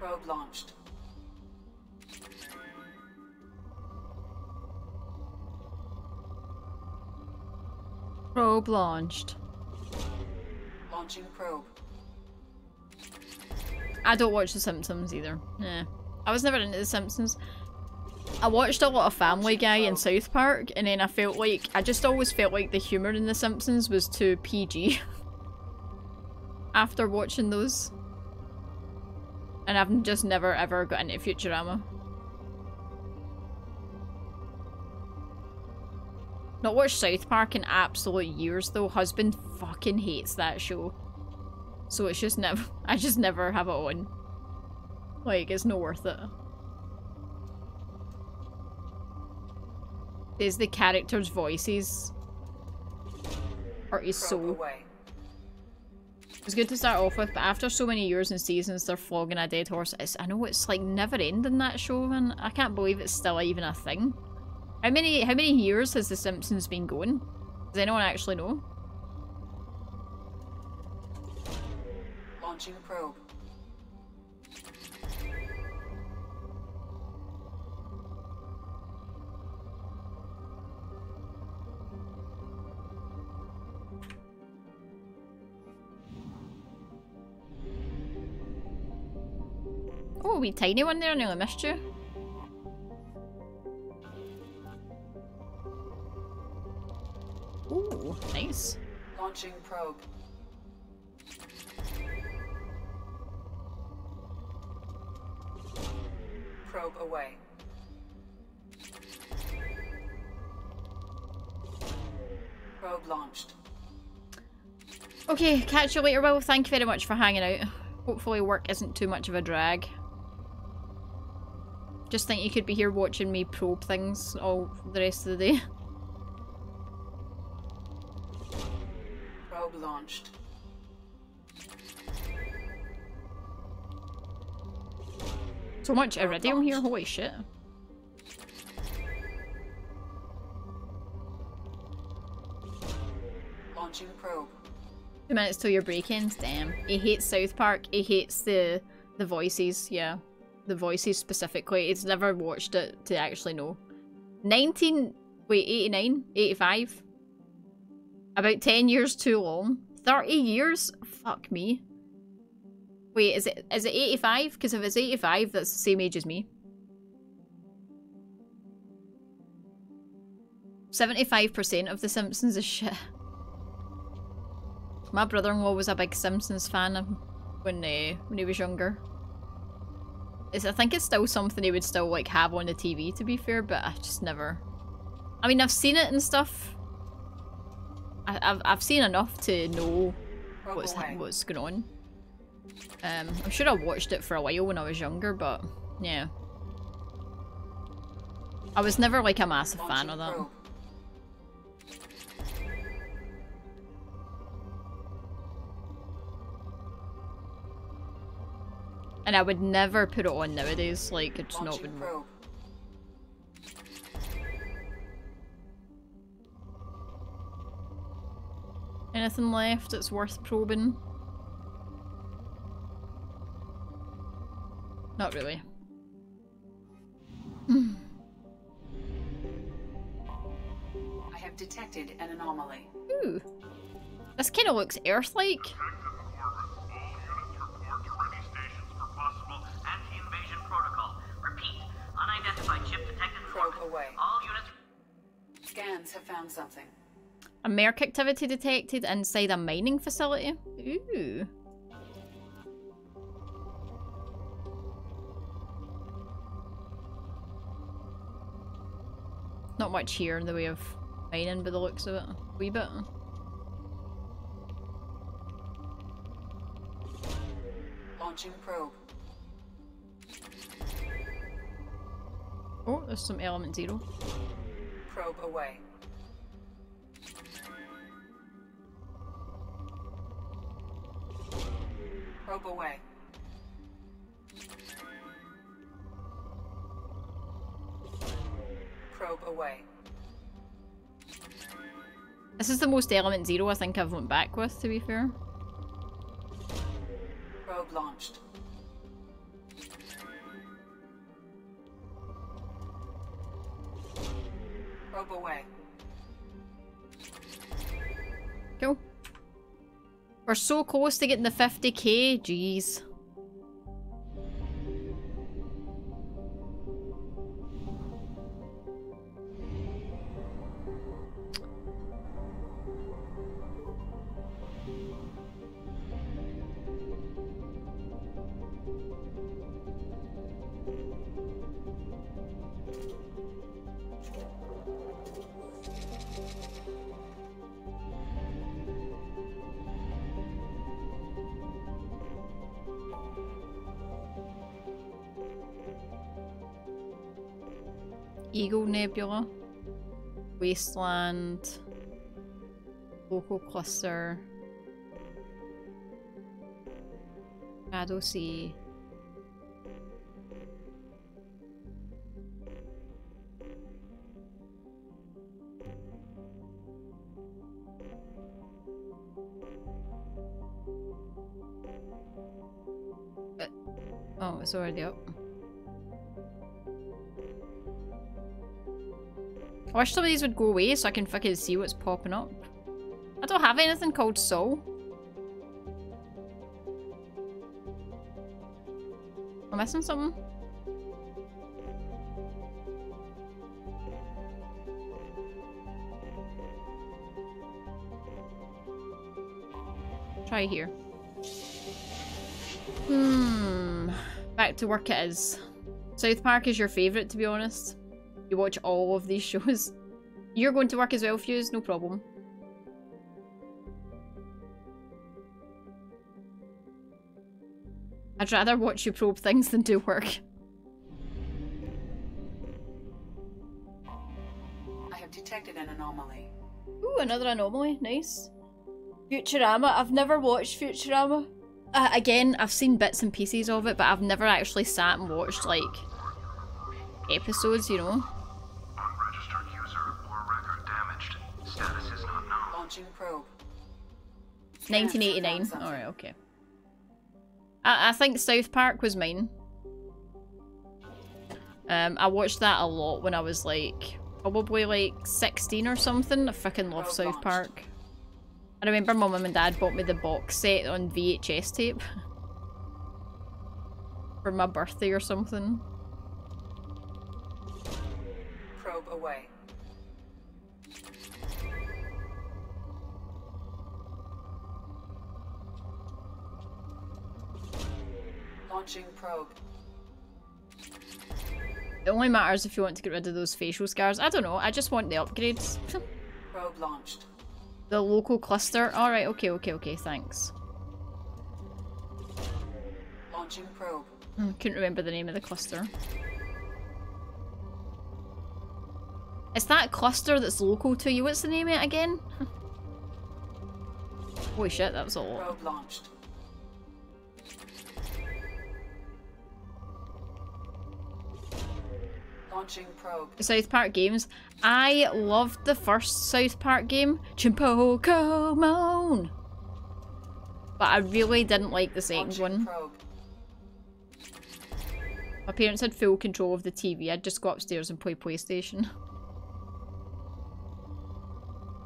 Probe launched. Probe launched. Launching probe. I don't watch The Simpsons either. Yeah. I was never into The Simpsons. I watched a lot of Family Guy and South Park, and then I felt like, I just always felt like the humour in The Simpsons was too P G after watching those. And I've just never ever got into Futurama. Not watched South Park in absolute years though. Husband fucking hates that show. So it's just never, I just never have it on. Like, it's not worth it. Is the characters' voices. Or his soul. It's good to start off with, but after so many years and seasons, they're flogging a dead horse. It's, I know it's like never ending, that show, man. I can't believe it's still even a thing. How many how many years has The Simpsons been going? Does anyone actually know? Launching probe. Oh, a wee tiny one there, I nearly missed you. Ooh, nice. Launching probe. Probe away. Probe launched. Okay, catch you later, Will. Thank you very much for hanging out. Hopefully work isn't too much of a drag. Just think you could be here watching me probe things all the rest of the day. Probe launched. So much probe iridium launched. Here, holy shit. Launching probe. Two minutes till your break ends, damn. He hates South Park, he hates the the voices, yeah. The voices specifically. It's never watched it to actually know. nineteen, wait, eighty-nine, eighty-five. About ten years too long. thirty years? Fuck me. Wait, is it is it eighty-five? Because if it's eighty-five, that's the same age as me. seventy-five percent of The Simpsons is shit. My brother-in-law was a big Simpsons fan when, uh, when he was younger. It's, I think it's still something he would still like have on the T V, to be fair, but I just never... I mean, I've seen it and stuff. I, I've, I've seen enough to know what's, what's going on. Um, I'm sure I watched it for a while when I was younger, but yeah. I was never like a massive fan of that. And I would never put it on nowadays, like, it's not been... Probe. Anything left that's worth probing? Not really. I have detected an anomaly. Ooh. This kind of looks Earth-like. Possible anti-invasion protocol. Outside chip detected. Probe away. All units. Scans have found something. A merc activity detected inside a mining facility. Ooh. Not much here in the way of mining by the looks of it. A wee bit. Launching probe. Oh, there's some element zero. Probe away. Probe away. Probe away. This is the most element zero I think I've went back with, to be fair. Probe launched. Probe away. Go. Cool. We're so close to getting the fifty K, jeez. Eagle Nebula, Wasteland, Local Cluster, Shadow Sea. But, oh, it's already up. I wish some of these would go away so I can fucking see what's popping up. I don't have anything called Soul. Am I missing something? Try here. Hmm. Back to work it is. South Park is your favourite, to be honest. You watch all of these shows. You're going to work as well, Fuse, no problem. I'd rather watch you probe things than do work. I have detected an anomaly. Ooh, another anomaly, nice. Futurama, I've never watched Futurama. Uh, again, I've seen bits and pieces of it, but I've never actually sat and watched, like, episodes, you know. nineteen eighty-nine. Alright, okay. I, I think South Park was mine. Um, I watched that a lot when I was like, probably like sixteen or something. I fucking love South Park. I remember my mum and dad bought me the box set on V H S tape. For my birthday or something. Probe away. Launching probe. It only matters if you want to get rid of those facial scars. I don't know, I just want the upgrades. Probe launched. The local cluster. Alright, okay, okay, okay, thanks. Launching probe. I couldn't remember the name of the cluster. It's that cluster that's local to you. What's the name of it again? Holy shit, that was a lot. Probe launched. Launching probe. South Park games. I loved the first South Park game, Chimpo Comon. But I really didn't like the second Launching one. Probe. My parents had full control of the T V. I'd just go upstairs and play PlayStation.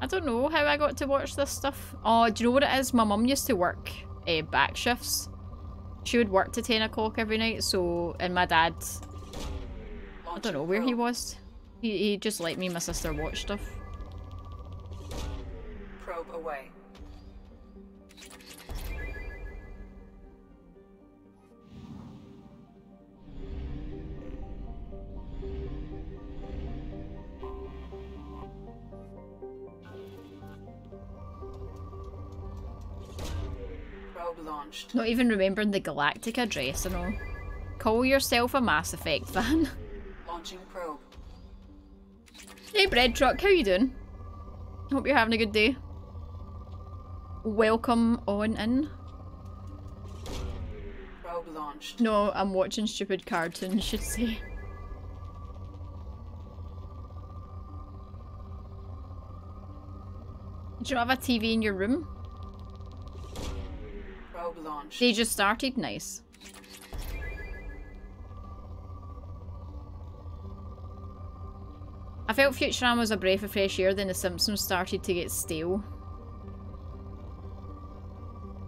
I don't know how I got to watch this stuff. Oh, do you know what it is? My mum used to work eh, back shifts. She would work to ten o'clock every night, so... And my dad I don't know where he was. He, he just let me and my sister watch stuff. Probe away. Launched. Not even remembering the galactic address and all. Call yourself a Mass Effect fan. Launching probe. Hey bread truck, how you doing? Hope you're having a good day. Welcome on in. Probe launched. No, I'm watching stupid cartoons, should say. Do you have a T V in your room? Launched. They just started? Nice. I felt Futurama was a breath of fresh air, then The Simpsons started to get stale.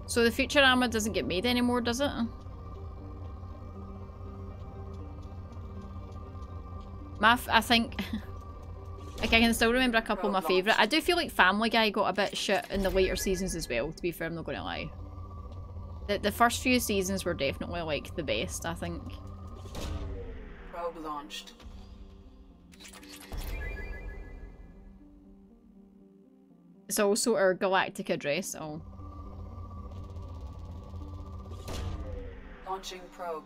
So the Futurama doesn't get made anymore, does it? My f I think... like I can still remember a couple Road of my favourite. I do feel like Family Guy got a bit shit in the later seasons as well, to be fair, I'm not going to lie. The, the first few seasons were definitely, like, the best, I think. Probe launched. It's also our galactic address, oh. Launching probe.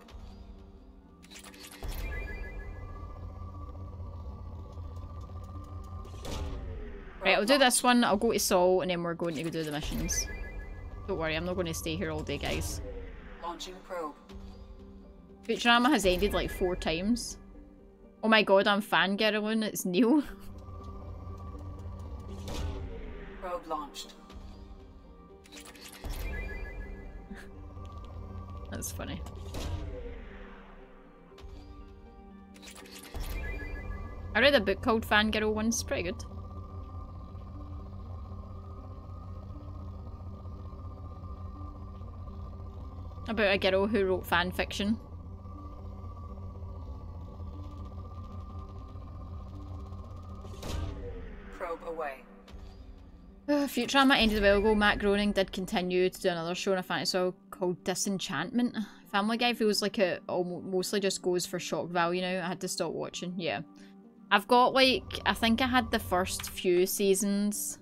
Right, I'll do this one, I'll go to Sol, and then we're going to go do the missions. Don't worry, I'm not going to stay here all day, guys. Launching probe. Futurama has ended like four times. Oh my god, I'm fangirling, it's Neil. Probe launched. That's funny. I read a book called Fangirl once, pretty good. About a girl who wrote fan fiction. Probe away. Uh, Futurama ended a while ago. Matt Groening did continue to do another show in a fantasy called Disenchantment. Family Guy feels like it almost mostly just goes for shock value now. I had to stop watching. Yeah, I've got like I think I had the first few seasons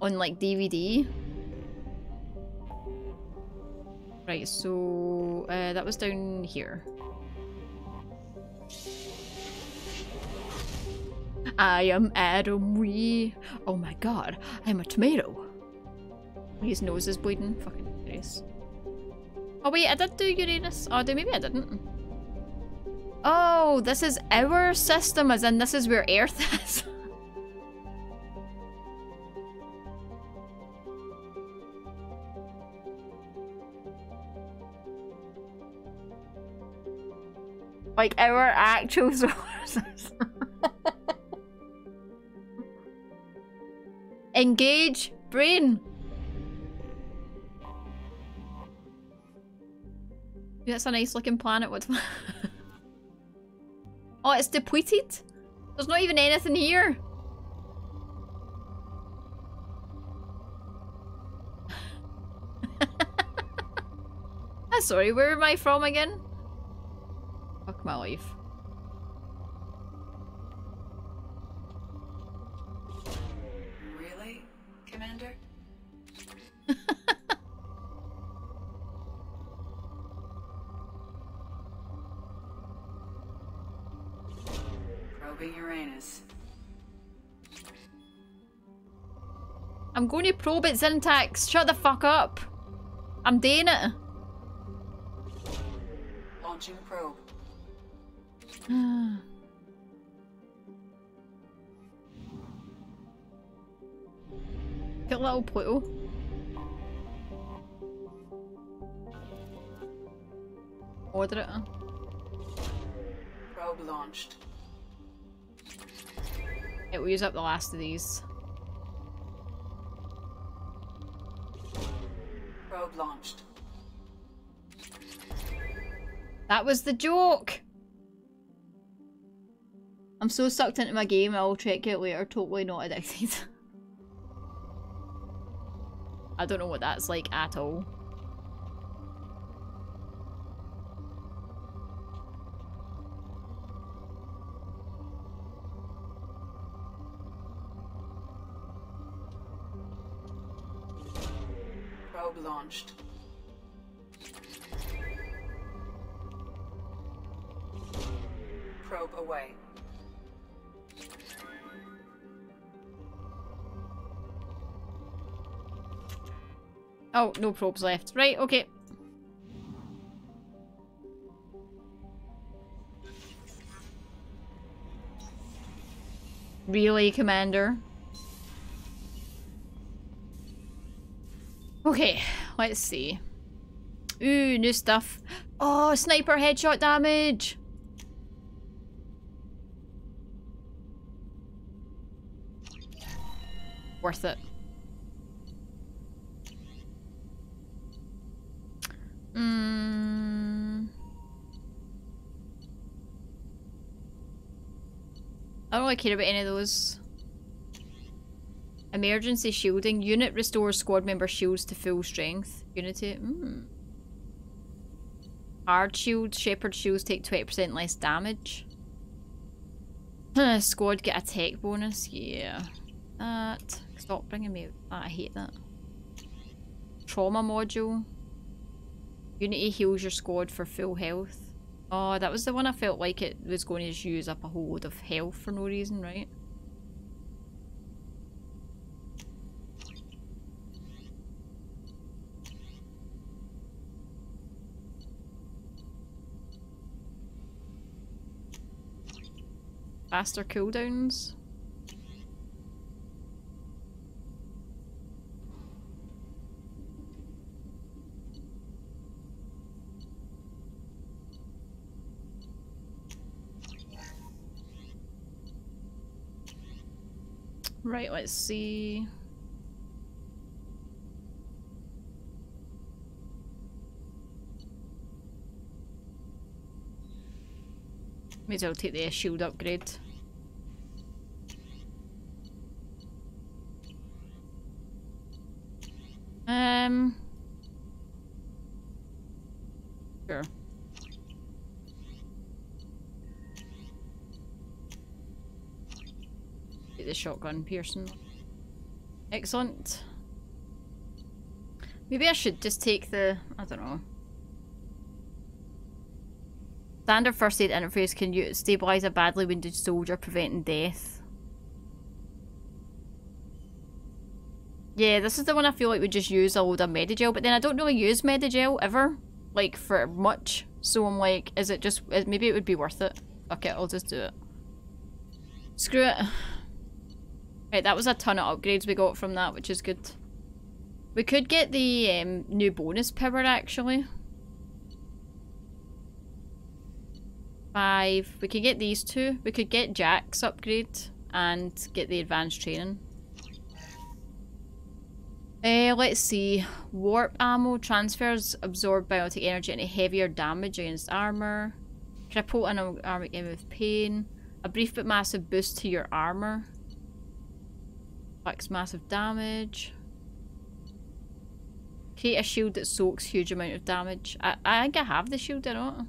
on like D V D. Right, so uh, that was down here. I am Adam Wee. Oh my god, I'm a tomato. His nose is bleeding. Fucking Uranus. Oh wait, I did do Uranus. Oh, maybe I didn't. Oh, this is our system, as in this is where Earth is. Like, our actual sources. Engage brain. That's a nice looking planet. What's oh, it's depleted. There's not even anything here. I'm sorry, where am I from again? Fuck my life. Really, Commander? Probing Uranus. I'm going to probe its syntax. Shut the fuck up. I'm doing it. Launching probe. Good little Pluto. Order it. Probe launched. It will use up the last of these. Probe launched. That was the joke. I'm so sucked into my game, I'll check it later. Totally not addicted. I don't know what that's like at all. Probe launched. Probe away. Oh, no probes left. Right, okay. Really, Commander? Okay, let's see. Ooh, new stuff. Oh, sniper headshot damage! Worth it. Mm. I don't really care about any of those. Emergency shielding. Unit restores squad member shields to full strength. Unity. Mm. Hard shield. Shepherd shields take twenty percent less damage. Squad get a tech bonus. Yeah. That. Stop bringing me that. I hate that. Trauma module. Unity heals your squad for full health. Oh, that was the one I felt like it was going to just use up a whole load of health for no reason, right? Faster cooldowns. Right, let's see. May as well take the shield upgrade. Um. Sure. The shotgun piercing. Excellent. Maybe I should just take the, I don't know. Standard first aid interface can you stabilise a badly wounded soldier, preventing death. Yeah, this is the one I feel like we just use a load of Medigel, but then I don't really use Medigel ever, like for much. So I'm like, is it just, maybe it would be worth it. Fuck it, I'll just do it. Screw it. Right, that was a ton of upgrades we got from that, which is good. We could get the um, new bonus power, actually. Five. We could get these two. We could get Jack's upgrade and get the advanced training. Uh, let's see. Warp ammo transfers absorb biotic energy into heavier damage against armour. Cripple an armor game with pain. A brief but massive boost to your armour. Inflicts massive damage. Create a shield that soaks huge amount of damage. I, I think I have the shield, I don't.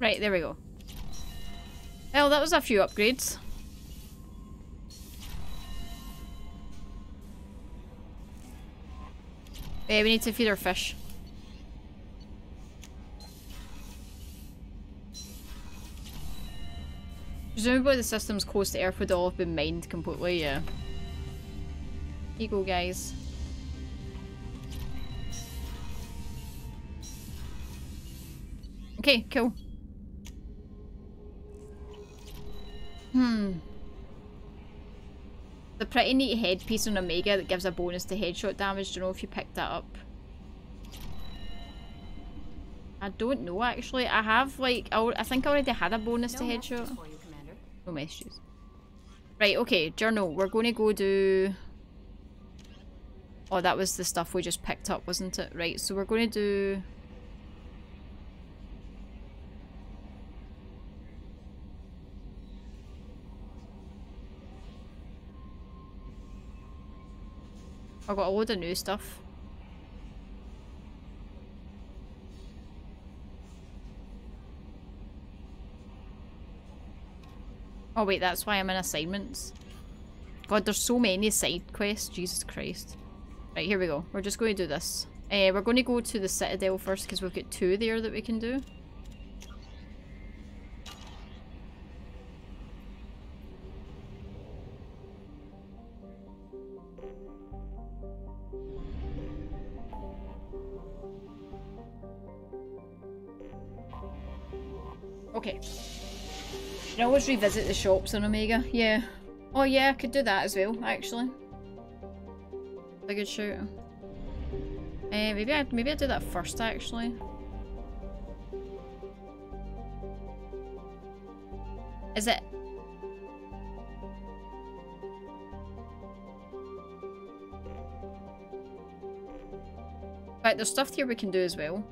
Right, there we go. Well, that was a few upgrades. Yeah, we need to feed our fish. Presumably the systems close to Earth would all have been mined completely, yeah. Here you go, guys. Okay, cool. Hmm. The pretty neat headpiece on Omega that gives a bonus to headshot damage. Don't know if you picked that up. I don't know, actually. I have, like, I, I think I already had a bonus no to headshot. You, no messages. Right, okay, journal. We're going to go do... Oh, that was the stuff we just picked up, wasn't it? Right, so we're going to do... I've got a load of new stuff. Oh wait, that's why I'm in assignments. God, there's so many side quests. Jesus Christ. Right, here we go. We're just going to do this. Uh, we're going to go to the Citadel first because we've got two there that we can do. Okay. You can always revisit the shops on Omega, yeah. Oh yeah, I could do that as well, actually. That's a good shoot. Uh, maybe I'd maybe I'd do that first, actually. Is it? Right, there's stuff here we can do as well.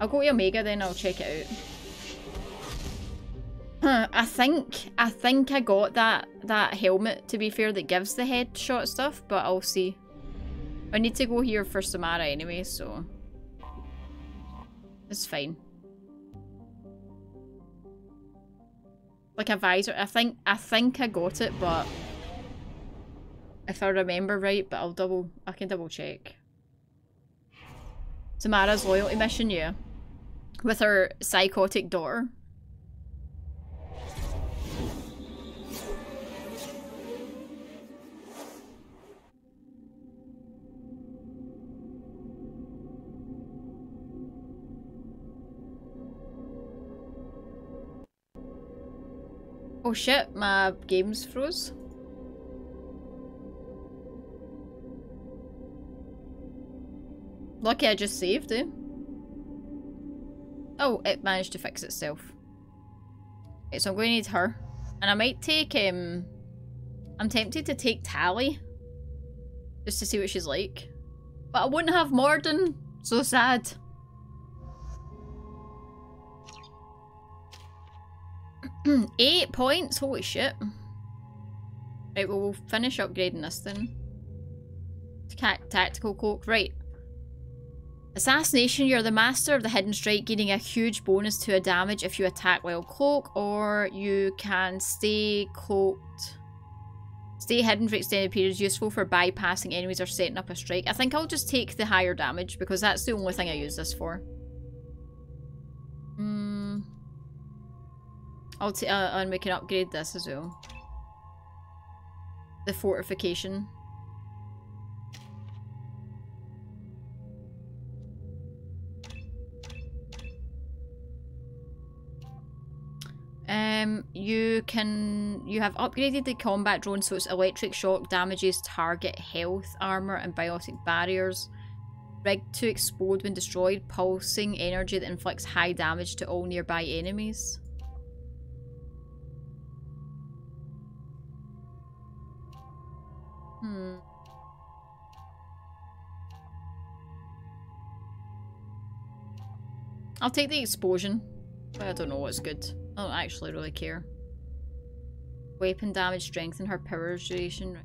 I'll go to Omega then, I'll check it out. I think I think I got that that helmet, to be fair, that gives the headshot stuff, but I'll see. I need to go here for Samara anyway, so it's fine. Like a visor, I think I think I got it, but if I remember right, but I'll double I can double check. Samara's loyalty mission, yeah. With her psychotic daughter. Oh shit, my game's froze. Lucky I just saved, eh? Oh, it managed to fix itself. Okay, so I'm going to need her. And I might take, um... I'm tempted to take Tali. Just to see what she's like. But I wouldn't have Morden. So sad. Eight points? Holy shit. Right, well, we'll finish upgrading this then. Tactical cloak. Right. Assassination. You're the master of the hidden strike, gaining a huge bonus to a damage if you attack while cloaked, or you can stay cloaked. Stay hidden for extended periods. Useful for bypassing enemies or setting up a strike. I think I'll just take the higher damage because that's the only thing I use this for. Hmm... I'll t uh, and we can upgrade this as well. The fortification. Um, you can you have upgraded the combat drone, so it's electric shock damages target health, armor, and biotic barriers. Rigged to explode when destroyed, pulsing energy that inflicts high damage to all nearby enemies. Hmm. I'll take the explosion. I don't know what's good. I don't actually really care. Weapon damage, strengthen her power duration.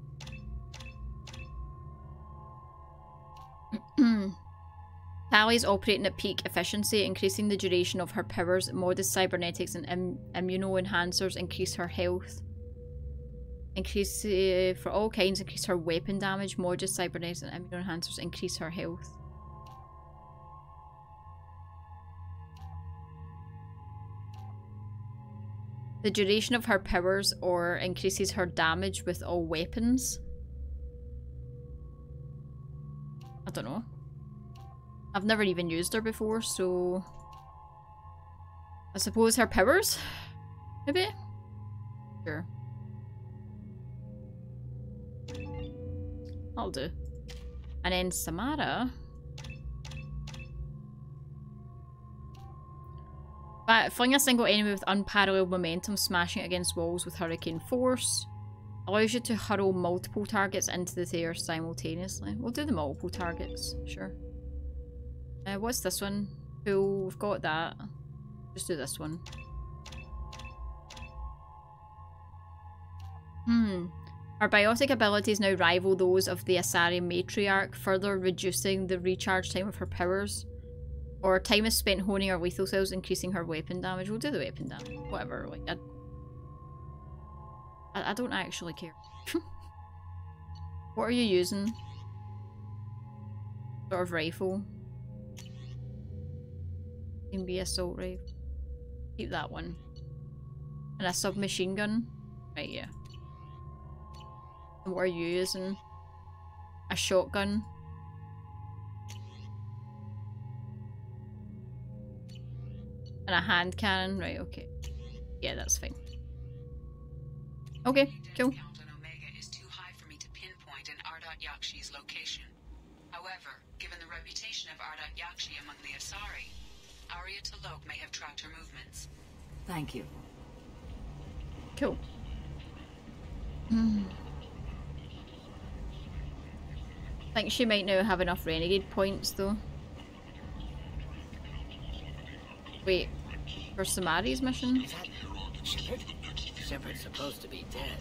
Tali's operating at peak efficiency, increasing the duration of her powers. Modest cybernetics and im immuno enhancers increase her health. Increase uh, for all kinds, increase her weapon damage, modest cybernetics and immune enhancers, increase her health. The duration of her powers or increases her damage with all weapons. I don't know. I've never even used her before, so I suppose her powers? Maybe? Sure. I'll do. And then Samara. Fling a single enemy with unparalleled momentum, smashing it against walls with hurricane force. Allows you to hurl multiple targets into the air simultaneously. We'll do the multiple targets, sure. Uh, what's this one? Cool, we've got that. Just do this one. Hmm. Our biotic abilities now rival those of the Asari matriarch, further reducing the recharge time of her powers. Or time is spent honing her lethal cells, increasing her weapon damage. We'll do the weapon damage. Whatever. Like I, I, I don't actually care. What are you using? Sort of rifle. Can be assault rifle. Keep that one. And a submachine gun. Right, yeah. And what are you using? A shotgun. And a hand cannon. Right, okay. Yeah, that's fine. Okay, cool. The discount on Omega is too high for me to pinpoint an Ardat-Yakshi's location. However, given the reputation of Ardat-Yakshi among the Asari, Aria Talok may have tracked her movements. Thank you. Cool. Mm. I think she might now have enough renegade points though. Wait, for Samari's mission? Is that Shepard? Shepard's supposed to be dead.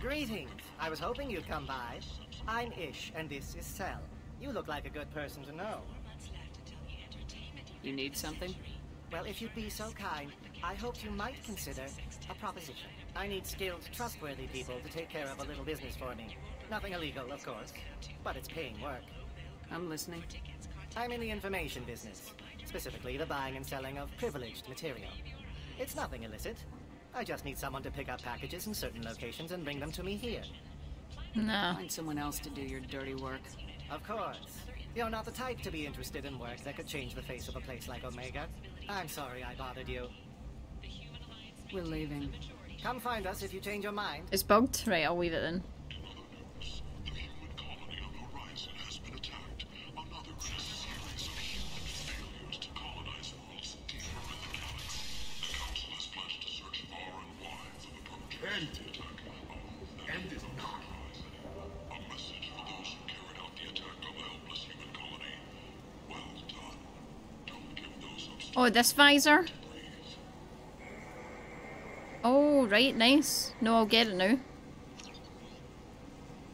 Greetings. I was hoping you'd come by. I'm Ish, and this is Sel. You look like a good person to know. You need something? Well, if you'd be so kind, I hoped you might consider a proposition. I need skilled, trustworthy people to take care of a little business for me. Nothing illegal, of course, but it's paying work. I'm listening. I'm in the information business. Specifically, the buying and selling of privileged material. It's nothing illicit. I just need someone to pick up packages in certain locations and bring them to me here. No. Find someone else to do your dirty work. Of course. You're not the type to be interested in work that could change the face of a place like Omega. I'm sorry I bothered you. We're leaving. Come find us if you change your mind. It's bugged? Right, I'll leave it then. Oh, this visor? Oh, right, nice. No, I'll get it now.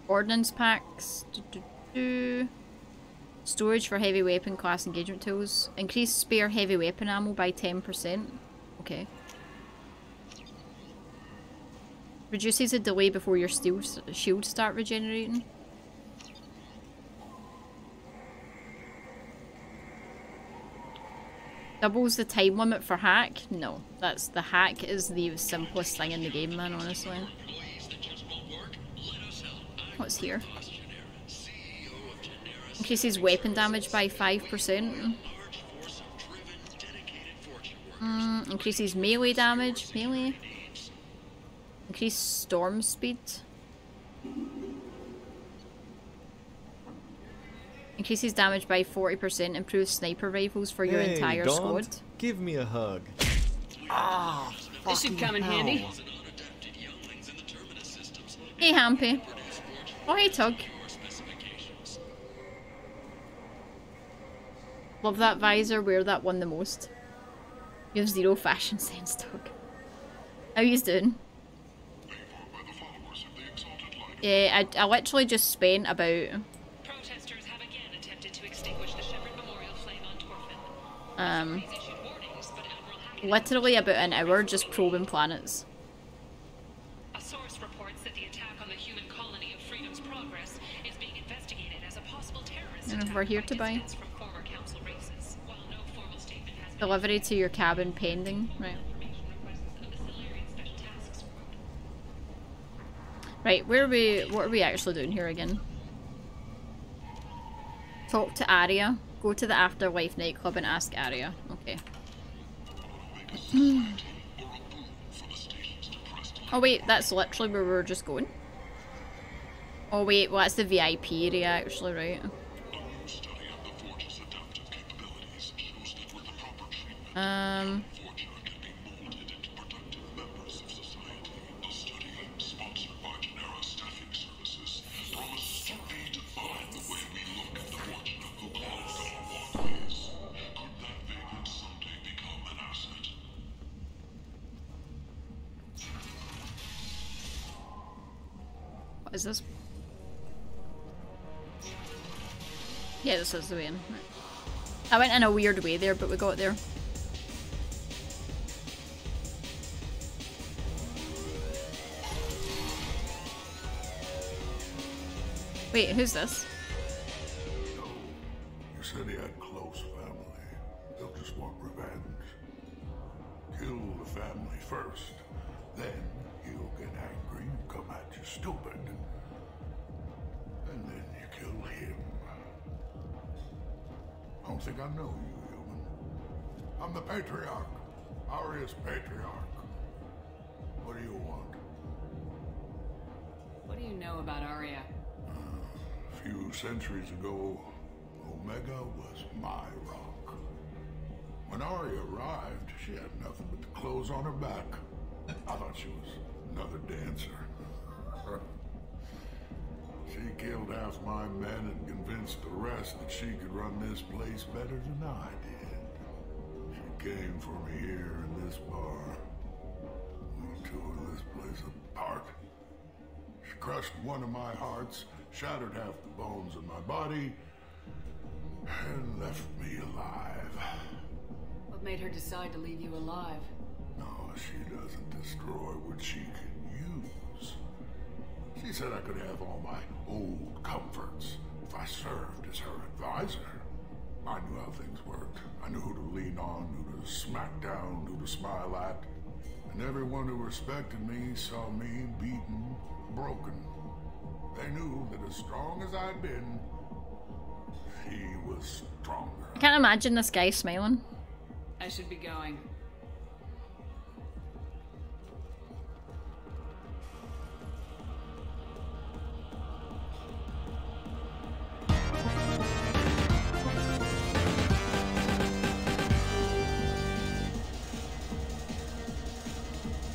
Ordnance packs. Do, do, do. Storage for heavy weapon class engagement tools. Increase spare heavy weapon ammo by ten percent. Okay. Reduces the delay before your steel shields start regenerating. Doubles the time limit for hack? No. That's the hack is the simplest thing in the game, man, honestly. What's here? Increases weapon damage by five percent. Mm, increases melee damage. Melee. Increase storm speed. Increases damage by forty percent, improves sniper rifles for your hey, entire Daunt, squad. Give me a hug. Ah, oh, this should come in hell. handy. Hey, Hampy. Oh, hey, Tug. Love that visor, wear that one the most. You have zero fashion sense, Tug. How you doing? Yeah, I, I literally just spent about... Um, literally about an hour just probing planets. A source reports that the attack on the human colony of Freedom's Progress is being investigated as a possible terrorist attack. And we're here to buy. From former council races, while no formal statement has been delivery to your cabin pending. Right. Right. Where are we? What are we actually doing here again? Talk to Aria. Go to the Afterlife nightclub and ask Aria. Okay. Oh wait, that's literally where we were just going. Oh wait, well that's the V I P area actually, right? Um. Is this? Yeah, this is the way in. I went in a weird way there, but we got there. Wait, who's this? No. You said he had close family. They'll just want revenge. Kill the family first. Then he'll get angry and come at you stupid. And then you kill him. I don't think I know you, human. I'm the patriarch. Aria's patriarch. What do you want? What do you know about Aria? A few centuries ago, Omega was my rock. When Aria arrived, she had nothing but the clothes on her back. I thought she was another dancer. She killed half my men and convinced the rest that she could run this place better than I did. She came for me here in this bar. We tore this place apart. She crushed one of my hearts, shattered half the bones in my body, and left me alive. What made her decide to leave you alive? No, she doesn't destroy what she can use. She said I could have all my old comforts if I served as her advisor. I knew how things worked. I knew who to lean on, who to smack down, who to smile at. And everyone who respected me saw me beaten, broken. They knew that as strong as I'd been, she was stronger. I can't imagine this guy smiling. I should be going.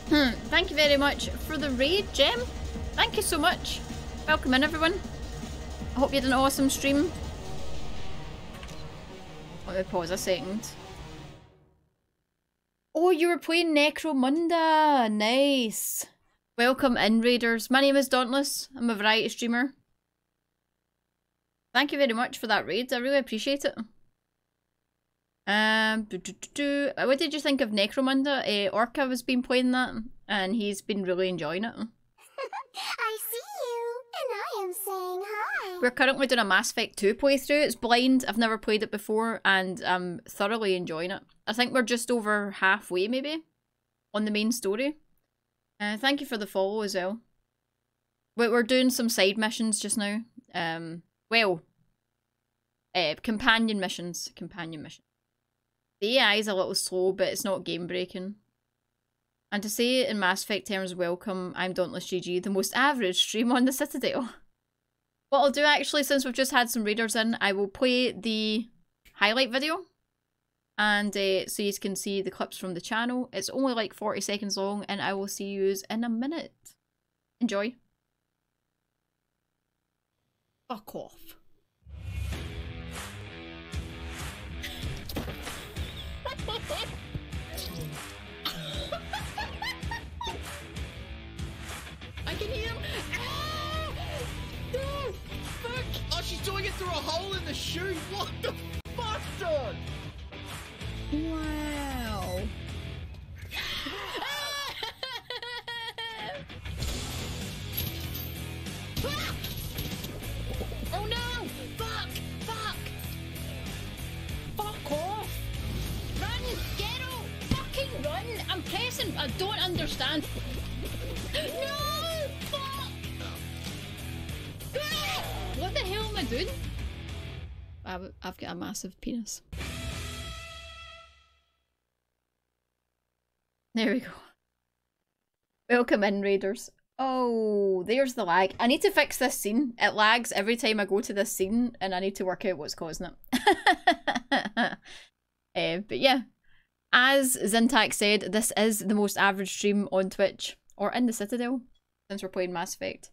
Hmm, thank you very much for the raid, Gem. Thank you so much. Welcome in, everyone. I hope you had an awesome stream. Let me pause a second. Oh, you were playing Necromunda. Nice. Welcome in, Raiders. My name is Dauntless. I'm a variety streamer. Thank you very much for that raid. I really appreciate it. Um, do, do, do, do. What did you think of Necromunda? Uh, Orca has been playing that, and he's been really enjoying it. I see. And I am saying hi. We're currently doing a Mass Effect two playthrough. It's blind. I've never played it before, and I'm thoroughly enjoying it. I think we're just over halfway, maybe, on the main story. Uh, thank you for the follow as well. But we're doing some side missions just now. Um, well, uh, companion missions. Companion missions. The A I is a little slow, but it's not game breaking. And to say it in Mass Effect terms, welcome, I'm Dauntless G G, the most average stream on the Citadel. What I'll do actually, since we've just had some raiders in, I will play the highlight video. And uh, so you can see the clips from the channel. It's only like forty seconds long, and I will see you in a minute. Enjoy. Fuck off. She's doing it through a hole in the shoe. What the fuck, dog? Wow. Oh no! Fuck! Fuck! Fuck off! Run, Geralt! Fucking run! I'm pressing. I don't understand. No! What the hell am I doing? I've, I've got a massive penis. There we go. Welcome in, Raiders. Oh, there's the lag. I need to fix this scene. It lags every time I go to this scene, and I need to work out what's causing it. uh, but yeah, as Zintac said, this is the most average stream on Twitch, or in the Citadel, since we're playing Mass Effect.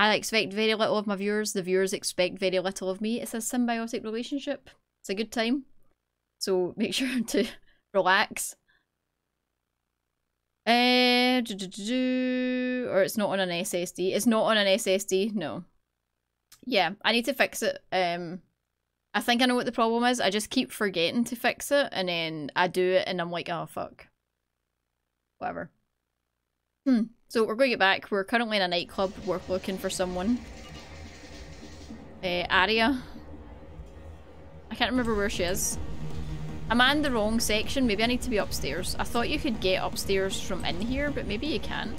I expect very little of my viewers, the viewers expect very little of me. It's a symbiotic relationship. It's a good time. So make sure to relax. Uh, do, do, do, do. Or it's not on an S S D. It's not on an S S D, no. Yeah, I need to fix it. Um, I think I know what the problem is. I just keep forgetting to fix it, and then I do it, and I'm like, oh, fuck. Whatever. Hmm. So we're going to get back. We're currently in a nightclub. We're looking for someone. Uh, Aria. I can't remember where she is. I'm in the wrong section. Maybe I need to be upstairs. I thought you could get upstairs from in here, but maybe you can't.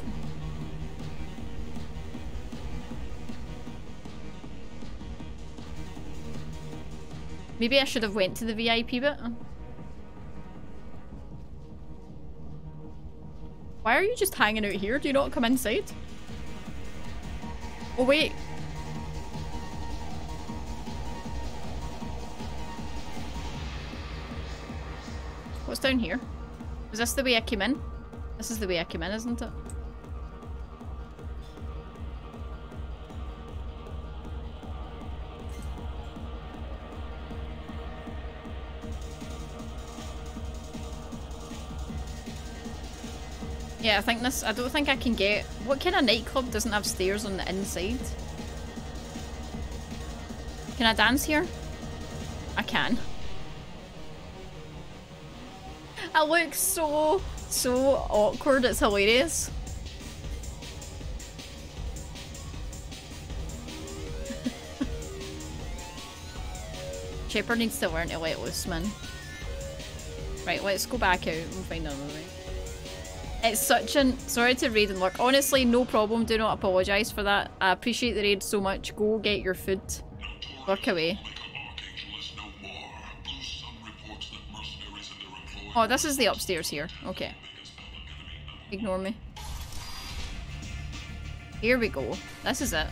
Maybe I should have went to the V I P bit. Why are you just hanging out here? Do you not come inside? Oh wait. What's down here? Is this the way I came in? This is the way I came in, isn't it? Yeah, I think this- I don't think I can get- what kind of nightclub doesn't have stairs on the inside? Can I dance here? I can. I look so, so awkward, it's hilarious. Shepard needs to learn to let loose, man. Right, let's go back out and find another way. It's such an... Sorry to raid and lurk. Honestly, no problem. Do not apologise for that. I appreciate the raid so much. Go get your food. Lurk away. Oh, this is the upstairs here. Okay. Ignore me. Here we go. This is it.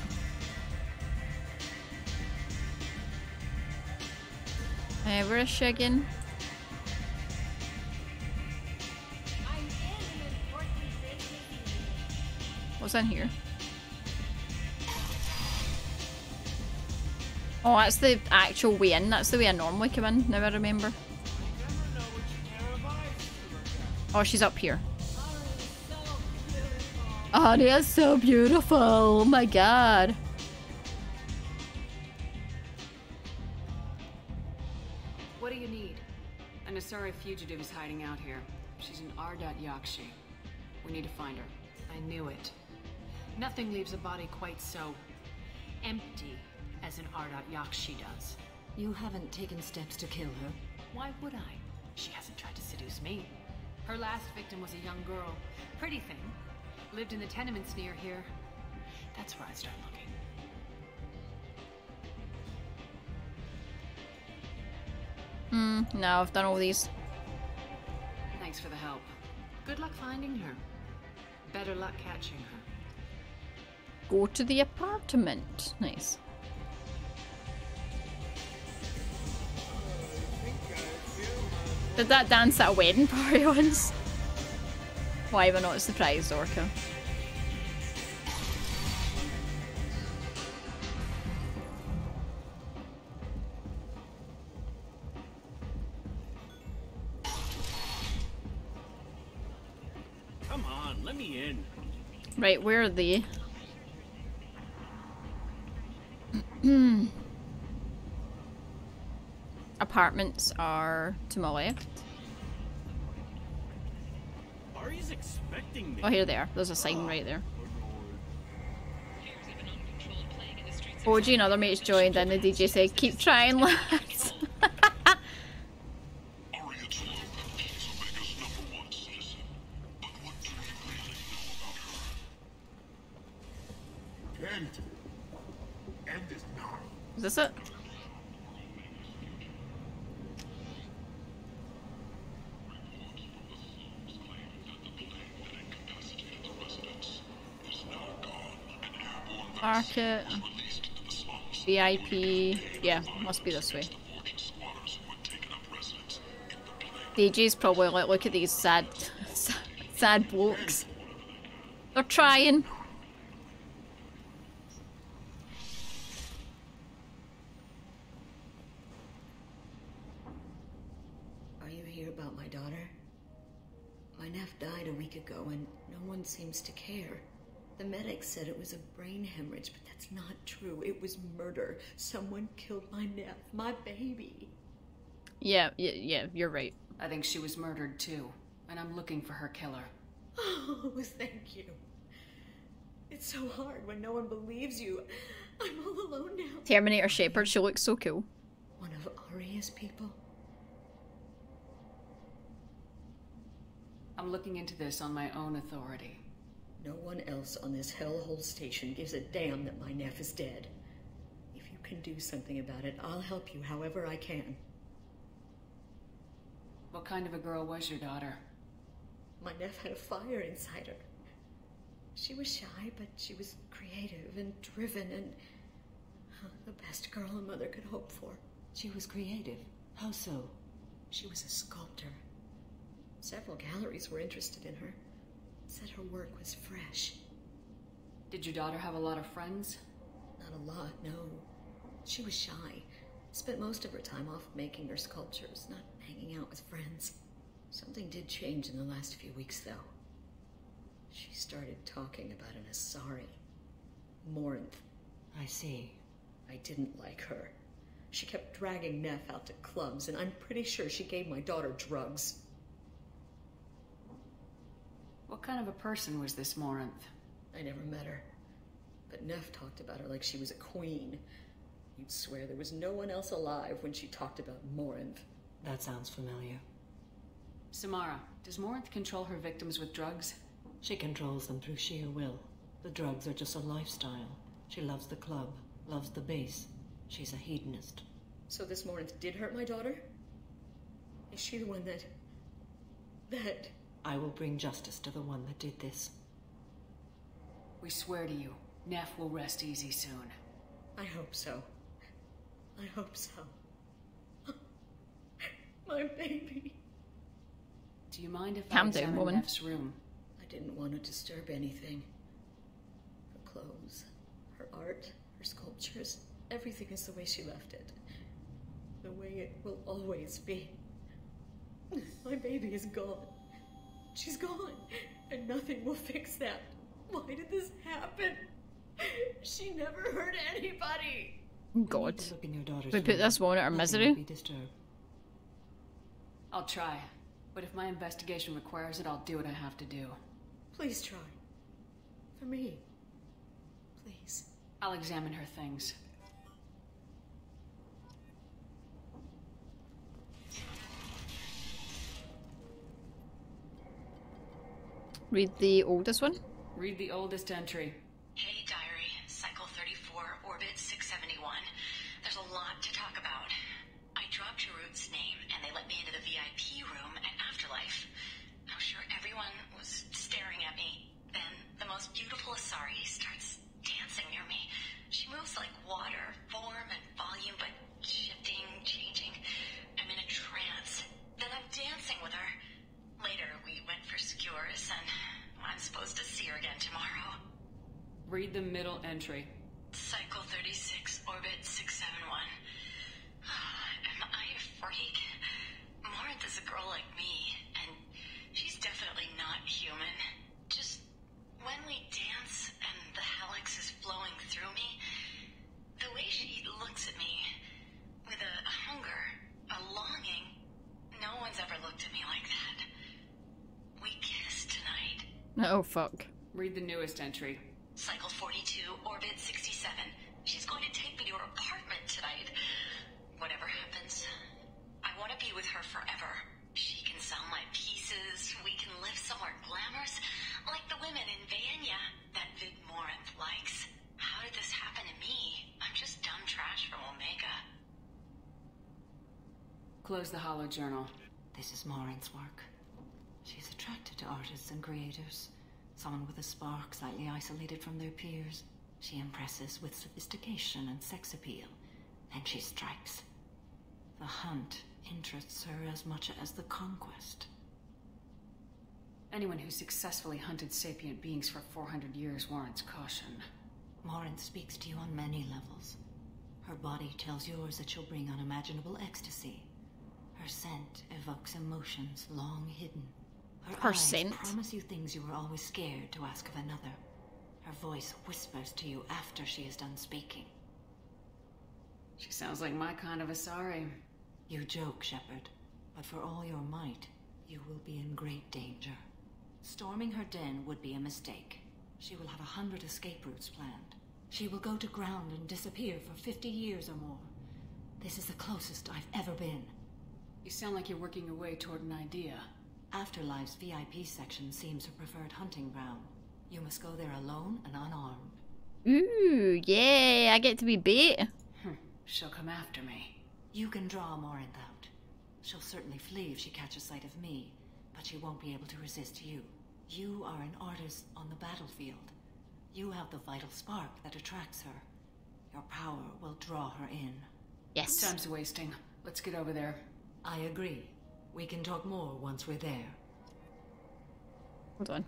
Uh, where is she again? What's in here? Oh, that's the actual way in. That's the way I normally come in. Now I remember. Oh, she's up here. Aria is so beautiful. Oh my god. What do you need? An Asari fugitive is hiding out here. She's an Ardat-Yakshi. We need to find her. I knew it. Nothing leaves a body quite so empty as an Ardat-Yakshi does. You haven't taken steps to kill her. Why would I? She hasn't tried to seduce me. Her last victim was a young girl. Pretty thing. Lived in the tenements near here. That's where I start looking. Hmm, now I've done all these. Thanks for the help. Good luck finding her. Better luck catching her. Go to the apartment. Nice. Did that dance at a wedding party once? Why am I not surprised, Orca? Come on, let me in. Right, where are they? Apartments are to my left. Ari's expecting me. Oh, here they are. There's a sign right there. O G and other mates joined and the D J said, keep trying, lads. Is this it? Market, V I P, yeah, must be this way. D J's probably like, look at these sad, sad, sad blokes. They're trying. Are you here about my daughter? My My Nef died a week ago and no one seems to care. The medic said it was a brain hemorrhage, but that's not true. It was murder. Someone killed my Nef, my baby. Yeah, yeah, yeah, you're right. I think she was murdered too, and I'm looking for her killer. Oh, thank you. It's so hard when no one believes you. I'm all alone now. Terminator Shepard, she looks so cool. One of Aria's people. I'm looking into this on my own authority. No one else on this hellhole station gives a damn that my Nef is dead. If you can do something about it, I'll help you however I can. What kind of a girl was your daughter? My Nef had a fire inside her. She was shy, but she was creative and driven and uh, the best girl a mother could hope for. She was creative? How so? She was a sculptor. Several galleries were interested in her. Said her work was fresh. Did your daughter have a lot of friends? Not a lot, no. She was shy. Spent most of her time off making her sculptures, not hanging out with friends. Something did change in the last few weeks, though. She started talking about an Asari. Moranth. I see. I didn't like her. She kept dragging Nef out to clubs, and I'm pretty sure she gave my daughter drugs. What kind of a person was this Moranth? I never met her. But Nef talked about her like she was a queen. You'd swear there was no one else alive when she talked about Moranth. That sounds familiar. Samara, does Moranth control her victims with drugs? She controls them through sheer will. The drugs are just a lifestyle. She loves the club, loves the base. She's a hedonist. So this Moranth did hurt my daughter? Is she the one that... that... I will bring justice to the one that did this. We swear to you, Nef will rest easy soon. I hope so. I hope so. My baby. Do you mind if Calm I examine woman. Nef's room? I didn't want to disturb anything. Her clothes, her art, her sculptures, everything is the way she left it. The way it will always be. My baby is gone. She's gone, and nothing will fix that. Why did this happen? She never hurt anybody. God. We put this woman at our misery? I'll try, but if my investigation requires it, I'll do what I have to do. Please try. For me. Please. I'll examine her things. Read the oldest one? Read the oldest entry. Hey, diary. Cycle thirty-four, orbit six seventy-one. There's a lot to talk about. I dropped Jerut's name, and they let me into the V I P room at Afterlife. I'm sure everyone was staring at me. Then, the most beautiful Asari starts dancing near me. She moves like water, form and volume, but shifting, changing. I'm in a trance. Then I'm dancing with her. Later, we went for skewers, and I'm supposed to see her again tomorrow. Read the middle entry. Cycle thirty-six, orbit six seventy-one. Am I a freak? Moranth is a girl like me, and she's definitely not human. Just when we dance and the helix is flowing through me, the way she looks at me, with a hunger, a longing, no one's ever looked at me like that. We kissed tonight. Oh, fuck. Read the newest entry. Cycle forty-two, orbit sixty-seven. She's going to take me to her apartment tonight. Whatever happens, I want to be with her forever. She can sell my pieces. We can live somewhere glamorous, like the women in Vanya that Vid Moranth likes. How did this happen to me? I'm just dumb trash from Omega. Close the holo journal. This is Moranth's work. She's attracted to artists and creators. Someone with a spark, slightly isolated from their peers. She impresses with sophistication and sex appeal. Then she strikes. The hunt interests her as much as the conquest. Anyone who successfully hunted sapient beings for four hundred years warrants caution. Moranth speaks to you on many levels. Her body tells yours that she'll bring unimaginable ecstasy. Her scent evokes emotions long hidden. percent. Her eyes promise you things you were always scared to ask of another. Her voice whispers to you after she is done speaking. She sounds like my kind of Asari. You joke, Shepard, but for all your might, you will be in great danger. Storming her den would be a mistake. She will have a hundred escape routes planned. She will go to ground and disappear for fifty years or more. This is the closest I've ever been. You sound like you're working your way toward an idea. Afterlife's V I P section seems her preferred hunting ground. You must go there alone and unarmed. Ooh, yeah, I get to be bit. She'll come after me. You can draw Moranth out. She'll certainly flee if she catches sight of me, but she won't be able to resist you. You are an artist on the battlefield. You have the vital spark that attracts her. Your power will draw her in. Yes. Time's wasting. Let's get over there. I agree. We can talk more once we're there. Hold on.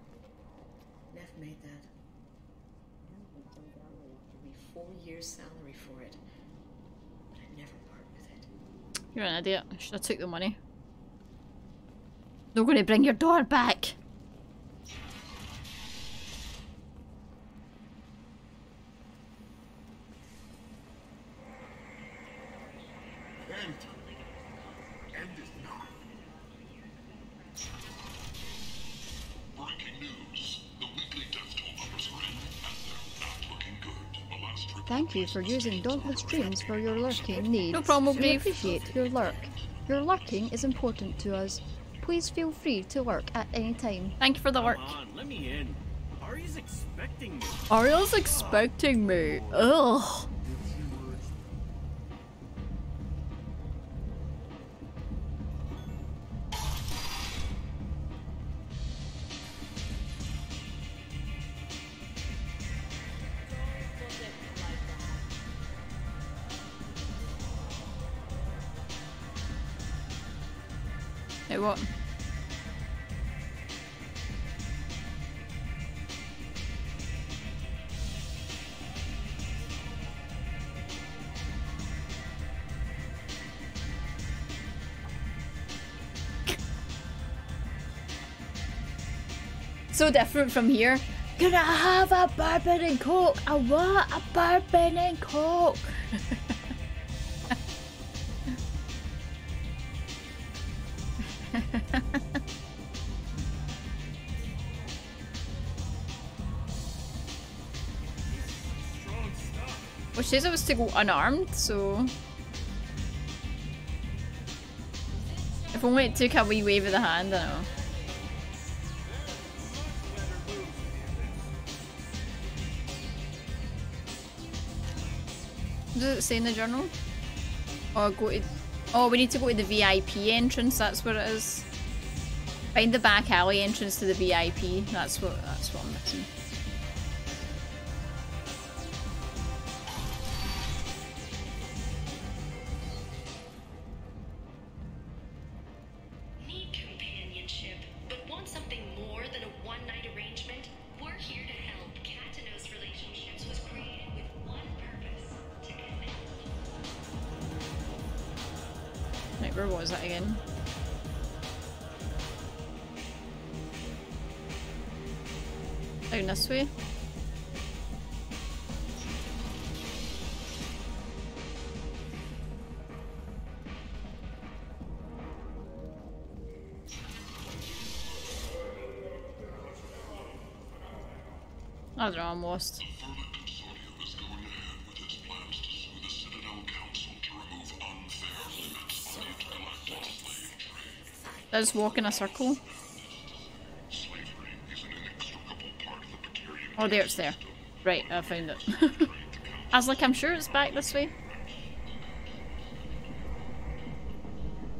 Nef made that. Give me four years' salary for it. But I never part with it. You're an idiot. I should have took the money. They're going to bring your daughter back. Thank you for using Dauntless Dreams for your lurking needs. No problem, we appreciate your lurk. Your lurking is important to us. Please feel free to lurk at any time. Thank you for the lurk. Come on, let me in. Aria's expecting me. Aria's expecting me. Ugh. What? So different from here. Can I have a bourbon and coke? I want a bourbon and coke. She says I was to go unarmed, so if only it took a wee wave of the hand, I know. What does it say in the journal? Oh, go to... oh, we need to go to the V I P entrance. That's where it is. Find the back alley entrance to the V I P. That's what. That's what I'm missing. I don't know, I'm lost. The Furman Consortium is going ahead with its plans to sue the Citadel Council to remove unfair limits on intergalactic slave trade. Let's walk in a circle. Slavery is an inextricable part of the Turian. Oh, there it's there. Right, I found it. I was like, I'm sure it's back this way.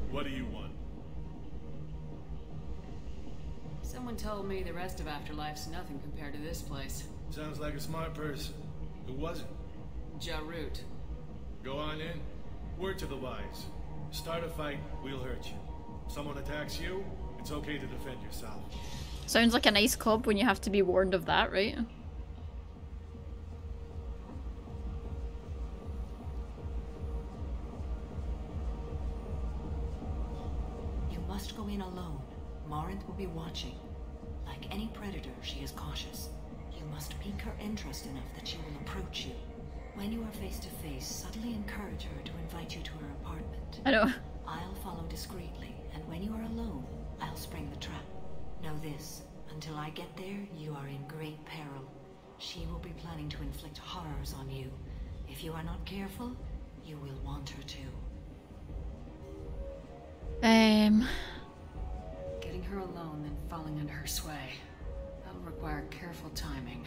What do you want? Someone told me the rest of Afterlife's nothing compared to this place. Sounds like a smart person. Who was it? Ja Root. Go on in. Word to the wise. Start a fight, we'll hurt you. Someone attacks you, it's okay to defend yourself. Sounds like a nice club when you have to be warned of that, right? You must go in alone. Moranth will be watching. Like any predator, she is cautious. You must pique her interest enough that she will approach you. When you are face to face, subtly encourage her to invite you to her apartment. I know. I'll follow discreetly, and when you are alone, I'll spring the trap. Know this, until I get there, you are in great peril. She will be planning to inflict horrors on you. If you are not careful, you will want her to. Um... Getting her alone, then falling under her sway. That'll require careful timing.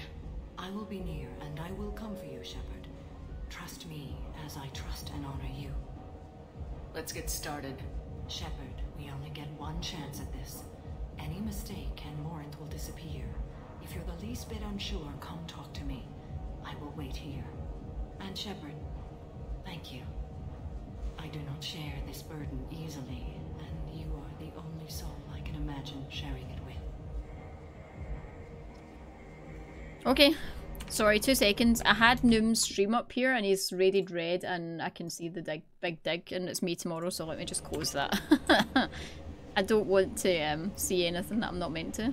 I will be near, and I will come for you, Shepard. Trust me, as I trust and honor you. Let's get started. Shepard, we only get one chance at this. Any mistake and Moranth will disappear. If you're the least bit unsure, come talk to me. I will wait here. And Shepard, thank you. I do not share this burden easily, and you are the only soul I can imagine sharing it with. Okay. Sorry, two seconds. I had Noom's stream up here and he's rated red and I can see the dig big dig and it's me tomorrow, so let me just close that. I don't want to um, see anything that I'm not meant to.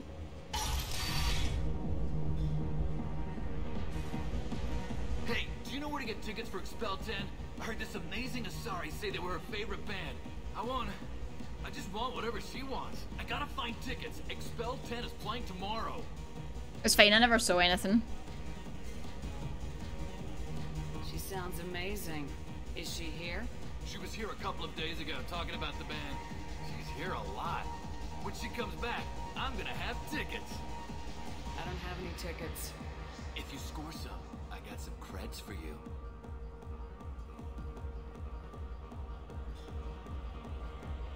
Hey, do you know where to get tickets for Expel ten? I heard this amazing Asari say they were her favorite band. I want... I just want whatever she wants. I gotta find tickets. Expel ten is playing tomorrow. It's fine, I never saw anything. She sounds amazing. Is she here? She was here a couple of days ago talking about the band. She's here a lot. When she comes back, I'm gonna have tickets. I don't have any tickets. If you score some, I got some creds for you.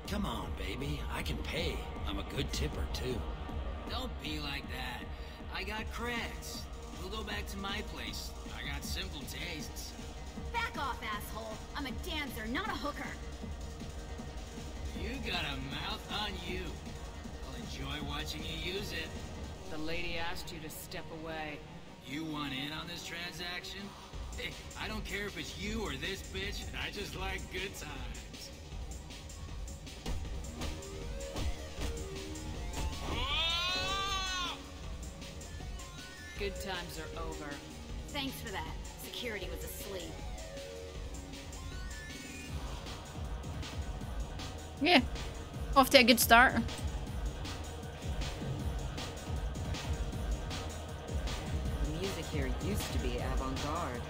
Come on, baby. I can pay. I'm a good tipper, too. Don't be like that. I got creds. We'll go back to my place. I got simple tastes. Back off, asshole. I'm a dancer, not a hooker. You got a mouth on you. I'll enjoy watching you use it. The lady asked you to step away. You want in on this transaction? Hey, I don't care if it's you or this bitch. I just like good times. Good times are over. Thanks for that. Security was asleep. Yeah. Off to a good start. The music here used to be avant-garde.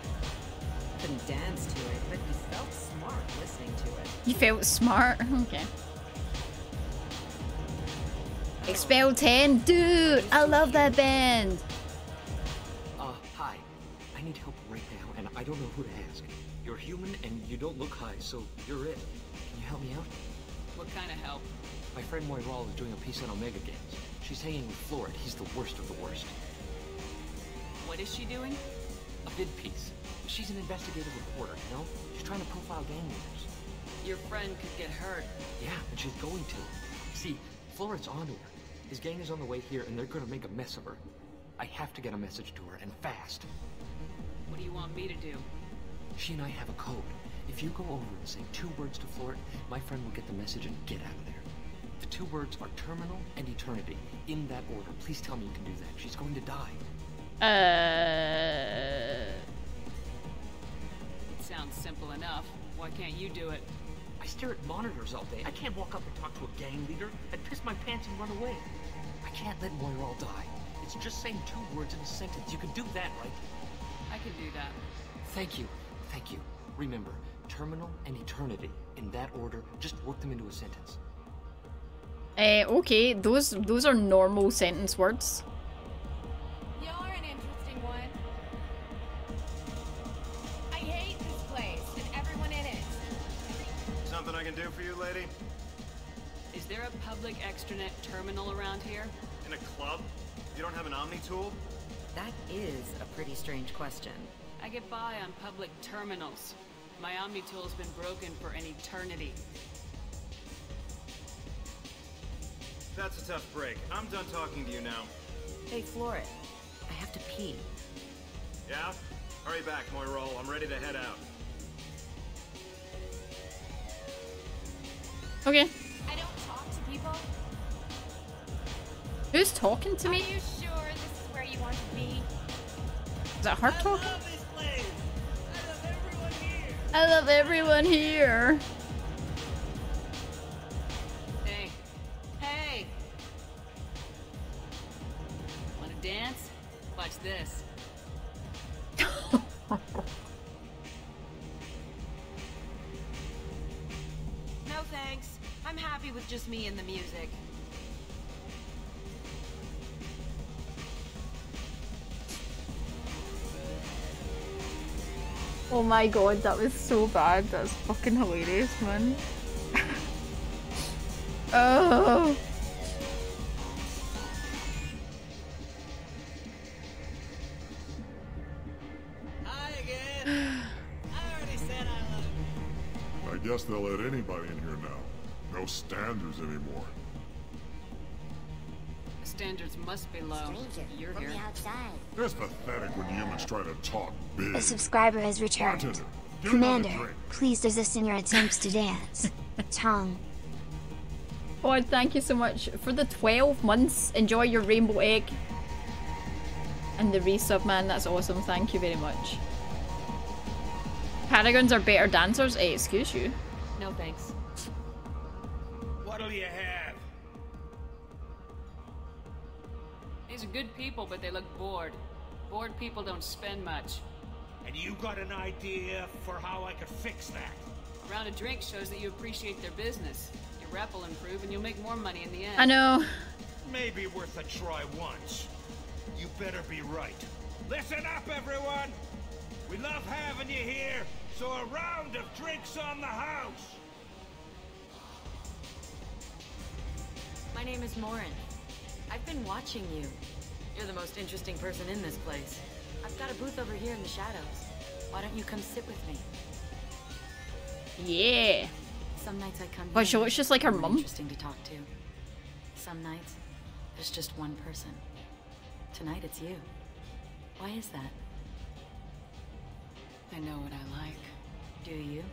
Couldn't dance to it, but you felt smart listening to it. You felt smart? Okay. Expel ten? Dude, I love that band! I need help right now, and I don't know who to ask. You're human, and you don't look high, so you're it. Can you help me out? What kind of help? My friend Moiral is doing a piece on Omega games. She's hanging with Florid. He's the worst of the worst. What is she doing? A vid piece. She's an investigative reporter, you know? She's trying to profile gang leaders. Your friend could get hurt. Yeah, and she's going to. See, Florid's onto her. His gang is on the way here, and they're gonna make a mess of her. I have to get a message to her, and fast. What do you want me to do? She and I have a code. If you go over and say two words to Flort, my friend will get the message and get out of there. The two words are terminal and eternity. In that order. Please tell me you can do that. She's going to die. Uh... It sounds simple enough. Why can't you do it? I stare at monitors all day. I can't walk up and talk to a gang leader. I'd piss my pants and run away. I can't let Moiral die. It's just saying two words in a sentence. You can do that, right? I can do that. Thank you. Thank you. Remember, terminal and eternity. In that order, just work them into a sentence. Eh, uh, okay. Those those are normal sentence words. Y'all are an interesting one. I hate this place and everyone in it. Something I can do for you, lady? Is there a public extranet terminal around here? In a club? You don't have an Omni tool? That is a pretty strange question. I get by on public terminals. My Omni-tool has been broken for an eternity. That's a tough break. I'm done talking to you now. Hey, Florid. I have to pee. Yeah? Hurry back, Moiral. I'm ready to head out. Okay. I don't talk to people. Who's talking to me? Are you sure this is where you want to be? Is that Harp talking? I love everyone here. Hey. Hey! Wanna dance? Watch this. No thanks. I'm happy with just me and the music. Oh my god, that was so bad. That was fucking hilarious, man. Oh. Hi again. I already said I love you. I guess they'll let anybody in here now. No standards anymore. The standards must be low. Stranger, you're here. It's pathetic when humans try to talk. A subscriber has returned. Commander, please resist in your attempts to dance. Tong. Oh, thank you so much for the twelve months. Enjoy your rainbow egg. And the resub, man, that's awesome. Thank you very much. Paragons are better dancers. Hey, excuse you. No thanks. What'll you have? These are good people, but they look bored. Bored people don't spend much. And you got an idea for how I could fix that? A round of drinks shows that you appreciate their business. Your rep will improve and you'll make more money in the end. I know. Maybe worth a try once. You better be right. Listen up, everyone! We love having you here, so a round of drinks on the house! My name is Moranth. I've been watching you. You're the most interesting person in this place. I've got a booth over here in the shadows. Why don't you come sit with me? Yeah. Some nights I come. But she looks just like her mum. Interesting to talk to. Some nights there's just one person. Tonight it's you. Why is that? I know what I like. Do you?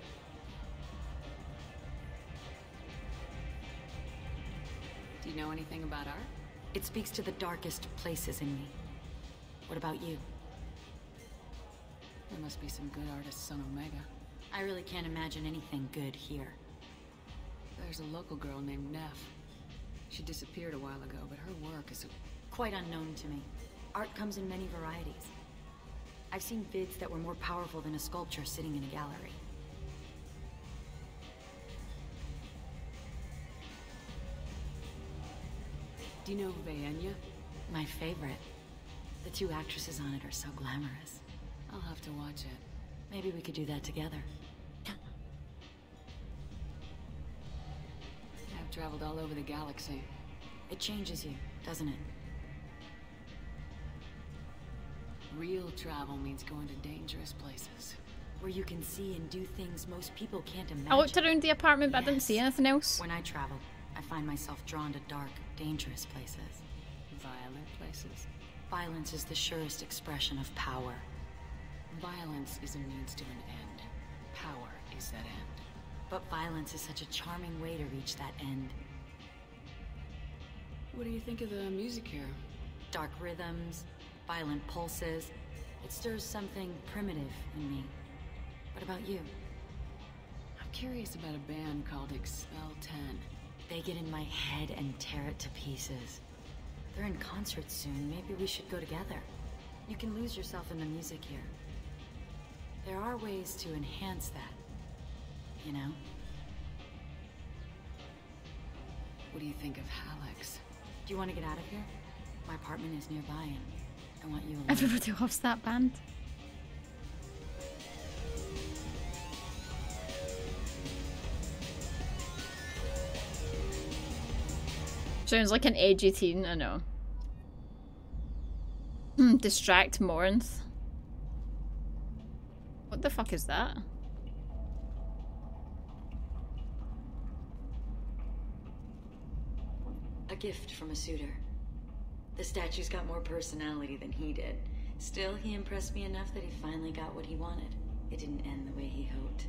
Do you know anything about art? It speaks to the darkest places in me. What about you? There must be some good artists on Omega. I really can't imagine anything good here. There's a local girl named Nef. She disappeared a while ago, but her work is quite unknown to me. Art comes in many varieties. I've seen bids that were more powerful than a sculpture sitting in a gallery. Do you know Vayenya? My favorite. The two actresses on it are so glamorous. I'll have to watch it. Maybe we could do that together. I've traveled all over the galaxy. It changes you, doesn't it? Real travel means going to dangerous places. Where you can see and do things most people can't imagine. I looked around the apartment, but yes. I didn't see anything else. When I travel, I find myself drawn to dark, dangerous places. Violent places. Violence is the surest expression of power. Violence is a means to an end. Power is that end. But violence is such a charming way to reach that end. What do you think of the music here? Dark rhythms, violent pulses. It stirs something primitive in me. What about you? I'm curious about a band called Expel ten. They get in my head and tear it to pieces. They're in concert soon. Maybe we should go together. You can lose yourself in the music here. There are ways to enhance that, you know? What do you think of Alex? Do you want to get out of here? My apartment is nearby and I want you alone. Everybody loves that band. Sounds like an edgy teen, I know. Hmm, distract Moranth. What the fuck is that? A gift from a suitor. The statue's got more personality than he did. Still, he impressed me enough that he finally got what he wanted. It didn't end the way he hoped.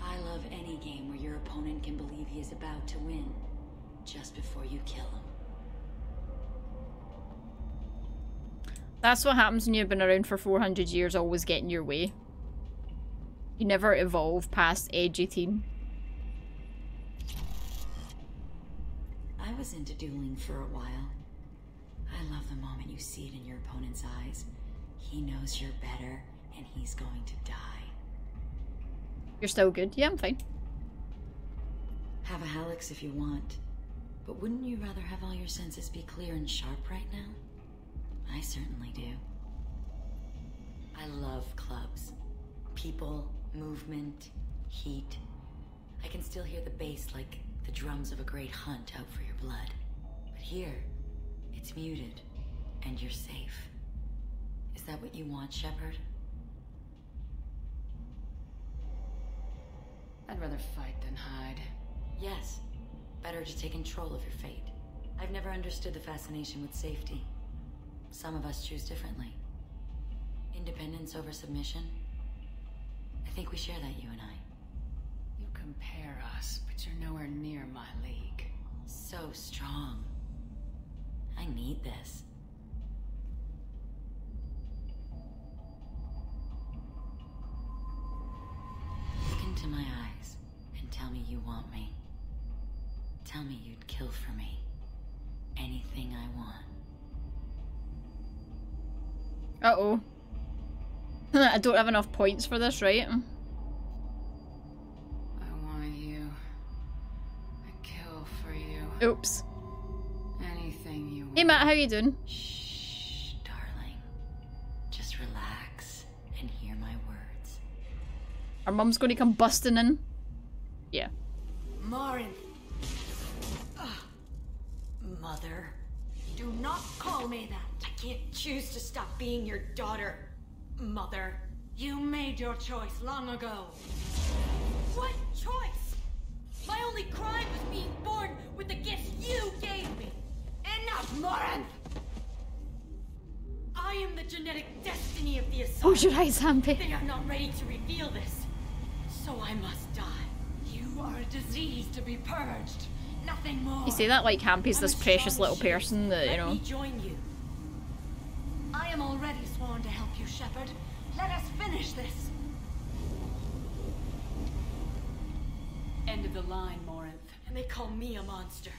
I love any game where your opponent can believe he is about to win. Just before you kill him. That's what happens when you've been around for four hundred years, always getting your way. You never evolve past age eighteen. I was into dueling for a while. I love the moment you see it in your opponent's eyes. He knows you're better, and he's going to die. You're still good? Yeah, I'm fine. Have a Halix if you want. But wouldn't you rather have all your senses be clear and sharp right now? I certainly do. I love clubs. People, movement, heat. I can still hear the bass like the drums of a great hunt out for your blood. But here, it's muted, and you're safe. Is that what you want, Shepard? I'd rather fight than hide. Yes. Better to take control of your fate. I've never understood the fascination with safety. Some of us choose differently. Independence over submission? I think we share that, you and I. You compare us, but you're nowhere near my league. So strong. I need this. Look into my eyes and tell me you want me. Tell me you'd kill for me. Anything I want. Uh-oh. I don't have enough points for this, right? I want you. I kill for you. Oops. Anything you want. Hey Matt, how you doing? Shh, darling. Just relax and hear my words. Our mum's gonna come busting in. Yeah. Moranth. Mother, do not call me that. I can't choose to stop being your daughter. Mother, you made your choice long ago. What choice? My only crime was being born with the gifts you gave me. Enough, Moranth! I am the genetic destiny of the Asari. Oh, your eyes, Hampi. They are not ready to reveal this, so I must die. You are a disease to be purged. Nothing more. You say that like Hampy's this precious little person that, you know. Let me join you. I am already sworn to help you, Shepard. Let us finish this. End of the line, Moranth. And they call me a monster.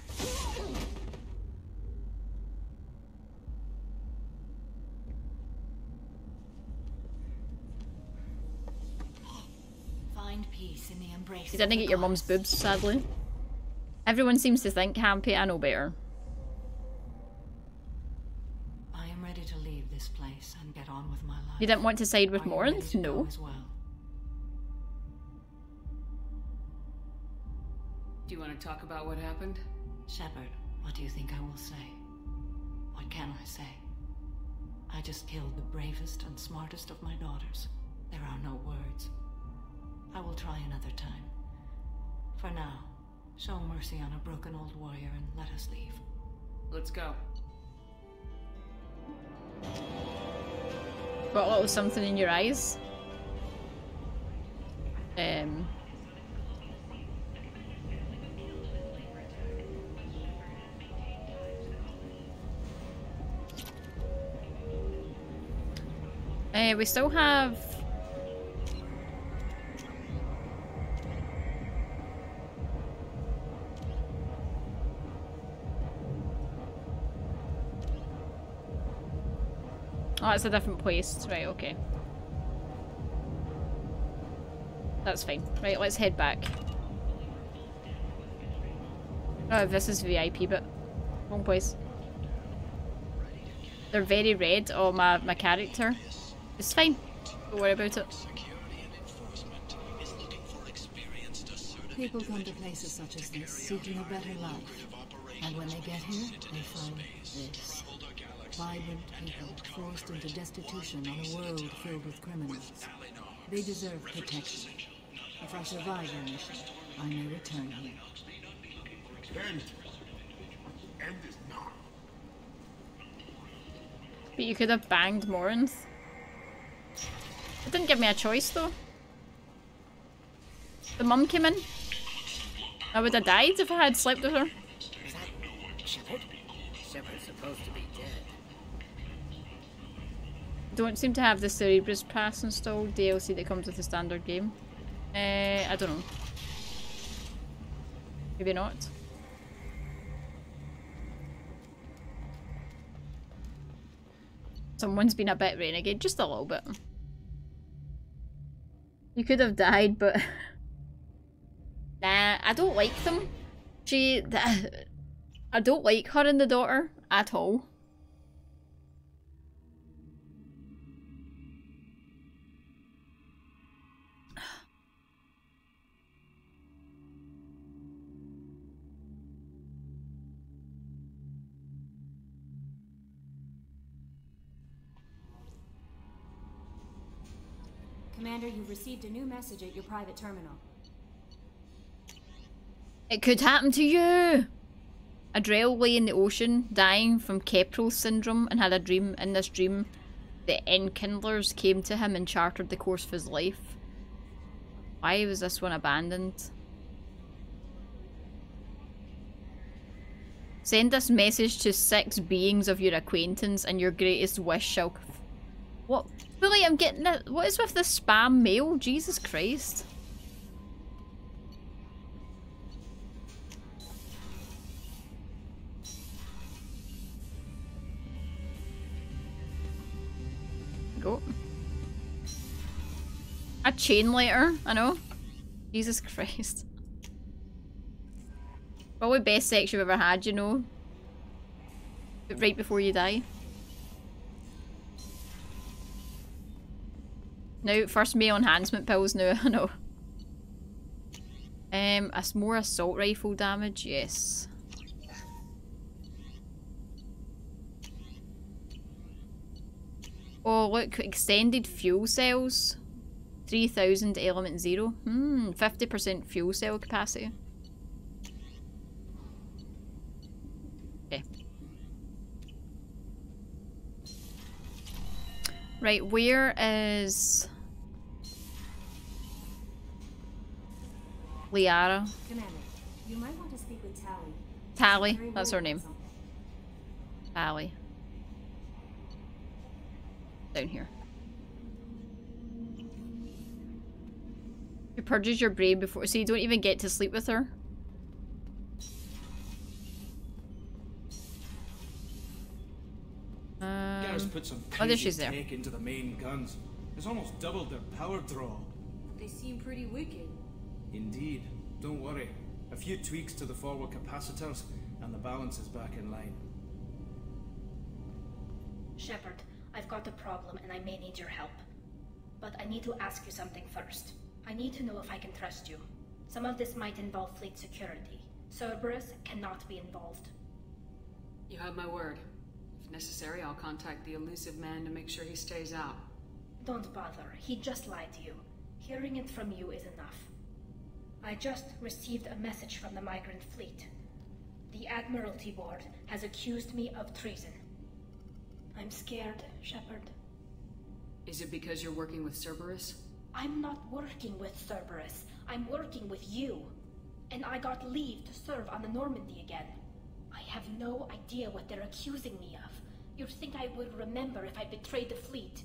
Find peace in the embrace. You didn't get your mum's boobs, sadly. Everyone seems to think, Hampy, I know better. I am ready to leave this place and get on with my life. You didn't want to side with Moranth? No. Well. Do you want to talk about what happened? Shepard, what do you think I will say? What can I say? I just killed the bravest and smartest of my daughters. There are no words. I will try another time. For now, show mercy on a broken old warrior and let us leave. Let's go. Got a little something in your eyes. Um. Uh, we still have. Oh, it's a different place. Right, okay. That's fine. Right, let's head back. Oh, this is V I P, but wrong place. They're very red. Oh, my, my character. It's fine. Don't worry about it. People come to places such as this seeking a better life. And when they get here, they find this. Vibrant people forced into destitution on a world filled with criminals. They deserve protection. If I survive the mission, I may return here. End. End is not. But you could have banged Moranth. It didn't give me a choice though. The mum came in. I would have died if I had slept with her. Is that Shepard? Shepard's supposed to be dead. don't seem to have the Cerberus Pass installed, D L C that comes with the standard game. Uh, I don't know. Maybe not. Someone's been a bit renegade, just a little bit. You could have died, but... Nah, I don't like them. She... I don't like her and the daughter at all. Commander, you've received a new message at your private terminal. It could happen to you! A Drell lay in the ocean, dying from Kepril syndrome, and had a dream. In this dream, the Enkindlers came to him and charted the course of his life. Why was this one abandoned? Send this message to six beings of your acquaintance, and your greatest wish shall... What? Really, I'm getting that. What is with this spam mail? Jesus Christ. Go. A chain letter, I know. Jesus Christ. Probably best sex you've ever had, you know. But right before you die. Now, first male enhancement pills now, I know. Um, a more assault rifle damage, yes. Oh look, extended fuel cells. three thousand element zero. Hmm, fifty percent fuel cell capacity. Okay. Right, where is Liara? Commander, you might want to speak with Tali. Tali, that's her name. Tali. Down here. She purges your brain before, so you don't even get to sleep with her. Um, guys put some crazy tech into the main guns. It's almost doubled their power draw. They seem pretty wicked. Indeed. Don't worry. A few tweaks to the forward capacitors, and the balance is back in line. Shepard, I've got a problem and I may need your help. But I need to ask you something first. I need to know if I can trust you. Some of this might involve fleet security. Cerberus cannot be involved. You have my word. If necessary, I'll contact the Illusive Man to make sure he stays out. Don't bother. He just lied to you. Hearing it from you is enough. I just received a message from the migrant fleet. The Admiralty Board has accused me of treason. I'm scared, Shepard. Is it because you're working with Cerberus? I'm not working with Cerberus. I'm working with you. And I got leave to serve on the Normandy again. I have no idea what they're accusing me of. You'd think I would remember if I betrayed the fleet.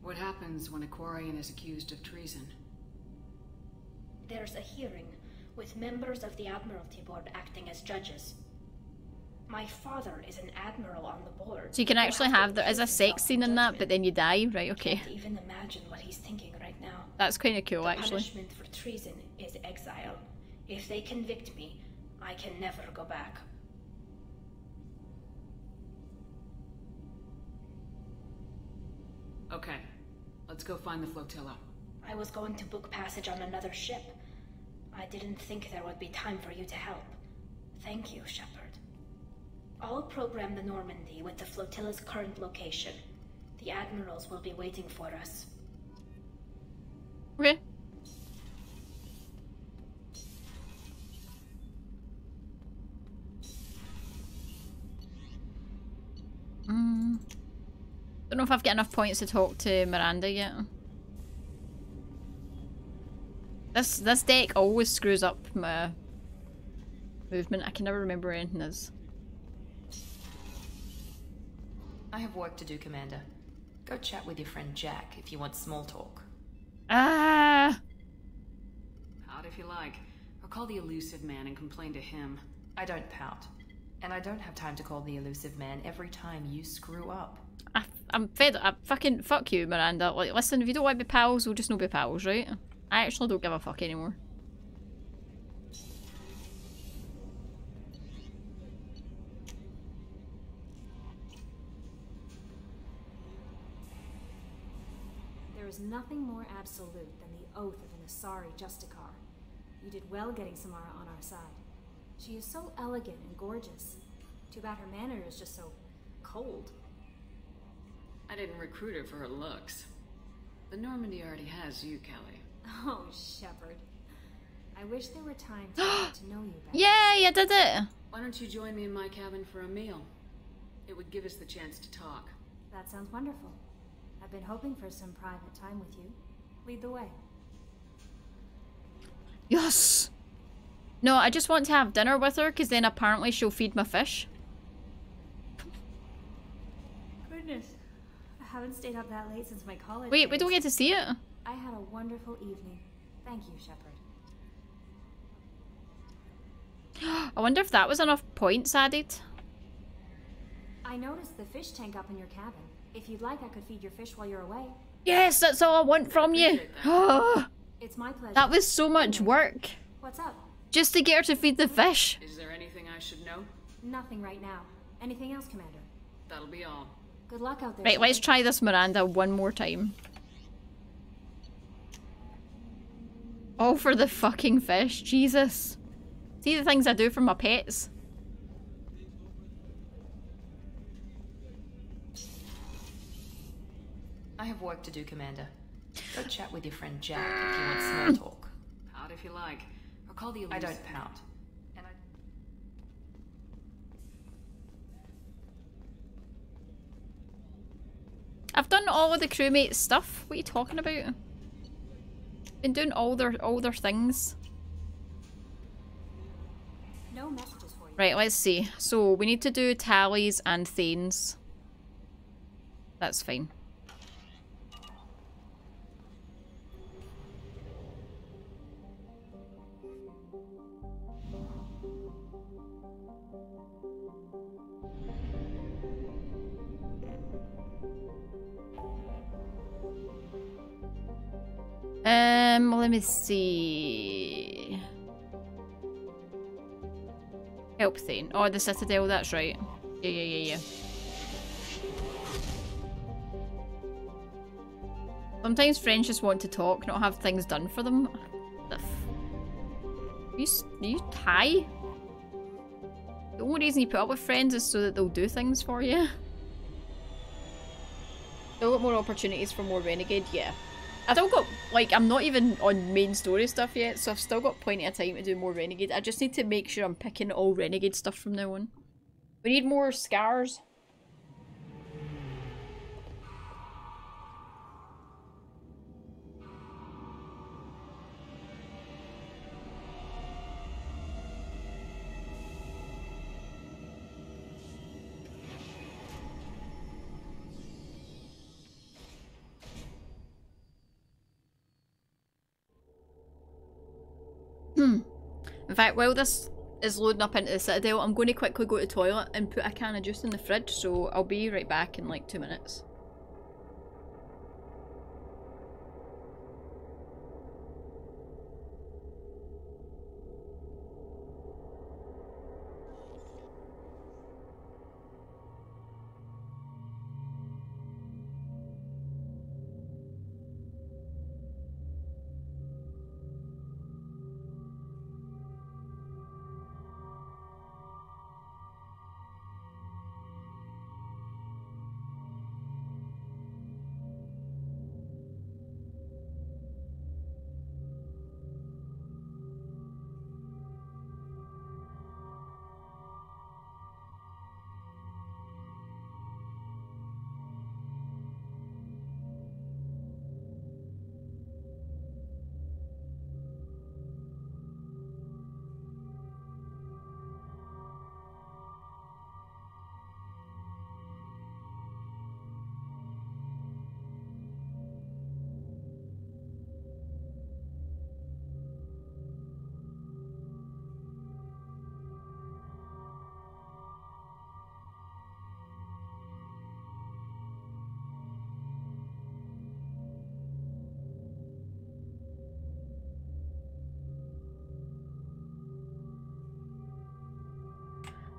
What happens when a Quarian is accused of treason? There's a hearing, with members of the Admiralty Board acting as judges. My father is an admiral on the board. So you can actually have, there is a sex scene in that, but then you die? Right, okay. Can't even imagine what he's thinking right now. That's kind of cool, actually. The punishment for treason is exile. If they convict me, I can never go back. Okay, let's go find the flotilla. I was going to book passage on another ship. I didn't think there would be time for you to help. Thank you, Shepard. I'll program the Normandy with the flotilla's current location. The admirals will be waiting for us. Okay. Mm. Don't know if I've got enough points to talk to Miranda yet. This this deck always screws up my movement. I can never remember where anything is. I have work to do, Commander. Go chat with your friend Jack if you want small talk. Ah! Pout if you like, or call the Illusive Man and complain to him. I don't pout. And I don't have time to call the Illusive Man every time you screw up. I, I'm fed up. Fucking fuck you, Miranda. Like, listen, if you don't want to be pals, we'll just not be pals, right? I actually don't give a fuck anymore. There is nothing more absolute than the oath of an Asari Justicar. You did well getting Samara on our side. She is so elegant and gorgeous. Too bad her manner is just so cold. I didn't recruit her for her looks. The Normandy already has you, Kelly. Oh, Shepard. I wish there were time for me to know you better. Yay, I did it! Why don't you join me in my cabin for a meal? It would give us the chance to talk. That sounds wonderful. I've been hoping for some private time with you. Lead the way. Yes! No, I just want to have dinner with her, because then apparently she'll feed my fish. Goodness. I haven't stayed up that late since my college Wait, days. We don't get to see it? I had a wonderful evening. Thank you, Shepard. I wonder if that was enough points added. I noticed the fish tank up in your cabin. If you'd like, I could feed your fish while you're away. Yes, that's all I want from you. It's my pleasure. That was so much work. What's up? Just to get her to feed the fish. Is there anything I should know? Nothing right now. Anything else, Commander? That'll be all. Good luck out there. Right, let's try this Miranda one more time. All for the fucking fish. Jesus. See the things I do for my pets? I have work to do, Commander. Go chat with your friend Jack if you want small talk. Pout if you like. Or call the Illusive. I don't pout. And I... I've done all of the crewmate stuff. What are you talking about? Been doing all their all their things. No messages for you. Right, let's see. So we need to do Tallies and Thanes. That's fine. Um, let me see. Help Thane. Oh, the Citadel, that's right. Yeah, yeah, yeah, yeah. Sometimes friends just want to talk, not have things done for them. Are you, are you high? The only reason you put up with friends is so that they'll do things for you. They'll get more opportunities for more renegade, yeah. I've still got, like, I'm not even on main story stuff yet, so I've still got plenty of time to do more Renegade. I just need to make sure I'm picking all Renegade stuff from now on. We need more scars. In fact, while this is loading up into the Citadel, I'm going to quickly go to the toilet and put a can of juice in the fridge, so I'll be right back in like two minutes.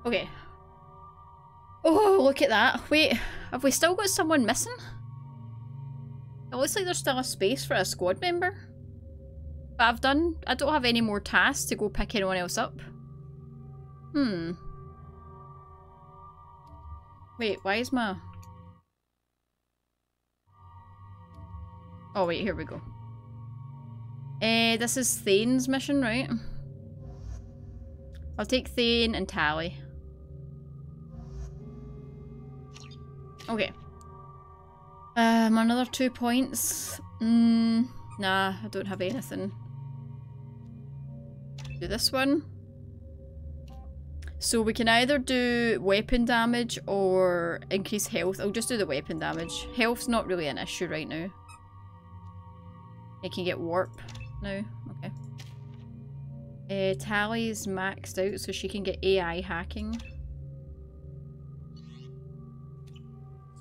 Okay. Oh, look at that. Wait, have we still got someone missing? It looks like there's still a space for a squad member. But I've done... I don't have any more tasks to go pick anyone else up. Hmm. Wait, why is my... Oh wait, here we go. Uh, this is Thane's mission, right? I'll take Thane and Tali. Okay. Um, another two points. Mm, nah, I don't have anything. Do this one. So we can either do weapon damage or increase health. I'll just do the weapon damage. Health's not really an issue right now. I can get warp now. Okay. Uh, Tali's maxed out, so she can get A I hacking.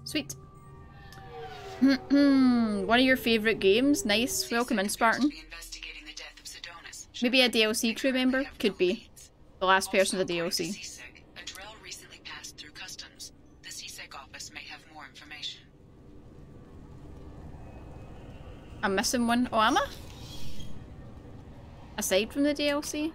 Sweet. One of your favourite games. Nice. Welcome in, Spartan. Maybe a D L C crew member? Could be. The last person to D L C. C-Sec, a Drell recently passed through customs. The C-Sec office may have more information. I'm missing one. Oh, am I? Aside from the D L C?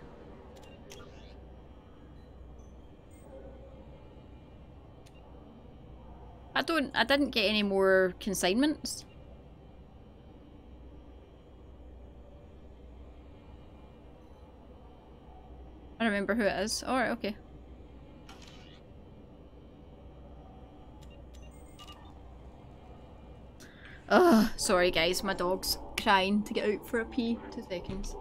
I don't- I didn't get any more consignments. I don't remember who it is. Alright, okay. Ugh, sorry guys, my dog's crying to get out for a pee. Two seconds.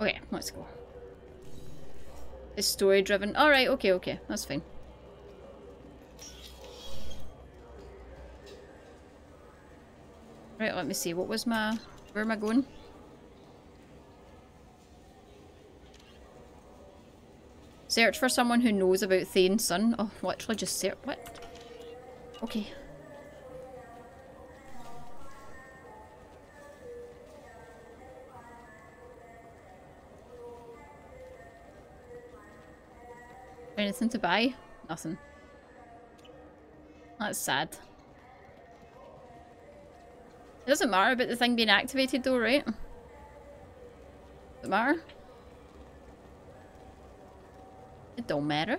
Okay, let's go. It's story driven. Alright, okay, okay. That's fine. Right, let me see. What was my... Where am I going? Search for someone who knows about Thane's son. Oh, literally just search... What? Okay. Anything to buy? Nothing. That's sad. It doesn't matter about the thing being activated though, right? Does it matter? It don't matter.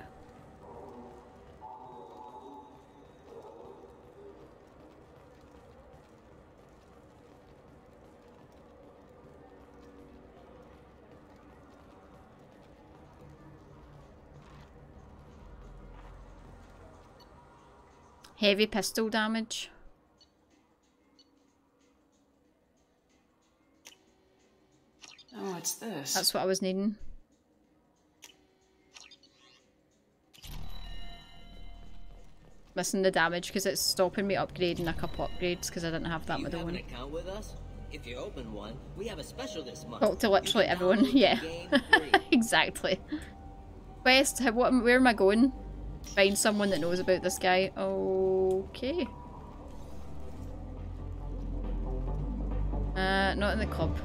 Heavy pistol damage. Oh, it's this. That's what I was needing. Missing the damage because it's stopping me upgrading a couple upgrades because I didn't have that middle one. If you open one, we have a special this month. Talk to literally everyone. Yeah, exactly. Quest. What? Where am I going? Find someone that knows about this guy. Okay. Uh, not in the club.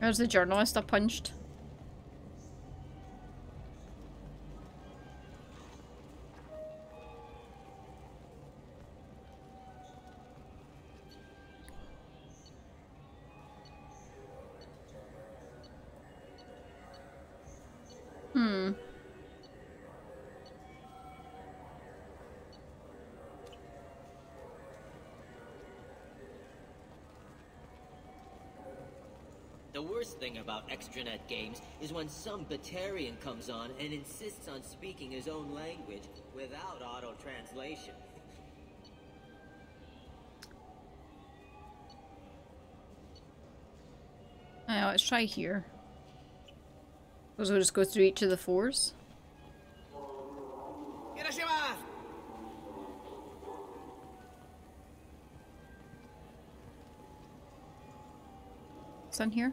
Where's the journalist I punched? Hmm. The worst thing about extranet games is when some Batarian comes on and insists on speaking his own language without auto-translation. let's try here. We'll just go through each of the fours. What's in here?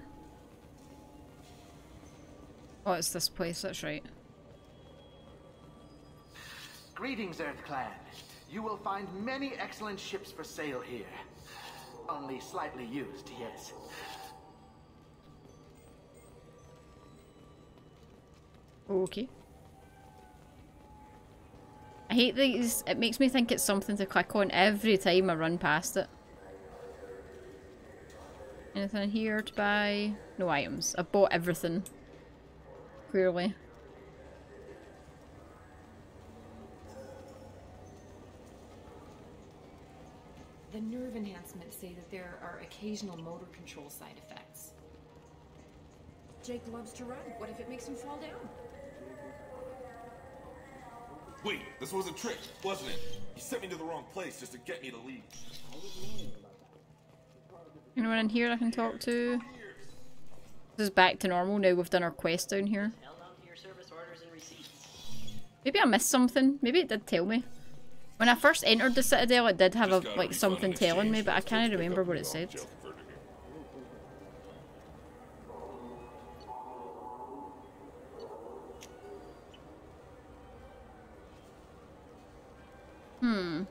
Oh, it's this place, that's right. Greetings, Earth Clan. You will find many excellent ships for sale here. Only slightly used, yes. Okay. I hate these. It makes me think it's something to click on every time I run past it. Anything here to buy? No items. I've bought everything. Clearly. The nerve enhancements say that there are occasional motor control side effects. Jake loves to run. What if it makes him fall down? Wait, this was a trick, wasn't it? You sent me to the wrong place just to get me to leave. Anyone in here I can talk to? This is back to normal now we've done our quest down here. Maybe I missed something. Maybe it did tell me. When I first entered the Citadel, it did have a, like something telling me, but I can't remember what it said. Hmm.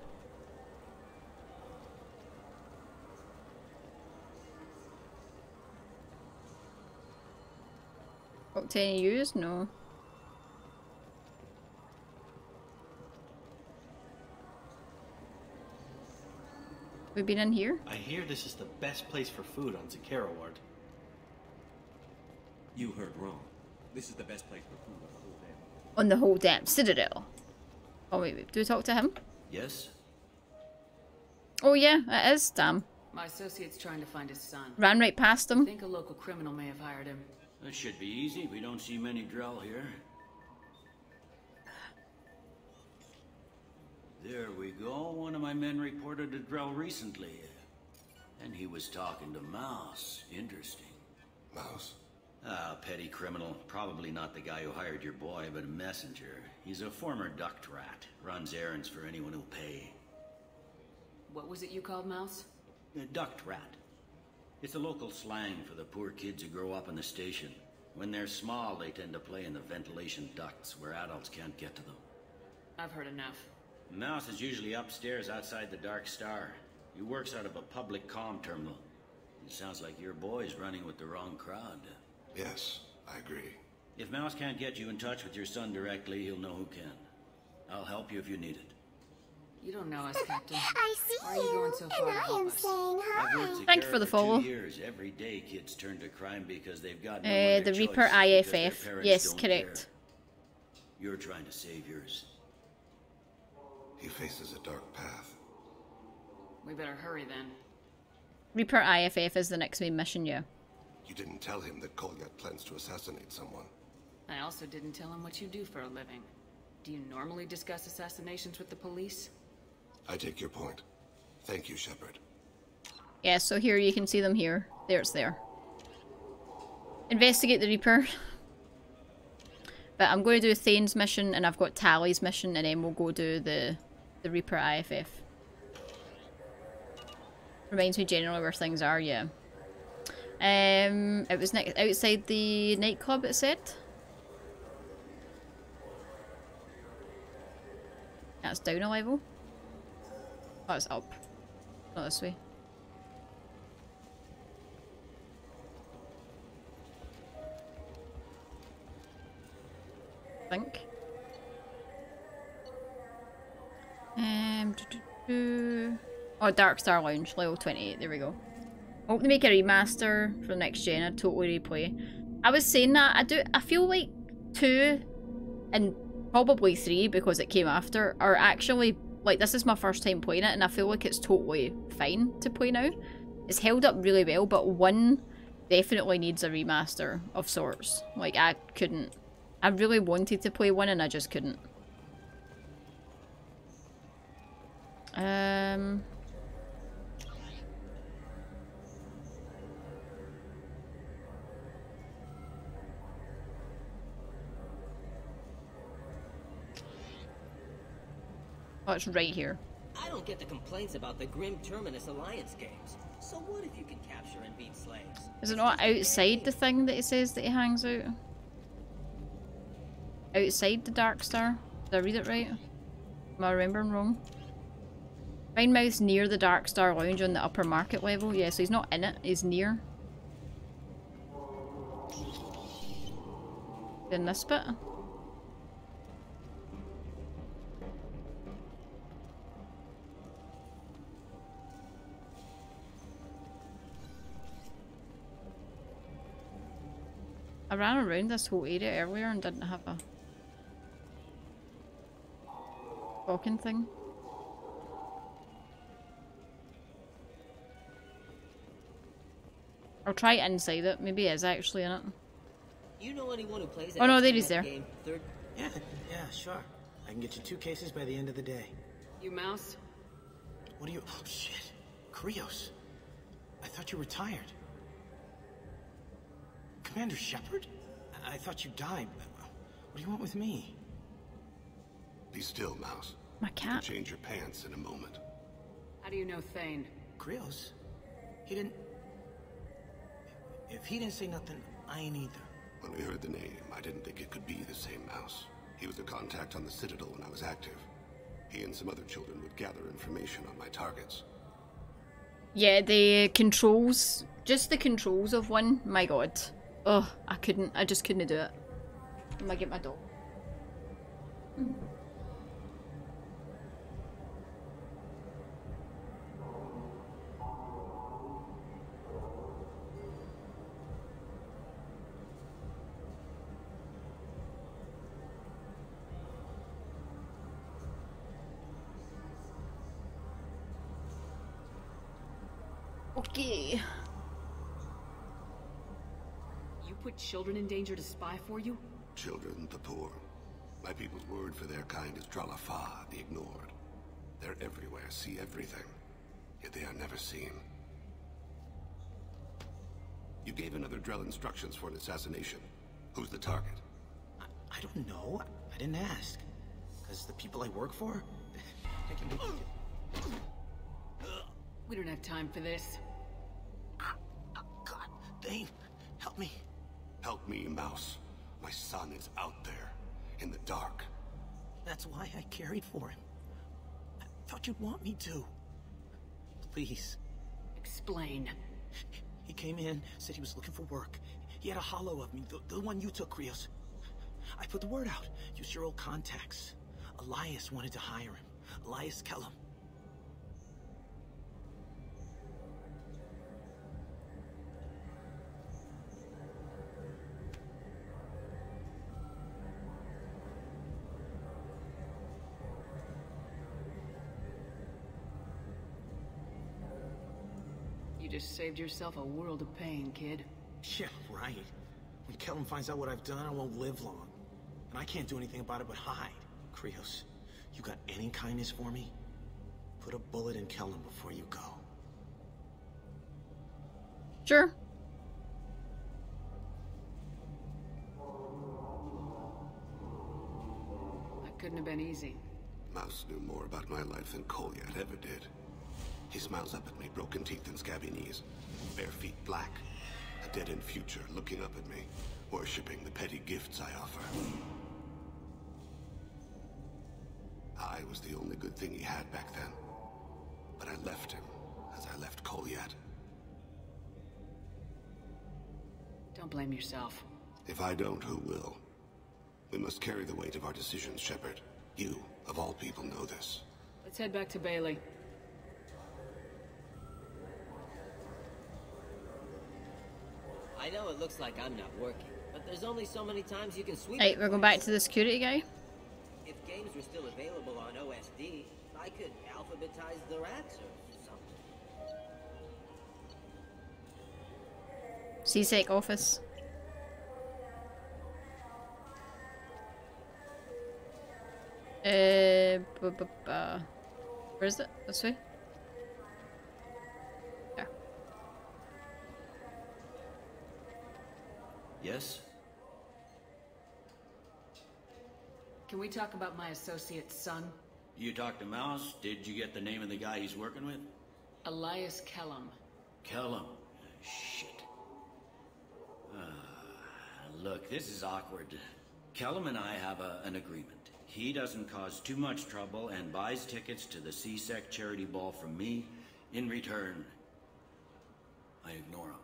Got to any use? No. We've been in here? I hear this is the best place for food on Zakara Ward. You heard wrong. This is the best place for food on the whole damn... On the whole damn Citadel. Oh wait, wait, do we talk to him? Yes. Oh yeah, it is, damn. My associate's trying to find his son. Ran right past him. I think a local criminal may have hired him. That should be easy. We don't see many Drell here. There we go. One of my men reported to Drell recently. And he was talking to Mouse. Interesting. Mouse? Ah, petty criminal. Probably not the guy who hired your boy, but a messenger. He's a former duct rat. Runs errands for anyone who'll pay. What was it you called Mouse? A duct rat. It's a local slang for the poor kids who grow up in the station. When they're small, they tend to play in the ventilation ducts where adults can't get to them. I've heard enough. Mouse is usually upstairs outside the Dark Star. He works out of a public comm terminal. It sounds like your boy's running with the wrong crowd. Yes, I agree. If Mouse can't get you in touch with your son directly, he'll know who can. I'll help you if you need it. You don't know us, Captain. I see Why you, are you going so far and I am saying hi. Thank you for the follow. For two years, every day kids turn to crime because they've got no uh, the Reaper I F F. Yes, correct. Care. You're trying to save yours. He faces a dark path. We better hurry then. Reaper I F F is the next main mission, yeah. You didn't tell him that Kolyat plans to assassinate someone. I also didn't tell him what you do for a living. Do you normally discuss assassinations with the police? I take your point. Thank you, Shepard. Yeah, so here you can see them here. There it's there. Investigate the Reaper. But I'm going to do Thane's mission and I've got Tally's mission and then we'll go do the... The Reaper I F F. Reminds me generally where things are, yeah. Um, it was next outside the nightclub, it said. That's down a level. Oh, it's up. Not this way. I think. Um, doo -doo -doo. Oh, Dark Star Lounge, level twenty-eight, there we go. I hope they make a remaster for the next gen. I'd totally replay. I was saying that I do. I feel like two and probably three because it came after are actually like this is my first time playing it, and I feel like it's totally fine to play now. It's held up really well, but one definitely needs a remaster of sorts. Like I couldn't. I really wanted to play one, and I just couldn't. Um. Oh, it's right here. I don't get the complaints about the Grim Terminus Alliance games. So what if you can capture and beat slaves? Is it not outside the thing that it says that he hangs out? Outside the Dark Star? Did I read it right? Am I remembering wrong? Find Mouse near the Dark Star Lounge on the upper market level. Yeah, so he's not in it, he's near. In this bit. I ran around this whole area earlier and didn't have a talking thing. I'll try it inside it. Maybe it is actually in it. You know anyone who plays that? Oh no, there he's there. Game, third... Yeah, yeah, sure. I can get you two cases by the end of the day. You Mouse? What are you? Oh shit, Krios! I thought you were tired. Commander Shepard? I thought you died. What do you want with me? Be still, Mouse. My cat. You change your pants in a moment. How do you know Thane? Krios? He didn't... If he didn't say nothing, I ain't either. When we heard the name, I didn't think it could be the same Mouse. He was a contact on the Citadel when I was active. He and some other children would gather information on my targets. Yeah, the controls... Just the controls of one, my god. Oh, I couldn't. I just couldn't do it. I'm gonna get my dog. Mm. Okay. Put children in danger to spy for you? Children, the poor. My people's word for their kind is Dralafa, the ignored. They're everywhere, see everything. Yet they are never seen. You gave another Drell instructions for an assassination. Who's the target? I, I don't know. I didn't ask. Because the people I work for? They can be... We don't have time for this. Oh, God, they... Help me. Help me, Mouse. My son is out there, in the dark. That's why I carried for him. I thought you'd want me to. Please. Explain. He came in, said he was looking for work. He had a hollow of me, the, the one you took, Krios. I put the word out. Use your old contacts. Elias wanted to hire him. Elias Kelham. Just saved yourself a world of pain, kid. Yeah, right. When Kelham finds out what I've done, I won't live long. And I can't do anything about it but hide. Krios, you got any kindness for me? Put a bullet in Kelham before you go. Sure. That couldn't have been easy. Mouse knew more about my life than Kolyat ever did. He smiles up at me, broken teeth and scabby knees. Bare feet black. A dead-end future looking up at me, worshipping the petty gifts I offer. I was the only good thing he had back then. But I left him, as I left Kolyat. Don't blame yourself. If I don't, who will? We must carry the weight of our decisions, Shepard. You, of all people, know this. Let's head back to Bailey. I know it looks like I'm not working, but there's only so many times you can sweep. Hey, we're going back to the security guy. If games were still available on O S D, I could alphabetize the rats or something. C-Sec office. Uh, where is it? This way. Yes? Can we talk about my associate's son? You talked to Mouse? Did you get the name of the guy he's working with? Elias Kelham. Kelham? Oh, shit. Uh, look, this is awkward. Kelham and I have a, an agreement. He doesn't cause too much trouble and buys tickets to the C-Sec charity ball from me. In return, I ignore him.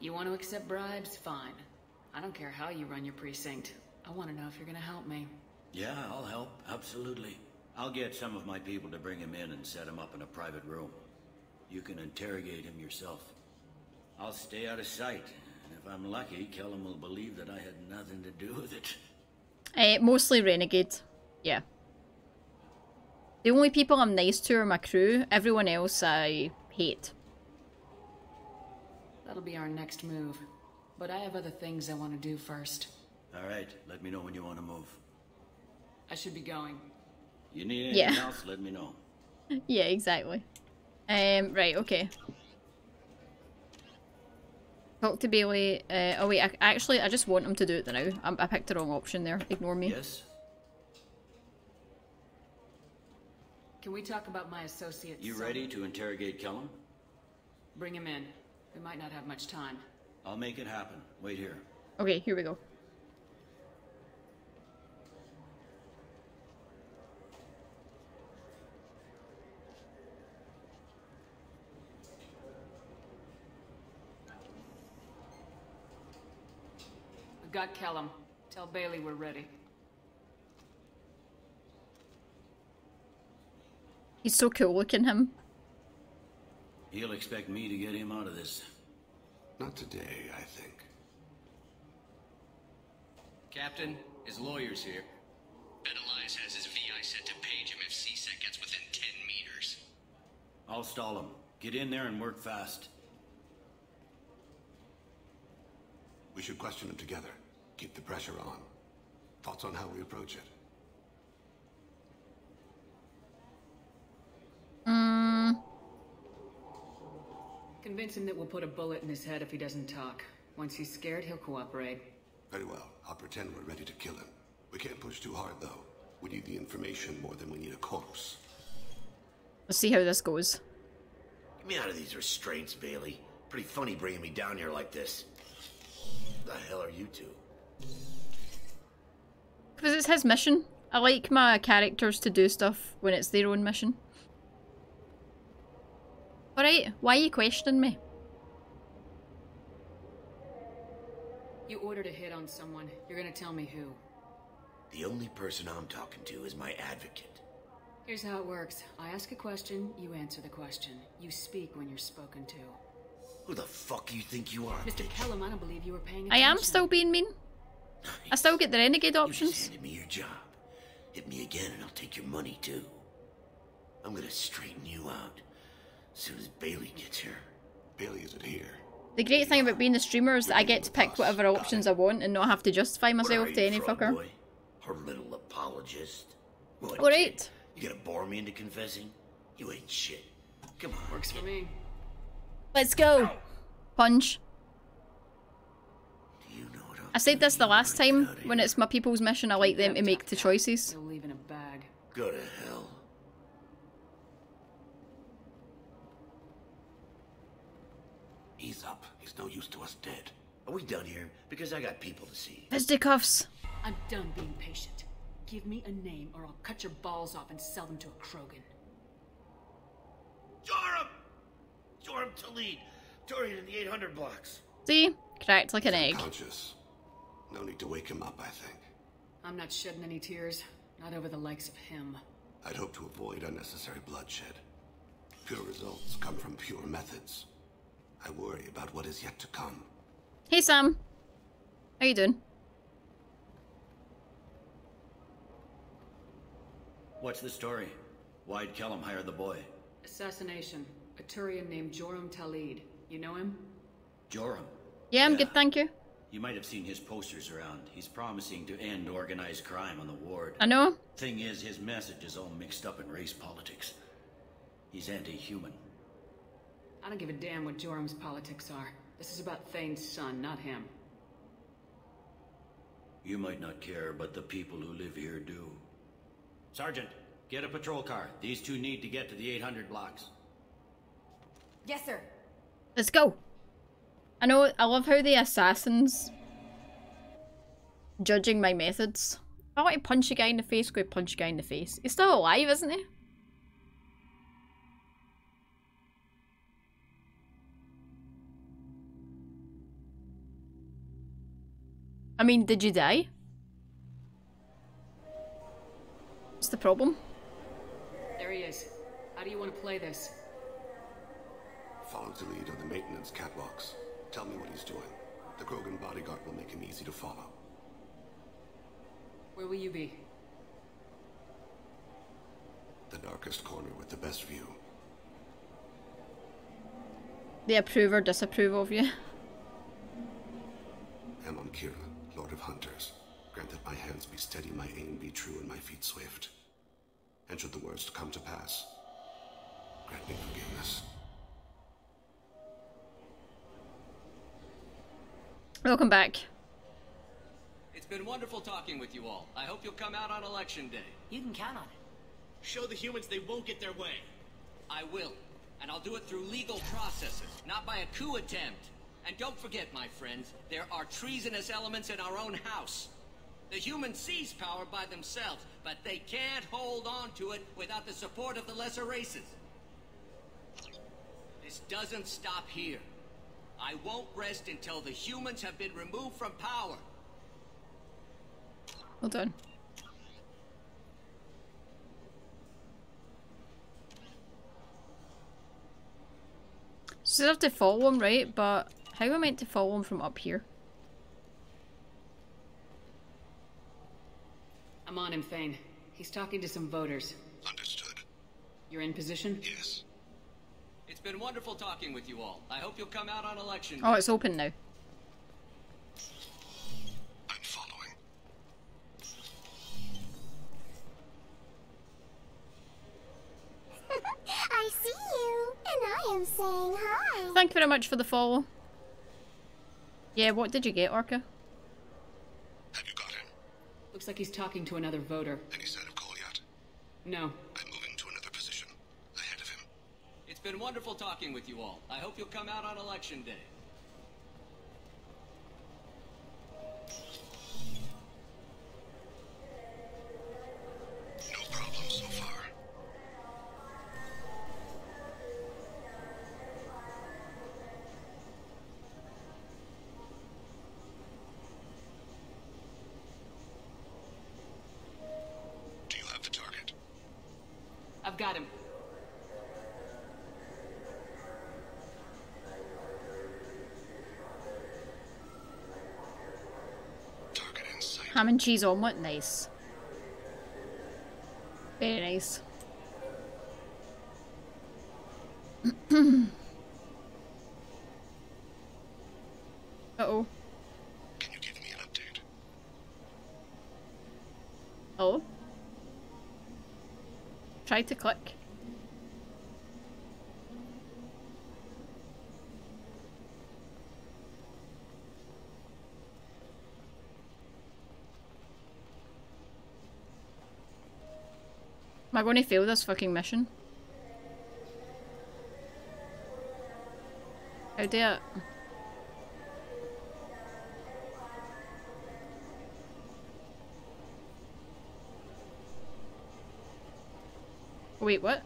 You want to accept bribes? Fine. I don't care how you run your precinct. I want to know if you're going to help me. Yeah, I'll help. Absolutely. I'll get some of my people to bring him in and set him up in a private room. You can interrogate him yourself. I'll stay out of sight. And if I'm lucky, Kelham will believe that I had nothing to do with it. Uh, mostly renegade. Yeah. The only people I'm nice to are my crew. Everyone else I hate. That'll be our next move. But I have other things I want to do first. Alright, let me know when you want to move. I should be going. You need anything yeah. else, let me know. Yeah, exactly. Um, right, okay. Talk to Bailey. Uh, oh wait, I, actually I just want him to do it now. I, I picked the wrong option there. Ignore me. Yes. Can we talk about my associates? You ready to interrogate Kelham? Bring him in. We might not have much time. I'll make it happen. Wait here. Okay, here we go. We've got Kelham. Tell Bailey we're ready. He's so cool looking, him. He'll expect me to get him out of this. Not today, I think. Captain, his lawyer's here. Bet Elias has his V I set to page him if C-Sec gets within ten meters. I'll stall him. Get in there and work fast. We should question him together. Keep the pressure on. Thoughts on how we approach it? Mm. Convince him that we'll put a bullet in his head if he doesn't talk. Once he's scared, he'll cooperate. Very well. I'll pretend we're ready to kill him. We can't push too hard, though. We need the information more than we need a corpse. Let's see how this goes. Get me out of these restraints, Bailey. Pretty funny bringing me down here like this. What the hell are you two? Because it's his mission. I like my characters to do stuff when it's their own mission. Alright, why are you questioning me? You ordered a hit on someone. You're gonna tell me who. The only person I'm talking to is my advocate. Here's how it works. I ask a question, you answer the question. You speak when you're spoken to. Who the fuck do you think you are, Mister Kelham? I don't believe you were paying attention. I am still being mean. Nice. I still get the renegade options. You just handed me your job. Hit me again and I'll take your money too. I'm gonna straighten you out. As soon as Bailey gets here. Bailey isn't here. The great thing about being a streamer is that I get to pick whatever options I want and not have to justify myself to any fucker. Boy? Her little apologist. What? All right. You gonna bore me into confessing? You ain't shit. Come on. Works for me. Let's go. Punch. Do you know what I said this the last time. When it's my people's mission, I like them to make the choices. You'll leave in a bag. Go to hell. Ease up. He's no use to us dead. Are we done here? Because I got people to see. Fisticuffs. I'm done being patient. Give me a name or I'll cut your balls off and sell them to a Krogan. Joram! Joram Talid! Turian in the eight hundred blocks. See? Cracked like an egg. Conscious. No need to wake him up, I think. I'm not shedding any tears. Not over the likes of him. I'd hope to avoid unnecessary bloodshed. Pure results come from pure methods. I worry about what is yet to come. Hey, Sam. How you doing? What's the story? Why'd Kelham hire the boy? Assassination. A Turian named Joram Talid. You know him? Joram? Yeah, I'm yeah. good, thank you. You might have seen his posters around. He's promising to end organized crime on the ward. I know. Thing is, his message is all mixed up in race politics. He's anti-human. I don't give a damn what Joram's politics are. This is about Thane's son, not him. You might not care, but the people who live here do. Sergeant, get a patrol car. These two need to get to the eight hundred blocks. Yes, sir. Let's go. I know, I love how the assassins judging my methods. If I want to punch a guy in the face, go punch a guy in the face. He's still alive, isn't he? I mean, did you die? What's the problem? There he is. How do you want to play this? Follow the lead on the maintenance catwalks. Tell me what he's doing. The Krogan bodyguard will make him easy to follow. Where will you be? The darkest corner with the best view. They approve or disapprove of you. I'm on Kira, Lord of Hunters. Grant that my hands be steady, my aim be true, and my feet swift. And should the worst come to pass, grant me forgiveness. Welcome back. It's been wonderful talking with you all. I hope you'll come out on election day. You can count on it. Show the humans they won't get their way. I will. And I'll do it through legal processes, not by a coup attempt. And don't forget, my friends, there are treasonous elements in our own house. The human seize power by themselves, but they can't hold on to it without the support of the lesser races. This doesn't stop here. I won't rest until the humans have been removed from power. Well done. So I have to follow him, right? But how am I meant to follow him from up here? I'm on him, Thane. He's talking to some voters. Understood. You're in position? Yes. It's been wonderful talking with you all. I hope you'll come out on election day. Oh, it's open now. I'm following. I see you, and I am saying hi. Thank you very much for the follow. Yeah, what did you get, Orca? Have you got him? Looks like he's talking to another voter. Any sign of Kolyat? No. I'm moving to another position, ahead of him. It's been wonderful talking with you all. I hope you'll come out on election day. No problem so far. Got him. Target in sight. Ham and cheese omelette, nice. Very nice. Uh oh. Can you give me an update? Oh. Try to click. Am I going to fail this fucking mission? How dare it? Wait, what?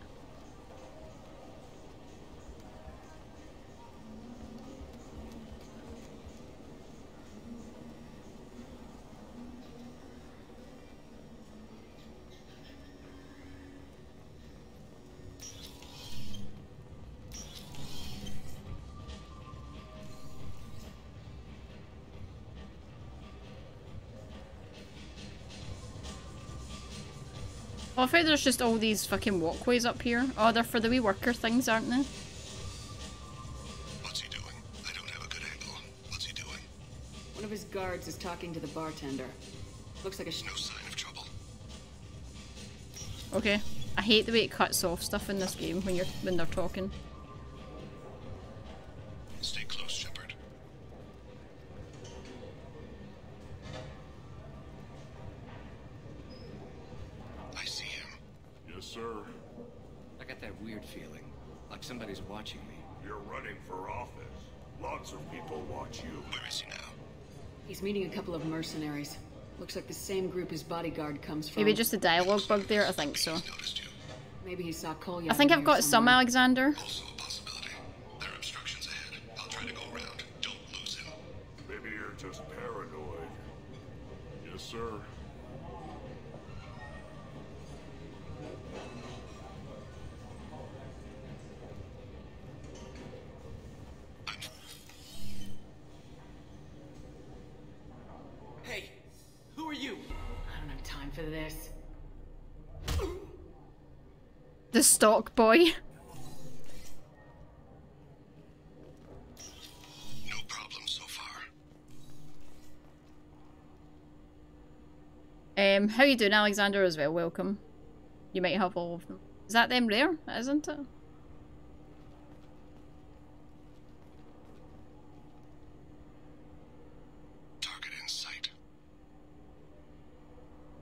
I think there's just all these fucking walkways up here. Oh, they're for the wee worker things, aren't they? What's he doing? I don't have a good angle. What's he doing? One of his guards is talking to the bartender. Looks like a sh- No sign of trouble. Okay. I hate the way it cuts off stuff in this game when you're when they're talking. Stay close, Shepard. I see him. that weird feeling, like somebody's watching me. You're running for office. Lots of people watch you. Where is he now? He's meeting a couple of mercenaries. Looks like the same group his bodyguard comes from. Maybe just a dialogue bug there? I think so. Maybe he saw Kolyat. I think I've got some Alexander. Also a possibility. There are obstructions ahead. I'll try to go around. Don't lose him. Maybe you're just paranoid. Yes, sir. This. The stock boy. No problem so far. Um, how you doing, Alexander? As well, welcome. You might have all of them. Is that them there? Isn't it?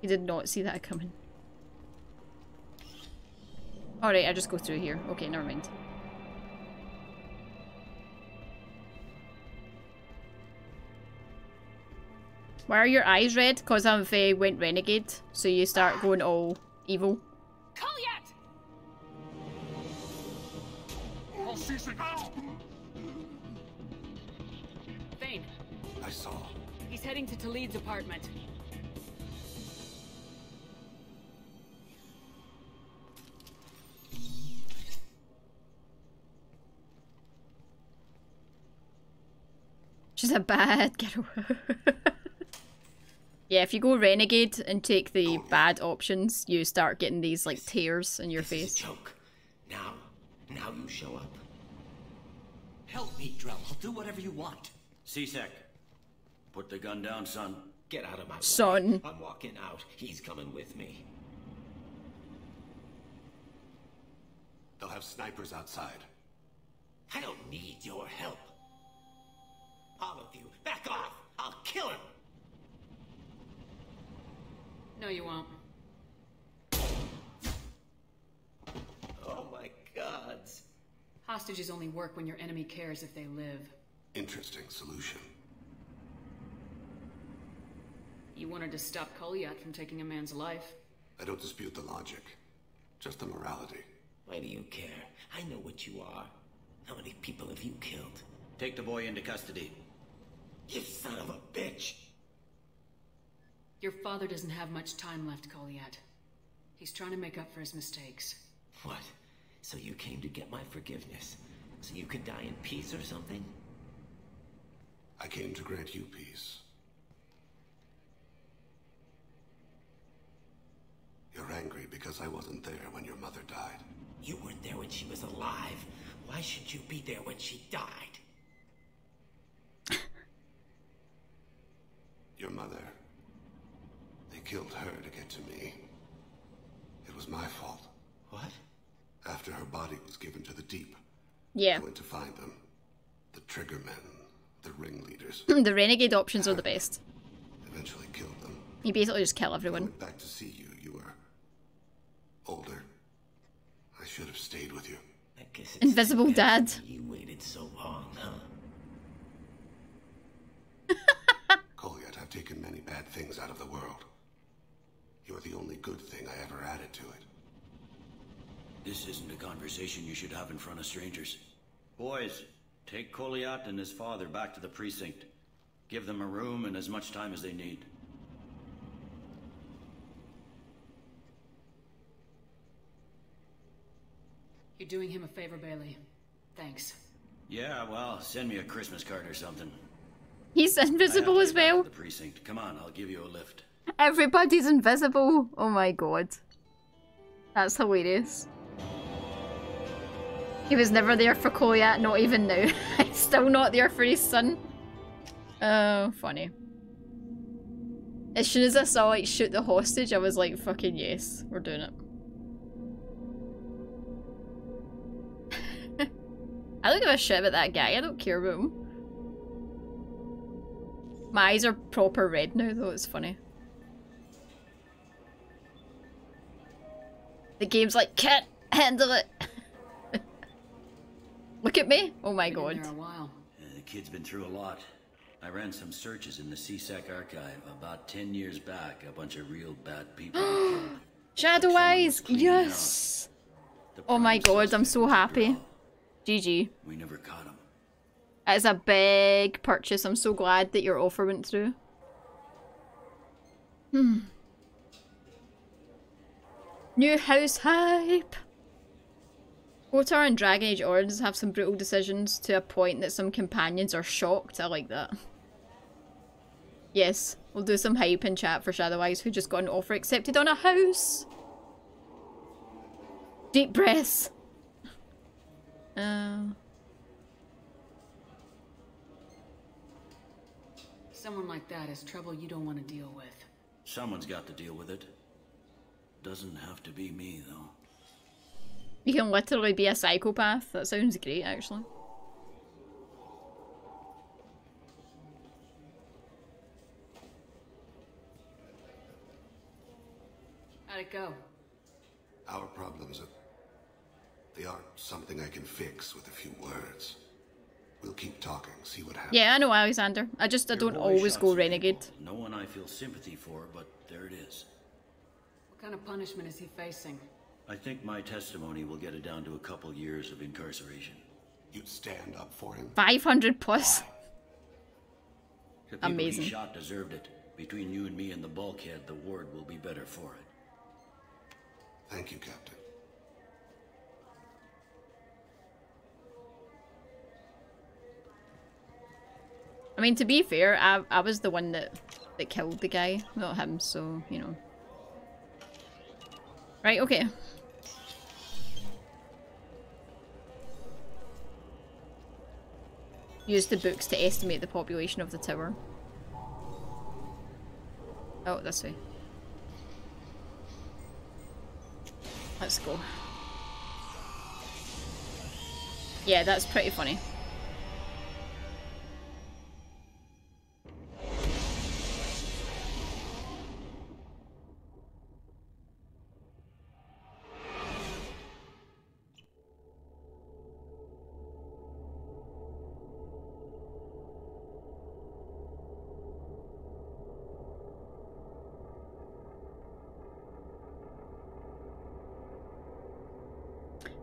He did not see that coming. Alright, I just go through here. Okay, never mind. Why are your eyes red? Because I've uh, went renegade, so you start going all evil. Kolyat! Thane. I saw. He's heading to Tali'Zorah's apartment. She's a bad girl. Yeah, if you go renegade and take the Kolyat. Bad options, you start getting these like tears in your this face. Is a joke. Now, now you show up. Help me, Drell. I'll do whatever you want. C-Sec, put the gun down, son. Get out of my way. Son. I'm walking out. He's coming with me. They'll have snipers outside. I don't need your help. All of you, back off! I'll kill him! No, you won't. Oh my gods. Hostages only work when your enemy cares if they live. Interesting solution. You wanted to stop Kolyat from taking a man's life. I don't dispute the logic. Just the morality. Why do you care? I know what you are. How many people have you killed? Take the boy into custody. You son of a bitch! Your father doesn't have much time left, Kolyat. He's trying to make up for his mistakes. What? So you came to get my forgiveness? So you could die in peace or something? I came to grant you peace. You're angry because I wasn't there when your mother died. You weren't there when she was alive. Why should you be there when she died? Your mother. They killed her to get to me. It was my fault. What? After her body was given to the deep. Yeah. I went to find them. The triggermen. The ringleaders. The renegade options are the best. Eventually killed them. You basically just kill everyone. I went back to see you. You were older. I should have stayed with you. I guess it's Invisible Dad. You waited so long, huh? Kolyat, I've taken many bad things out of the world. You're the only good thing I ever added to it. This isn't a conversation you should have in front of strangers. Boys, take Kolyat and his father back to the precinct. Give them a room and as much time as they need. You're doing him a favor, Bailey. Thanks. Yeah, well, send me a Christmas card or something. He's invisible as well. The precinct. Come on, I'll give you a lift. Everybody's invisible. Oh my god. That's hilarious. He was never there for Kolyat, not even now. He's still not there for his son. Oh, funny. As soon as I saw like shoot the hostage, I was like, fucking yes, we're doing it. I don't give a shit about that guy, I don't care about him. My eyes are proper red now, though, it's funny. The game's like, can't handle it! Look at me! Oh my god. Been there a while. Uh, the kid's been through a lot. I ran some searches in the C-Sec archive about ten years back. A bunch of real bad people. Shadow Eyes! Yes! Oh my god, I'm so happy. G G. We never caught him. That is a big purchase. I'm so glad that your offer went through. Hmm. New house hype! Kotor and Dragon Age Origins have some brutal decisions to a point that some companions are shocked. I like that. Yes, we'll do some hype in chat for Shadow Eyes, who just got an offer accepted on a house. Deep breaths. Uh... Someone like that is trouble you don't want to deal with. Someone's got to deal with it. Doesn't have to be me, though. You can literally be a psychopath. That sounds great, actually. How'd it go? Our problems are... they aren't something I can fix with a few words. We'll keep talking, see what happens. Yeah, I know, Alexander. I just, I don't always go renegade. No one I feel sympathy for, but there it is. What kind of punishment is he facing? I think my testimony will get it down to a couple years of incarceration. You'd stand up for him. five hundred plus. The people Amazing. He shot deserved it. Between you and me and the bulkhead, the ward will be better for it. Thank you, Captain. I mean, to be fair, I, I was the one that, that killed the guy, not him, so, you know. Right, okay. Use the books to estimate the population of the tower. Oh, this way. Let's go. Yeah, that's pretty funny.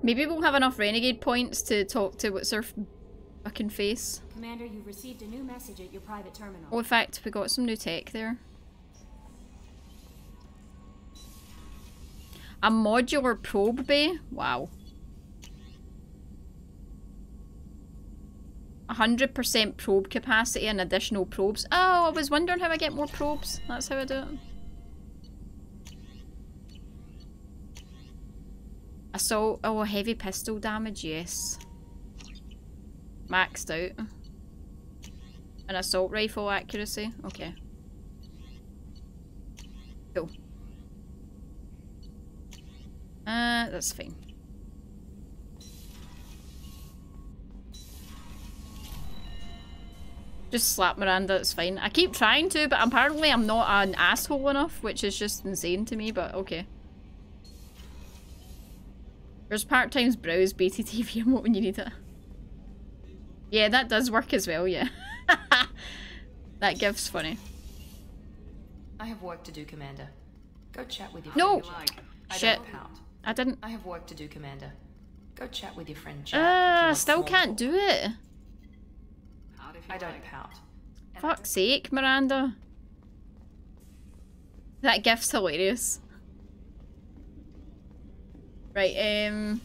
Maybe we'll have enough renegade points to talk to what's her fucking face. Commander, you received a new message at your private terminal. Oh, in fact, we got some new tech there. A modular probe bay? Wow. one hundred percent probe capacity and additional probes. Oh, I was wondering how I get more probes. That's how I do it. Assault, oh, heavy pistol damage, yes. Maxed out. An assault rifle accuracy, okay. Cool. Uh, that's fine. Just slap Miranda, it's fine. I keep trying to, but apparently I'm not an asshole enough, which is just insane to me, but okay. There's part-times browse beta T V remote when you need it. Yeah, that does work as well, yeah. That gives funny. I have work to do, Commander. Go chat with your no. friend. No! Like. Shit. I didn't. I have work to do, Commander. Go chat with your friend, Jack. Ah, uh, still can't do it. I don't like. pout. Fuck's sake, Miranda. That gif's hilarious. Right, um,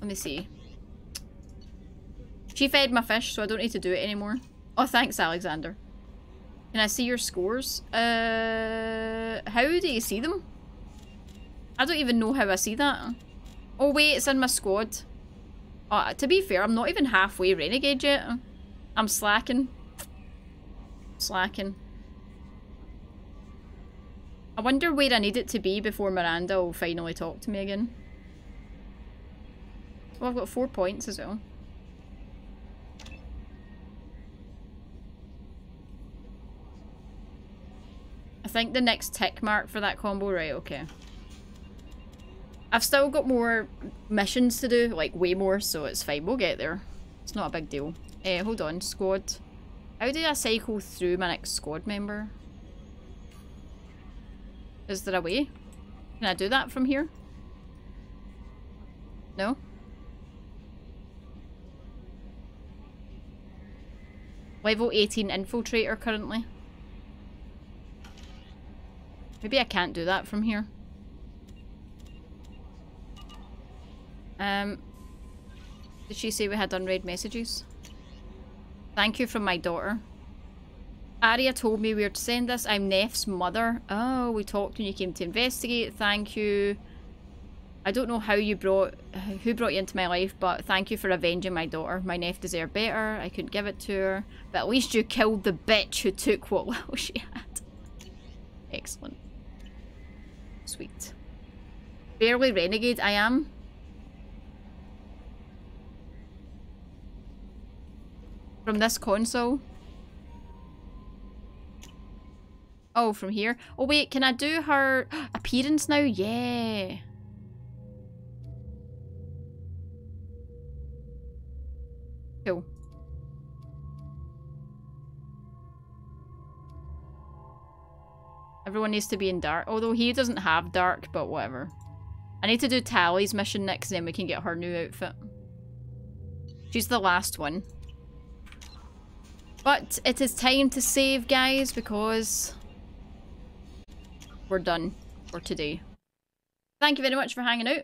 let me see. She fed my fish, so I don't need to do it anymore. Oh, thanks, Alexander. Can I see your scores? Uh, how do you see them? I don't even know how I see that. Oh wait, it's in my squad. Uh, to be fair, I'm not even halfway renegade yet. I'm slacking. Slacking. I wonder where I need it to be before Miranda will finally talk to me again. Well, I've got four points as well. I think the next tick mark for that combo, right, okay. I've still got more missions to do, like way more, so it's fine, we'll get there. It's not a big deal. Uh, hold on, squad. How do I cycle through my next squad member? Is there a way? Can I do that from here? No? Level eighteen infiltrator currently. Maybe I can't do that from here. Um, did she say we had unread messages? Thank you from my daughter. Aria told me where to send this. I'm Nef's mother. Oh, we talked when you came to investigate. Thank you. I don't know how you brought, who brought you into my life, but thank you for avenging my daughter. My Nef deserved better. I couldn't give it to her. But at least you killed the bitch who took what little she had. Excellent. Sweet. Barely renegade I am. From this console. Oh, from here. Oh wait, can I do her appearance now? Yeah. Cool. Everyone needs to be in dark. Although he doesn't have dark, but whatever. I need to do Tali's mission next, then we can get her new outfit. She's the last one. But it is time to save, guys, because we're done for today. Thank you very much for hanging out.